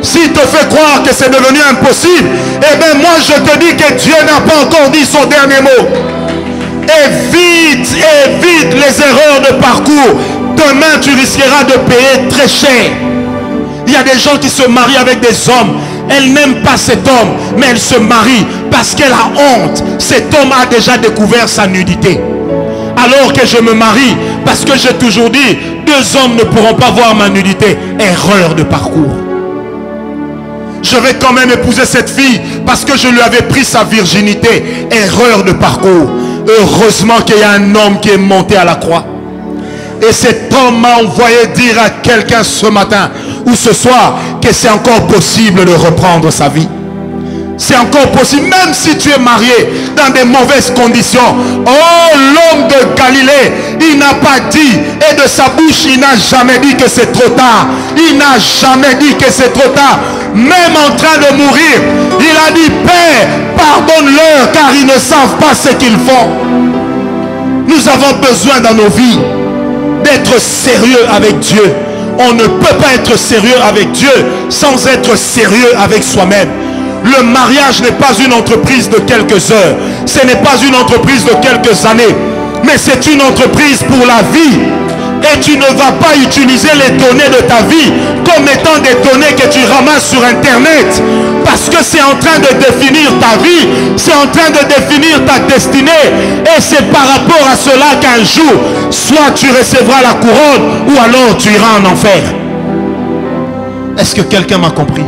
S'il te fait croire que c'est devenu impossible, eh bien moi je te dis que Dieu n'a pas encore dit son dernier mot. Évite les erreurs de parcours. Demain tu risqueras de payer très cher. Il y a des gens qui se marient avec des hommes. Elle n'aime pas cet homme, mais elle se marie parce qu'elle a honte. Cet homme a déjà découvert sa nudité. Alors que je me marie parce que j'ai toujours dit, 2 hommes ne pourront pas voir ma nudité. Erreur de parcours. Je vais quand même épouser cette fille parce que je lui avais pris sa virginité. Erreur de parcours. Heureusement qu'il y a un homme qui est monté à la croix. Et cet homme m'a envoyé dire à quelqu'un ce matin ou ce soir que c'est encore possible de reprendre sa vie. C'est encore possible, même si tu es marié dans des mauvaises conditions. Oh, l'homme de Galilée, il n'a pas dit, et de sa bouche il n'a jamais dit que c'est trop tard. Il n'a jamais dit que c'est trop tard. Même en train de mourir, il a dit, Père, pardonne-leur car ils ne savent pas ce qu'ils font. Nous avons besoin dans nos vies d'être sérieux avec Dieu. On ne peut pas être sérieux avec Dieu sans être sérieux avec soi-même. Le mariage n'est pas une entreprise de quelques heures. Ce n'est pas une entreprise de quelques années. Mais c'est une entreprise pour la vie. Et tu ne vas pas utiliser les données de ta vie comme étant des données que tu ramasses sur Internet. Parce que c'est en train de définir ta vie. C'est en train de définir ta destinée. Et c'est par rapport à cela qu'un jour, soit tu recevras la couronne, ou alors tu iras en enfer. Est-ce que quelqu'un m'a compris?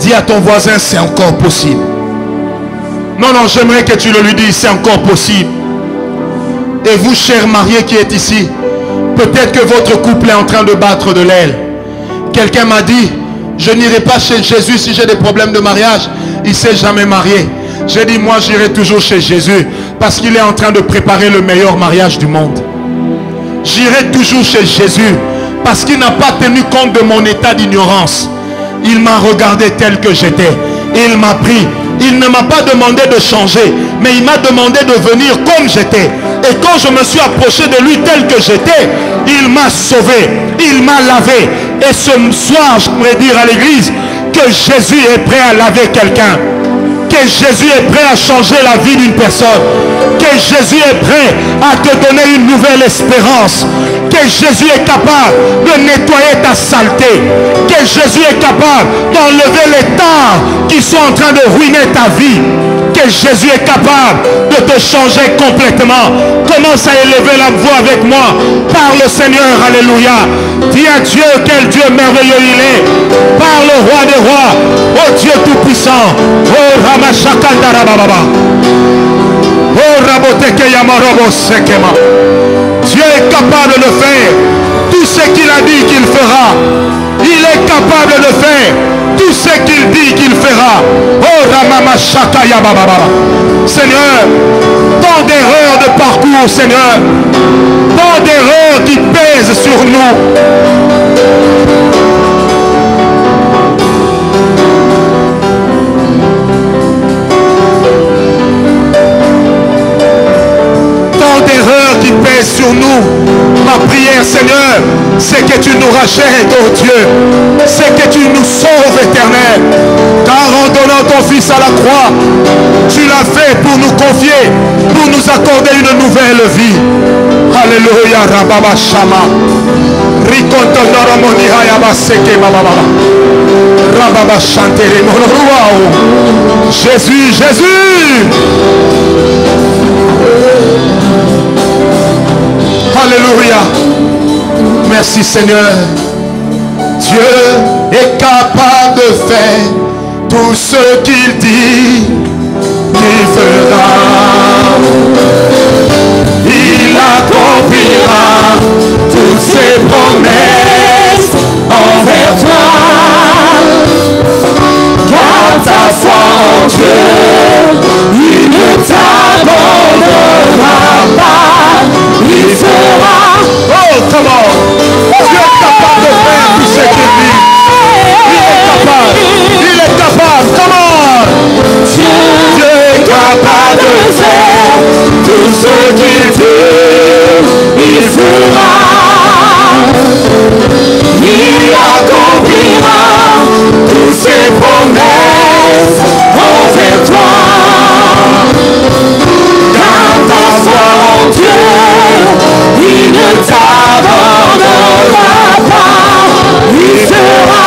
Dis à ton voisin, c'est encore possible. Non, non, j'aimerais que tu le lui dises, c'est encore possible. Et vous, chers mariés qui êtes ici, peut-être que votre couple est en train de battre de l'aile. Quelqu'un m'a dit, je n'irai pas chez Jésus si j'ai des problèmes de mariage. Il ne s'est jamais marié. J'ai dit, moi j'irai toujours chez Jésus parce qu'il est en train de préparer le meilleur mariage du monde. J'irai toujours chez Jésus parce qu'il n'a pas tenu compte de mon état d'ignorance. Il m'a regardé tel que j'étais. Il m'a pris. Il ne m'a pas demandé de changer, mais il m'a demandé de venir comme j'étais. Et quand je me suis approché de lui tel que j'étais, il m'a sauvé. Il m'a lavé. Et ce soir, je pourrais dire à l'église que Jésus est prêt à laver quelqu'un. Que Jésus est prêt à changer la vie d'une personne. Que Jésus est prêt à te donner une nouvelle espérance. Que Jésus est capable de nettoyer ta saleté. Que Jésus est capable d'enlever les tares qui sont en train de ruiner ta vie. Que Jésus est capable de te changer complètement. Commence à élever la voix avec moi. Parle au Seigneur, alléluia. Dis à Dieu, quel Dieu merveilleux il est. Parle au roi des rois. Oh Dieu tout-puissant. Oh Ramashakatarababa. Oh Raboteke Yamarobo Sekema. Dieu est capable de faire tout ce qu'il a dit qu'il fera. Il est capable de faire tout ce qu'il dit qu'il fera. Oh Ramama Shakaya Bababa. Seigneur, tant d'erreurs de parcours, Seigneur. Tant d'erreurs qui pèsent sur nous. Tant d'erreurs qui pèsent sur nous. nous rachètes, oh Dieu, c'est que tu nous sauves, Éternel, car en donnant ton Fils à la croix, tu l'as fait pour nous confier, pour nous accorder une nouvelle vie. Alléluia, Rababa Shama. Rikontonoromoni Hayabaseke Bababa. Rababa Chantere Monorua. Jésus, Jésus. Alléluia. Merci Seigneur. Dieu est capable de faire tout ce qu'il dit, qu'il fera. Il accomplira toutes ses promesses envers toi. Car ta foi en Dieu, il ne t'abandonnera pas. Il fera. Oh, come on. Dieu est capable de faire tout ce qu'il dit. Il est capable, come on. Dieu est capable de faire tout ce qu'il dit, il fera. Il accomplira toutes ses promesses envers toi. Car ta foi en Dieu, il ne t'abandonnera pas, il fera.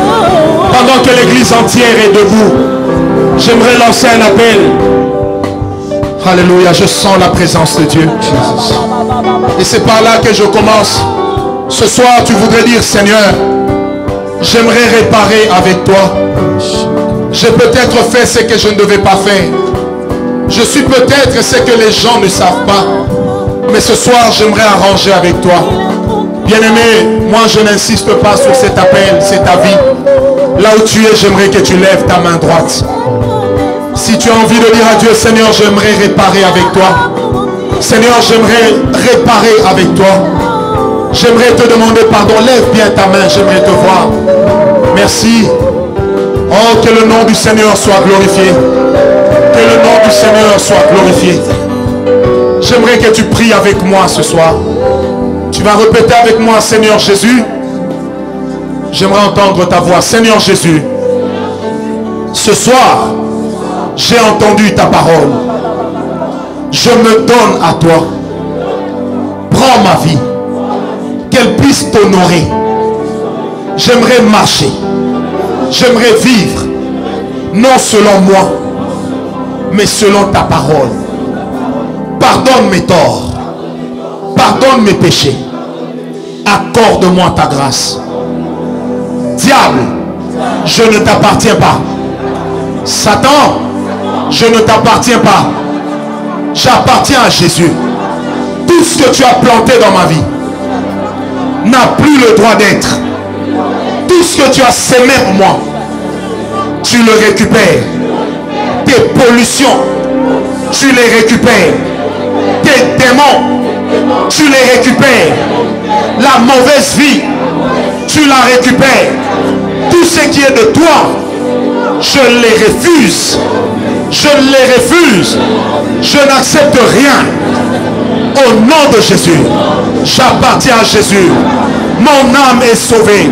Pendant que l'église entière est debout, j'aimerais lancer un appel. Alléluia, je sens la présence de Dieu. Et c'est par là que je commence. Ce soir, tu voudrais dire, Seigneur, j'aimerais réparer avec toi. J'ai peut-être fait ce que je ne devais pas faire. Je suis peut-être ce que les gens ne savent pas. Mais ce soir, j'aimerais arranger avec toi. Bien-aimé, moi je n'insiste pas sur cet appel, c'est ta vie. Là où tu es, j'aimerais que tu lèves ta main droite. Si tu as envie de dire à Dieu, Seigneur, j'aimerais réparer avec toi. Seigneur, j'aimerais réparer avec toi. J'aimerais te demander pardon. Lève bien ta main, j'aimerais te voir. Merci. Oh, que le nom du Seigneur soit glorifié. Que le nom du Seigneur soit glorifié. J'aimerais que tu pries avec moi ce soir. Tu vas répéter avec moi, Seigneur Jésus. J'aimerais entendre ta voix. Seigneur Jésus, ce soir, j'ai entendu ta parole. Je me donne à toi. Prends ma vie. Qu'elle puisse t'honorer. J'aimerais marcher. J'aimerais vivre. Non selon moi, mais selon ta parole. Pardonne mes torts. Pardonne mes péchés. Accorde-moi ta grâce. Diable, je ne t'appartiens pas. Satan, je ne t'appartiens pas. J'appartiens à Jésus. Tout ce que tu as planté dans ma vie n'a plus le droit d'être. Tout ce que tu as sémé en moi, tu le récupères. Tes pollutions, tu les récupères. Tes démons, tu les récupères. La mauvaise vie, tu la récupères. Tout ce qui est de toi, je les refuse. Je les refuse. Je n'accepte rien. Au nom de Jésus, j'appartiens à Jésus. Mon âme est sauvée.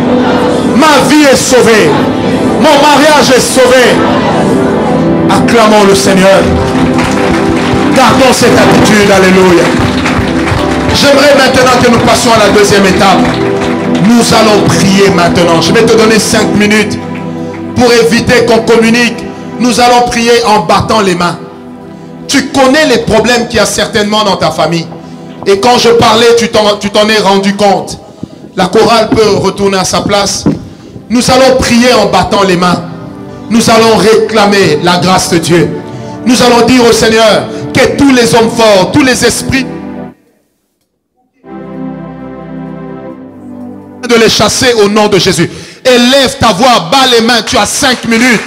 Ma vie est sauvée. Mon mariage est sauvé. Acclamons le Seigneur. Gardons cette attitude. Alléluia. J'aimerais maintenant que nous passions à la deuxième étape. Nous allons prier maintenant. Je vais te donner 5 minutes pour éviter qu'on communique. Nous allons prier en battant les mains. Tu connais les problèmes qu'il y a certainement dans ta famille. Et quand je parlais, tu t'en es rendu compte. La chorale peut retourner à sa place. Nous allons prier en battant les mains. Nous allons réclamer la grâce de Dieu. Nous allons dire au Seigneur que tous les hommes forts, tous les esprits de les chasser au nom de Jésus. Élève ta voix, bats les mains, tu as 5 minutes.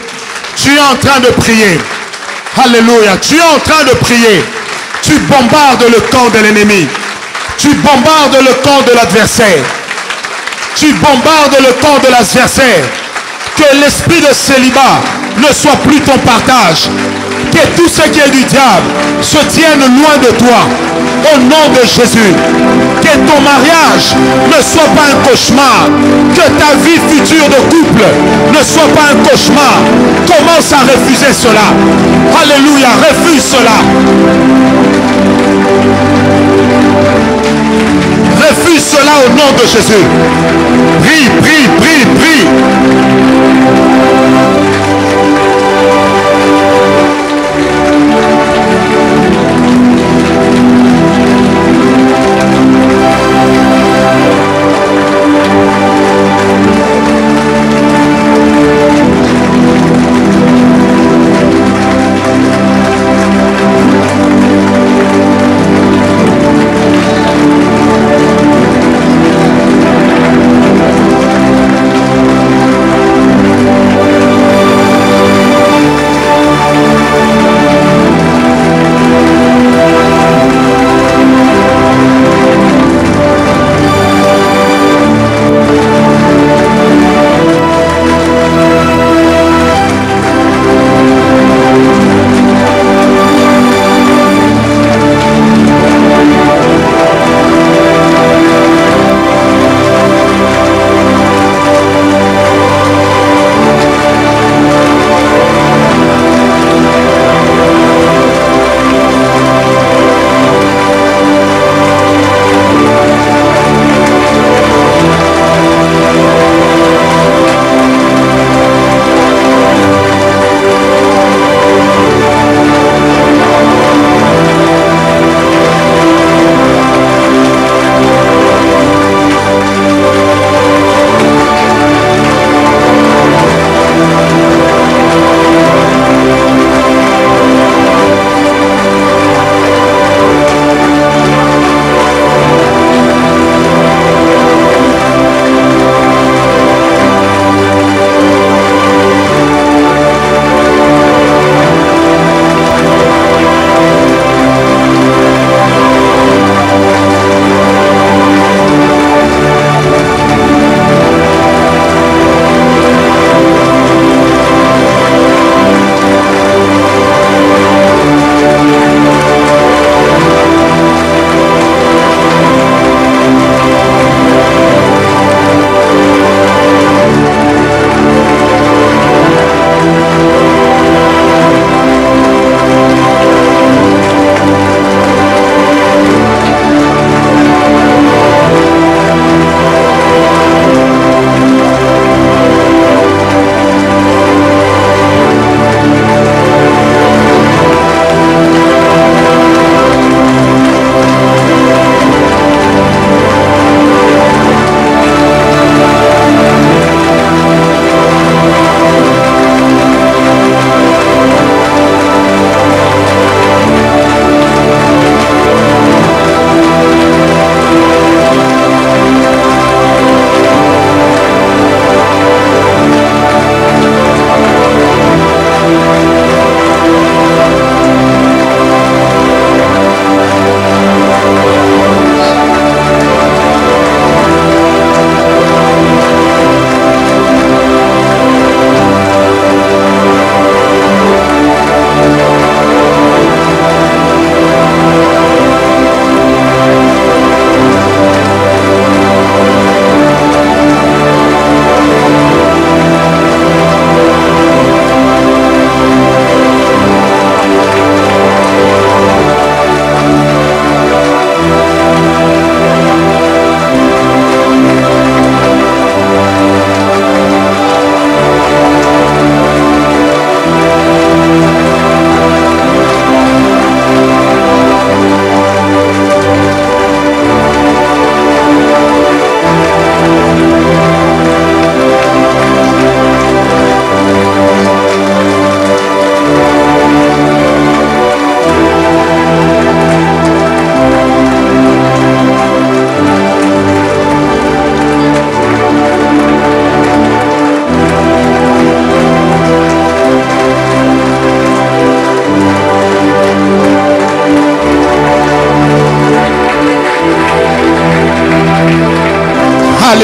Tu es en train de prier. Alléluia, tu es en train de prier. Tu bombardes le camp de l'ennemi. Tu bombardes le camp de l'adversaire. Tu bombardes le camp de l'adversaire. Que l'esprit de célibat ne soit plus ton partage. Que tout ce qui est du diable se tienne loin de toi. Au nom de Jésus. Que ton mariage ne soit pas un cauchemar. Que ta vie future de couple ne soit pas un cauchemar. Commence à refuser cela. Alléluia, refuse cela. Refuse cela au nom de Jésus. Prie, prie, prie, prie.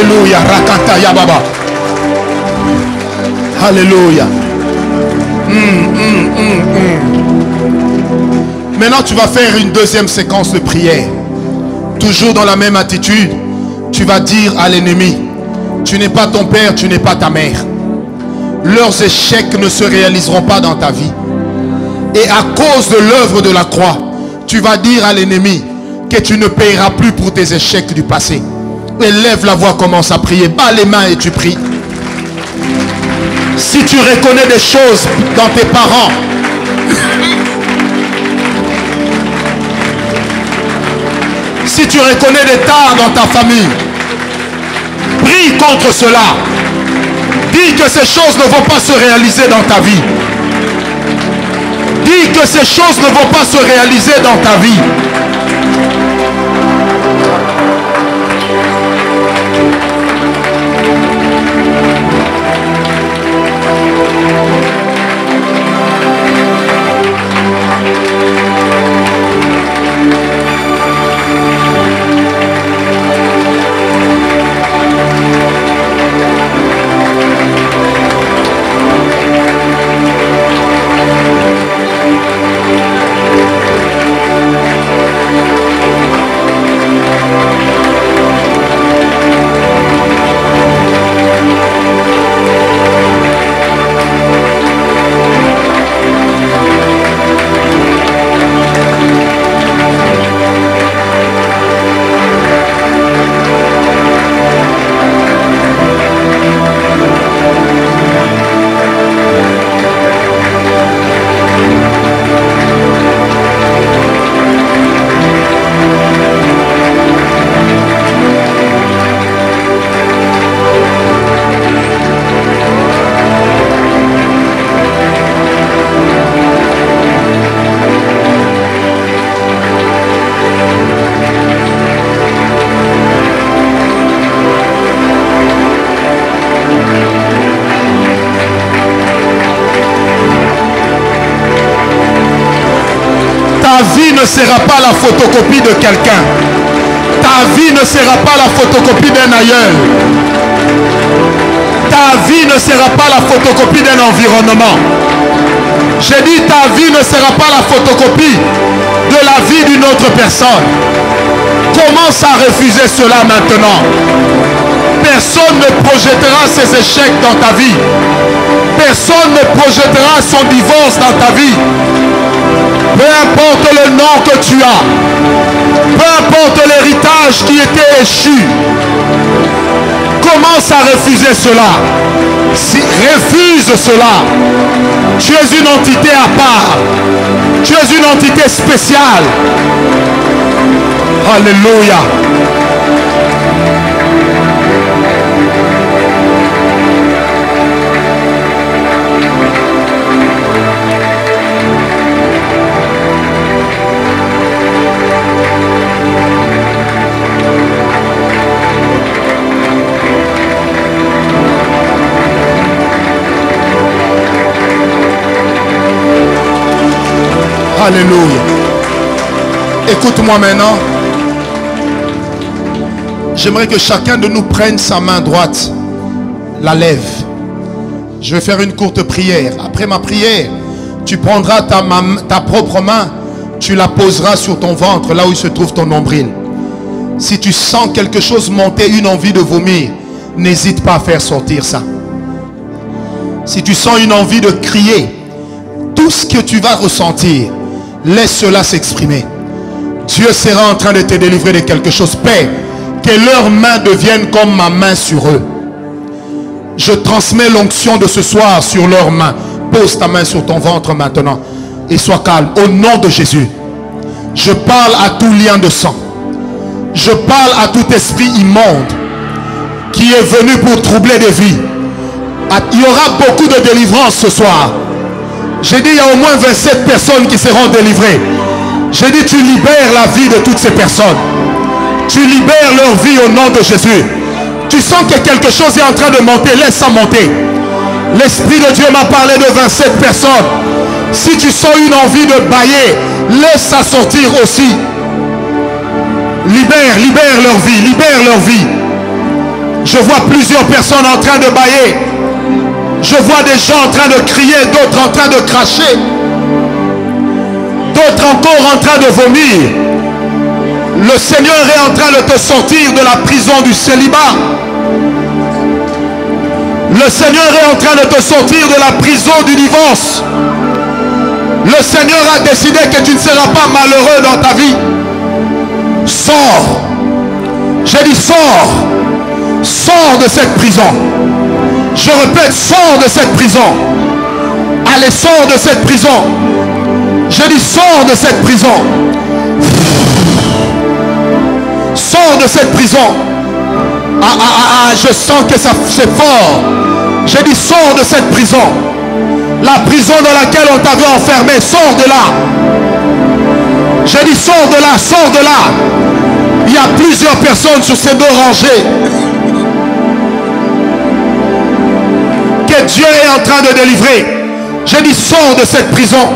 Alléluia. Rakata Yababa. Alléluia. Maintenant, tu vas faire une deuxième séquence de prière. Toujours dans la même attitude, tu vas dire à l'ennemi, tu n'es pas ton père, tu n'es pas ta mère. Leurs échecs ne se réaliseront pas dans ta vie. Et à cause de l'œuvre de la croix, tu vas dire à l'ennemi que tu ne payeras plus pour tes échecs du passé. Élève la voix, commence à prier. Bats les mains et tu pries. Si tu reconnais des choses dans tes parents, si tu reconnais des tares dans ta famille, prie contre cela. Dis que ces choses ne vont pas se réaliser dans ta vie. Dis que ces choses ne vont pas se réaliser dans ta vie. Ne sera pas la photocopie de quelqu'un. Ta vie ne sera pas la photocopie d'un aïeul. Ta vie ne sera pas la photocopie d'un environnement. J'ai dit ta vie ne sera pas la photocopie de la vie d'une autre personne. Commence à refuser cela maintenant. Personne ne projettera ses échecs dans ta vie. Personne ne projettera son divorce dans ta vie. Peu importe le nom que tu as, peu importe l'héritage qui était échu, commence à refuser cela. Si, refuse cela. Tu es une entité à part. Tu es une entité spéciale. Alléluia. Alléluia. Écoute-moi maintenant. J'aimerais que chacun de nous prenne sa main droite, la lève. Je vais faire une courte prière. Après ma prière, tu prendras ta propre main, tu la poseras sur ton ventre, là où se trouve ton nombril. Si tu sens quelque chose monter, une envie de vomir, n'hésite pas à faire sortir ça. Si tu sens une envie de crier, tout ce que tu vas ressentir, laisse cela s'exprimer. Dieu sera en train de te délivrer de quelque chose. Père, que leurs mains deviennent comme ma main sur eux. Je transmets l'onction de ce soir sur leurs mains. Pose ta main sur ton ventre maintenant et sois calme. Au nom de Jésus, je parle à tout lien de sang. Je parle à tout esprit immonde qui est venu pour troubler des vies. Il y aura beaucoup de délivrance ce soir. J'ai dit, il y a au moins 27 personnes qui seront délivrées. J'ai dit, tu libères la vie de toutes ces personnes. Tu libères leur vie au nom de Jésus. Tu sens que quelque chose est en train de monter, laisse ça monter. L'Esprit de Dieu m'a parlé de 27 personnes. Si tu sens une envie de bâiller, laisse ça sortir aussi. Libère leur vie, libère leur vie. Je vois plusieurs personnes en train de bâiller. Je vois des gens en train de crier, d'autres en train de cracher, d'autres encore en train de vomir. Le Seigneur est en train de te sortir de la prison du célibat. Le Seigneur est en train de te sortir de la prison du divorce. Le Seigneur a décidé que tu ne seras pas malheureux dans ta vie. Sors. J'ai dit sors. Sors de cette prison. Je répète, sors de cette prison. Allez, sors de cette prison. Je dis sors de cette prison. Sors de cette prison. Ah, ah, ah, ah, je sens que ça c'est fort. J'ai dit sors de cette prison. La prison dans laquelle on t'avait enfermé, sors de là. J'ai dit sors de là, sors de là. Il y a plusieurs personnes sur ces deux rangées que Dieu est en train de délivrer. J'ai dit sors de cette prison.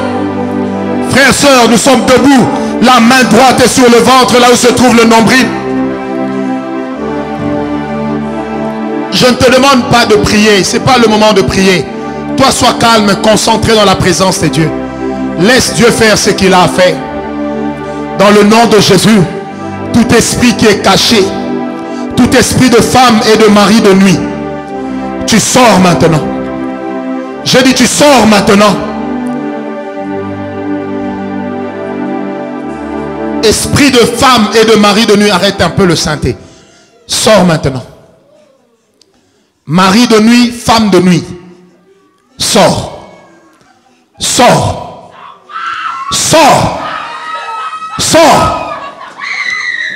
Frères, sœurs, nous sommes debout. La main droite est sur le ventre, là où se trouve le nombril. Je ne te demande pas de prier. Ce n'est pas le moment de prier. Toi, sois calme, concentré dans la présence de Dieu. Laisse Dieu faire ce qu'il a à faire. Dans le nom de Jésus, tout esprit qui est caché, tout esprit de femme et de mari de nuit, tu sors maintenant. Je dis tu sors maintenant. Esprit de femme et de mari de nuit, arrête un peu le sainté. Sors maintenant. Mari de nuit, femme de nuit. Sors. Sors. Sors. Sors.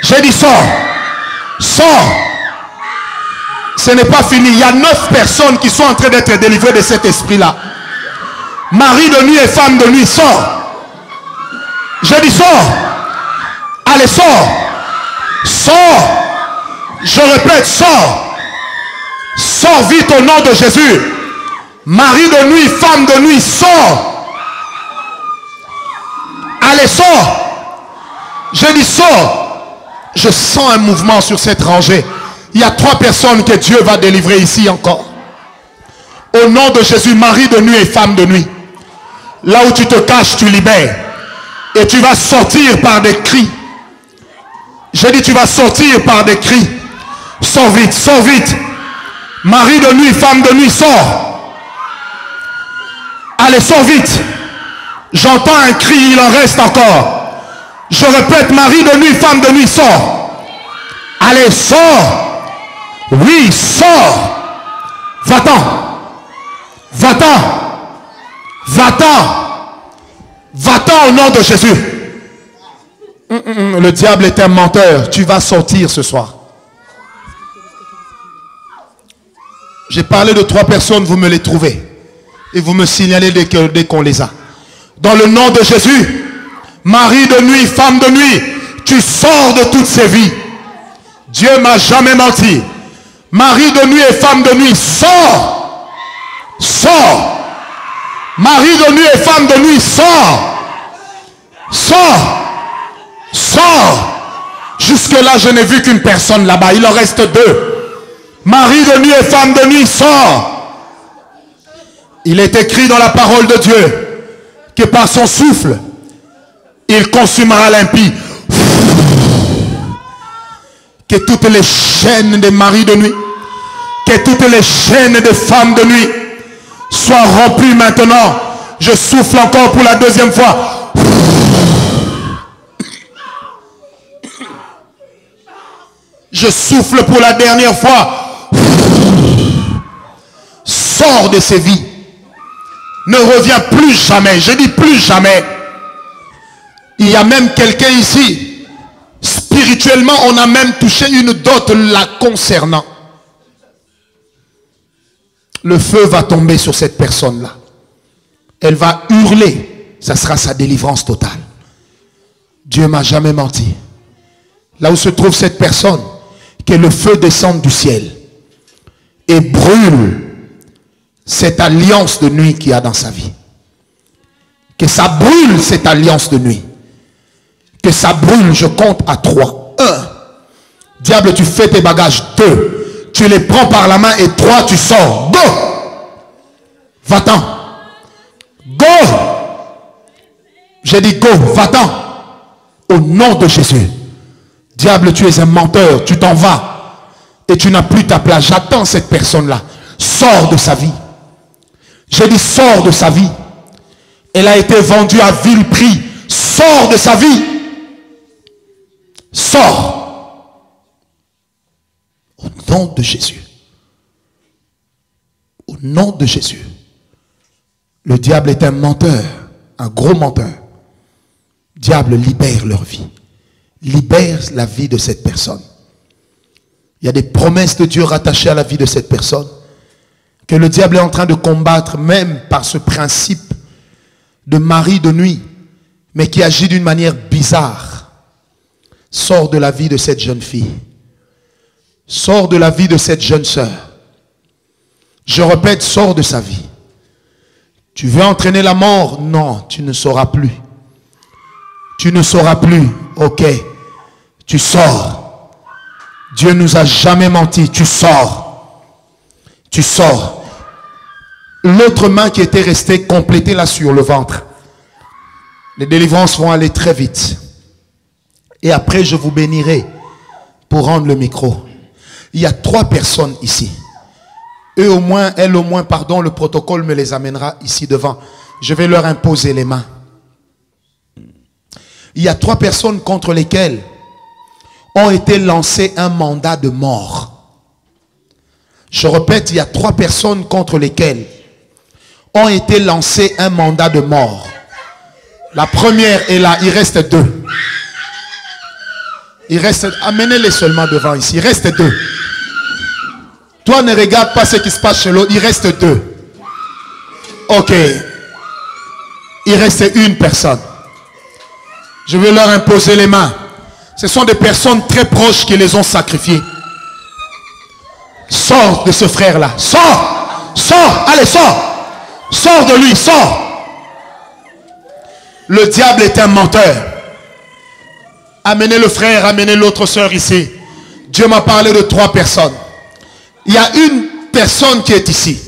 J'ai dit sors. Sors. Ce n'est pas fini. Il y a 9 personnes qui sont en train d'être délivrées de cet esprit-là. Mari de nuit et femme de nuit, sors. J'ai dit sors. Allez, sors. Sors. Je répète, sors. Sors vite au nom de Jésus. Mari de nuit, femme de nuit, sors. Allez, sors. Je dis sors. Je sens un mouvement sur cette rangée. Il y a 3 personnes que Dieu va délivrer ici encore. Au nom de Jésus, mari de nuit et femme de nuit. Là où tu te caches, tu libères. Et tu vas sortir par des cris. Je dis tu vas sortir par des cris. Sors vite, sors vite. Mari de nuit, femme de nuit, sors. Allez, sors vite. J'entends un cri, il en reste encore. Je répète, mari de nuit, femme de nuit, sors. Allez, sors. Oui, sors. Va-t'en. Va-t'en. Va-t'en. Va-t'en au nom de Jésus. Le diable est un menteur. Tu vas sortir ce soir. J'ai parlé de 3 personnes, vous me les trouvez. Et vous me signalez dès qu'on les a. Dans le nom de Jésus, mari de nuit, femme de nuit, tu sors de toutes ces vies. Dieu m'a jamais menti. Mari de nuit et femme de nuit, sors. Sors. Mari de nuit et femme de nuit, sors. Sors. Sors. Jusque-là, je n'ai vu qu'une personne là-bas. Il en reste 2. Mari de nuit et femme de nuit, sors. Il est écrit dans la parole de Dieu que par son souffle, il consumera l'impie. Que toutes les chaînes des maris de nuit, que toutes les chaînes des femmes de nuit soient rompues maintenant. Je souffle encore pour la 2e fois. Je souffle pour la dernière fois. Sors de ces vies. Ne reviens plus jamais. Je dis plus jamais. Il y a même quelqu'un ici. Spirituellement, on a même touché une dot la concernant. Le feu va tomber sur cette personne-là. Elle va hurler. Ça sera sa délivrance totale. Dieu m'a jamais menti. Là où se trouve cette personne, que le feu descende du ciel et brûle cette alliance de nuit qu'il y a dans sa vie. Que ça brûle cette alliance de nuit. Que ça brûle, je compte à 3. 1. Diable, tu fais tes bagages. 2. tu les prends par la main et toi tu sors. Go! Va-t'en. Go! J'ai dit go, va-t'en. Au nom de Jésus. Diable, tu es un menteur, tu t'en vas et tu n'as plus ta place. J'attends cette personne-là. Sors de sa vie. J'ai dit sors de sa vie. Elle a été vendue à vil prix. Sors de sa vie. Sors. Au nom de Jésus. Au nom de Jésus. Le diable est un menteur. Un gros menteur. Diable, libère leur vie. Libère la vie de cette personne. Il y a des promesses de Dieu rattachées à la vie de cette personne que le diable est en train de combattre, même par ce principe de mari de nuit, mais qui agit d'une manière bizarre. Sors de la vie de cette jeune fille. Sors de la vie de cette jeune sœur. Je répète, sors de sa vie. Tu veux entraîner la mort? Non, tu ne sauras plus. Tu ne sauras plus. Ok, tu sors. Dieu nous a jamais menti. Tu sors. Tu sors. L'autre main qui était restée, complétez-la sur le ventre. Les délivrances vont aller très vite. Et après, je vous bénirai pour rendre le micro. Il y a 3 personnes ici. Eux au moins, elles au moins, pardon, le protocole me les amènera ici devant. Je vais leur imposer les mains. Il y a 3 personnes contre lesquelles ont été lancés un mandat de mort. Je répète, il y a 3 personnes contre lesquelles ont été lancés un mandat de mort. La première est là, il reste 2. Il reste, amenez-les seulement devant ici, il reste 2. Toi, ne regarde pas ce qui se passe chez l'autre, il reste 2. Ok. Il reste une personne. Je vais leur imposer les mains. Ce sont des personnes très proches qui les ont sacrifiées. Sors de ce frère-là. Sors. Sors. Allez, sors. Sors de lui. Sors. Le diable est un menteur. Amenez le frère, amenez l'autre sœur ici. Dieu m'a parlé de 3 personnes. Il y a une personne qui est ici.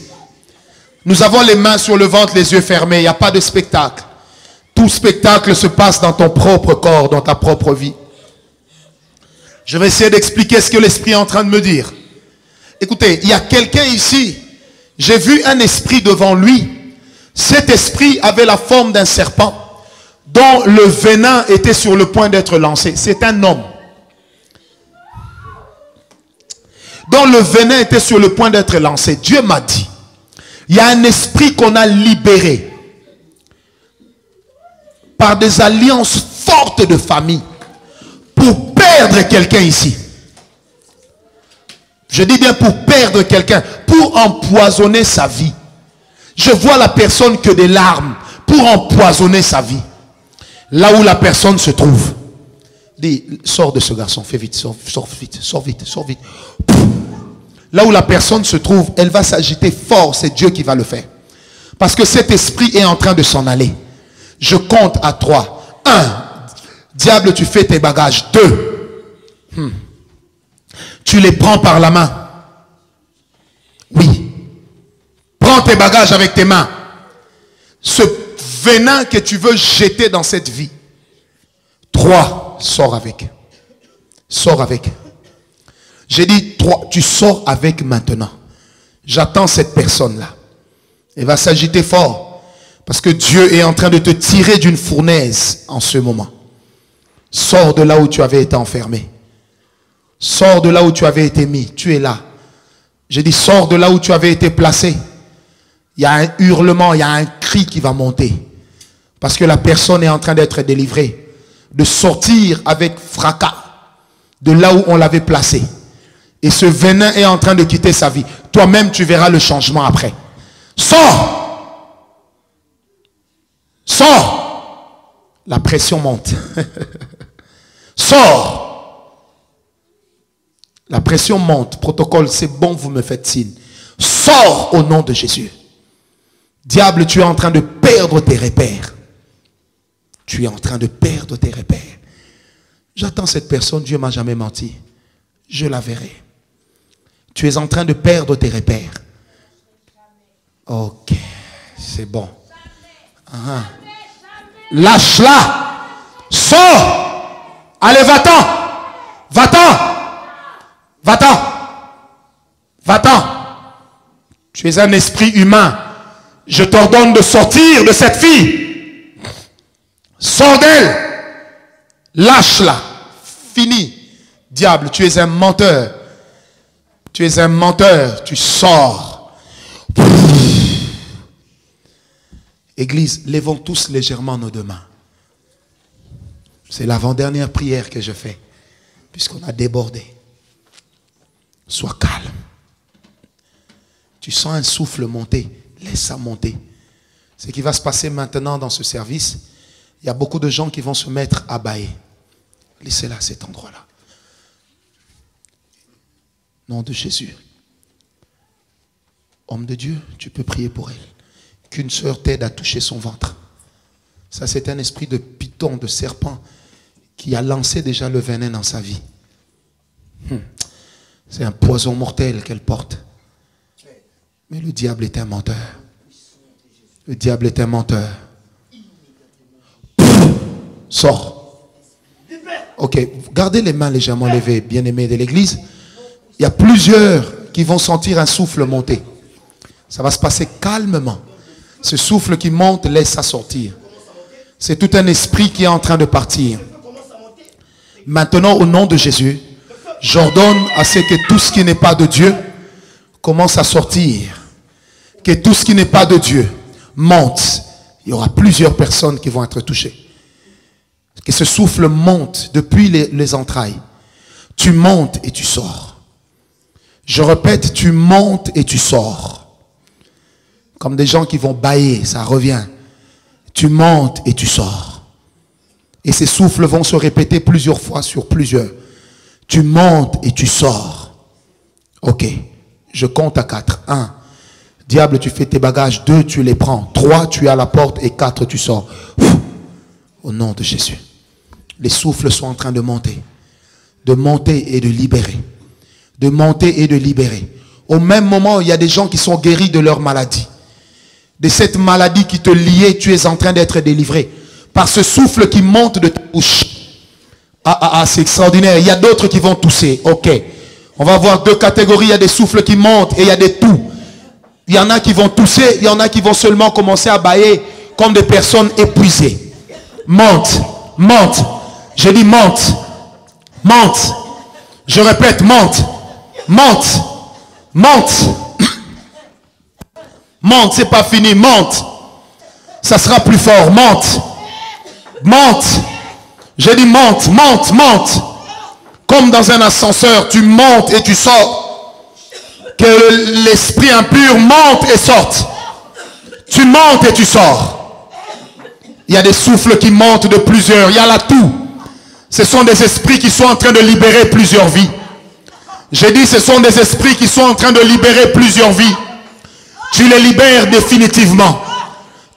Nous avons les mains sur le ventre, les yeux fermés. Il n'y a pas de spectacle. Tout spectacle se passe dans ton propre corps, dans ta propre vie. Je vais essayer d'expliquer ce que l'esprit est en train de me dire. Écoutez, il y a quelqu'un ici, j'ai vu un esprit devant lui. Cet esprit avait la forme d'un serpent dont le venin était sur le point d'être lancé. C'est un homme dont le venin était sur le point d'être lancé. Dieu m'a dit, il y a un esprit qu'on a libéré par des alliances fortes de famille pour perdre quelqu'un ici. Je dis bien pour perdre quelqu'un, pour empoisonner sa vie. Je vois la personne que des larmes, pour empoisonner sa vie. Là où la personne se trouve. Dis, sors de ce garçon, fais vite, sors vite. Pouf. Là où la personne se trouve, elle va s'agiter fort, c'est Dieu qui va le faire. Parce que cet esprit est en train de s'en aller. Je compte à 3. 1. Diable, tu fais tes bagages. 2. Tu les prends par la main. Oui. Prends tes bagages avec tes mains. Ce venin que tu veux jeter dans cette vie. 3. Sors avec. Sors avec. J'ai dit 3. Tu sors avec maintenant. J'attends cette personne-là. Elle va s'agiter fort. Parce que Dieu est en train de te tirer d'une fournaise en ce moment. Sors de là où tu avais été enfermé. Sors de là où tu avais été mis. Tu es là. J'ai dit, sors de là où tu avais été placé. Il y a un hurlement, il y a un cri qui va monter. Parce que la personne est en train d'être délivrée. De sortir avec fracas de là où on l'avait placé. Et ce venin est en train de quitter sa vie. Toi-même, tu verras le changement après. Sors! Sors. La pression monte. Sors. La pression monte. Protocole, c'est bon, vous me faites signe. Sors au nom de Jésus. Diable, tu es en train de perdre tes repères. Tu es en train de perdre tes repères. J'attends cette personne, Dieu m'a jamais menti. Je la verrai. Tu es en train de perdre tes repères. Ok, c'est bon. Ah. Lâche-la. Sors. Allez, va-t'en. Va-t'en. Va-t'en. Va-t'en. Tu es un esprit humain. Je t'ordonne de sortir de cette fille. Sors d'elle. Lâche-la. Fini. Diable, tu es un menteur. Tu es un menteur. Tu sors. Église, lèvons tous légèrement nos deux mains. C'est l'avant-dernière prière que je fais, puisqu'on a débordé. Sois calme. Tu sens un souffle monter. Laisse ça monter. Ce qui va se passer maintenant dans ce service, il y a beaucoup de gens qui vont se mettre à bâiller. Laissez-la à cet endroit-là. Nom de Jésus. Homme de Dieu, tu peux prier pour elle. Qu'une sœur t'aide à toucher son ventre. Ça, c'est un esprit de python, de serpent, qui a lancé déjà le venin dans sa vie. C'est un poison mortel qu'elle porte. Mais le diable est un menteur. Le diable est un menteur. Sors. Ok, gardez les mains légèrement levées, bien-aimés de l'église. Il y a plusieurs qui vont sentir un souffle monter. Ça va se passer calmement. Ce souffle qui monte, laisse ça sortir. C'est tout un esprit qui est en train de partir. Maintenant, au nom de Jésus, j'ordonne à ce que tout ce qui n'est pas de Dieu commence à sortir. Que tout ce qui n'est pas de Dieu monte. Il y aura plusieurs personnes qui vont être touchées. Que ce souffle monte depuis les entrailles. Tu montes et tu sors. Je répète, tu montes et tu sors. Comme des gens qui vont bâiller, ça revient. Tu montes et tu sors. Et ces souffles vont se répéter plusieurs fois sur plusieurs. Tu montes et tu sors. Ok. Je compte à 4. 1. Diable, tu fais tes bagages. 2. Tu les prends. 3. Tu es à la porte. Et 4. Tu sors. Pff. Au nom de Jésus. Les souffles sont en train de monter. De monter et de libérer. De monter et de libérer. Au même moment, il y a des gens qui sont guéris de leur maladie. De cette maladie qui te liait, tu es en train d'être délivré. Par ce souffle qui monte de ta bouche. Ah, ah, ah, c'est extraordinaire. Il y a d'autres qui vont tousser. Ok. On va voir 2 catégories. Il y a des souffles qui montent et il y a des toux. Il y en a qui vont tousser. Il y en a qui vont seulement commencer à bâiller comme des personnes épuisées. Monte. Monte. Je dis monte. Monte. Je répète, monte. Monte. Monte. Monte, c'est pas fini, monte. Ça sera plus fort, monte. Monte. Je dis monte, monte, monte. Comme dans un ascenseur, tu montes et tu sors. Que l'esprit impur monte et sorte. Tu montes et tu sors. Il y a des souffles qui montent de plusieurs. Il y a la toux. Ce sont des esprits qui sont en train de libérer plusieurs vies. J'ai dit, ce sont des esprits qui sont en train de libérer plusieurs vies. Tu les libères définitivement.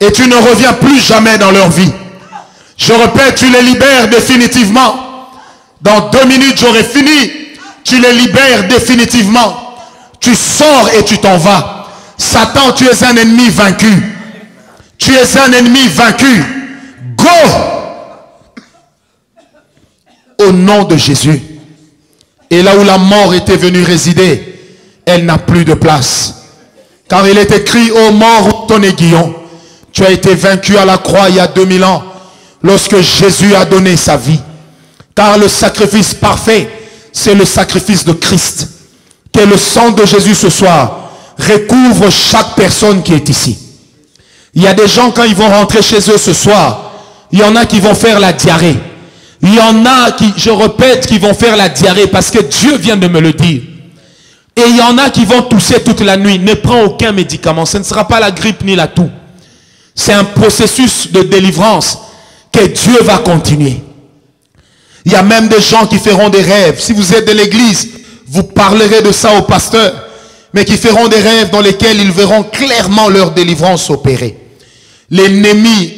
Et tu ne reviens plus jamais dans leur vie. Je répète, tu les libères définitivement. Dans 2 minutes, j'aurai fini. Tu les libères définitivement. Tu sors et tu t'en vas. Satan, tu es un ennemi vaincu. Tu es un ennemi vaincu. Go! Au nom de Jésus. Et là où la mort était venue résider, elle n'a plus de place. Car il est écrit, ô mort, ton aiguillon, tu as été vaincu à la croix il y a 2000 ans, lorsque Jésus a donné sa vie. Car le sacrifice parfait, c'est le sacrifice de Christ. Que le sang de Jésus ce soir recouvre chaque personne qui est ici. Il y a des gens, quand ils vont rentrer chez eux ce soir, il y en a qui vont faire la diarrhée. Il y en a qui, je répète, qui vont faire la diarrhée parce que Dieu vient de me le dire. Et il y en a qui vont tousser toute la nuit. Ne prends aucun médicament. Ce ne sera pas la grippe ni la toux. C'est un processus de délivrance que Dieu va continuer. Il y a même des gens qui feront des rêves. Si vous êtes de l'église, vous parlerez de ça au pasteur. Mais qui feront des rêves dans lesquels ils verront clairement leur délivrance opérer. L'ennemi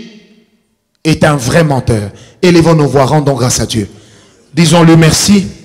est un vrai menteur. Élevons nos voix, rendons grâce à Dieu. Disons-lui merci.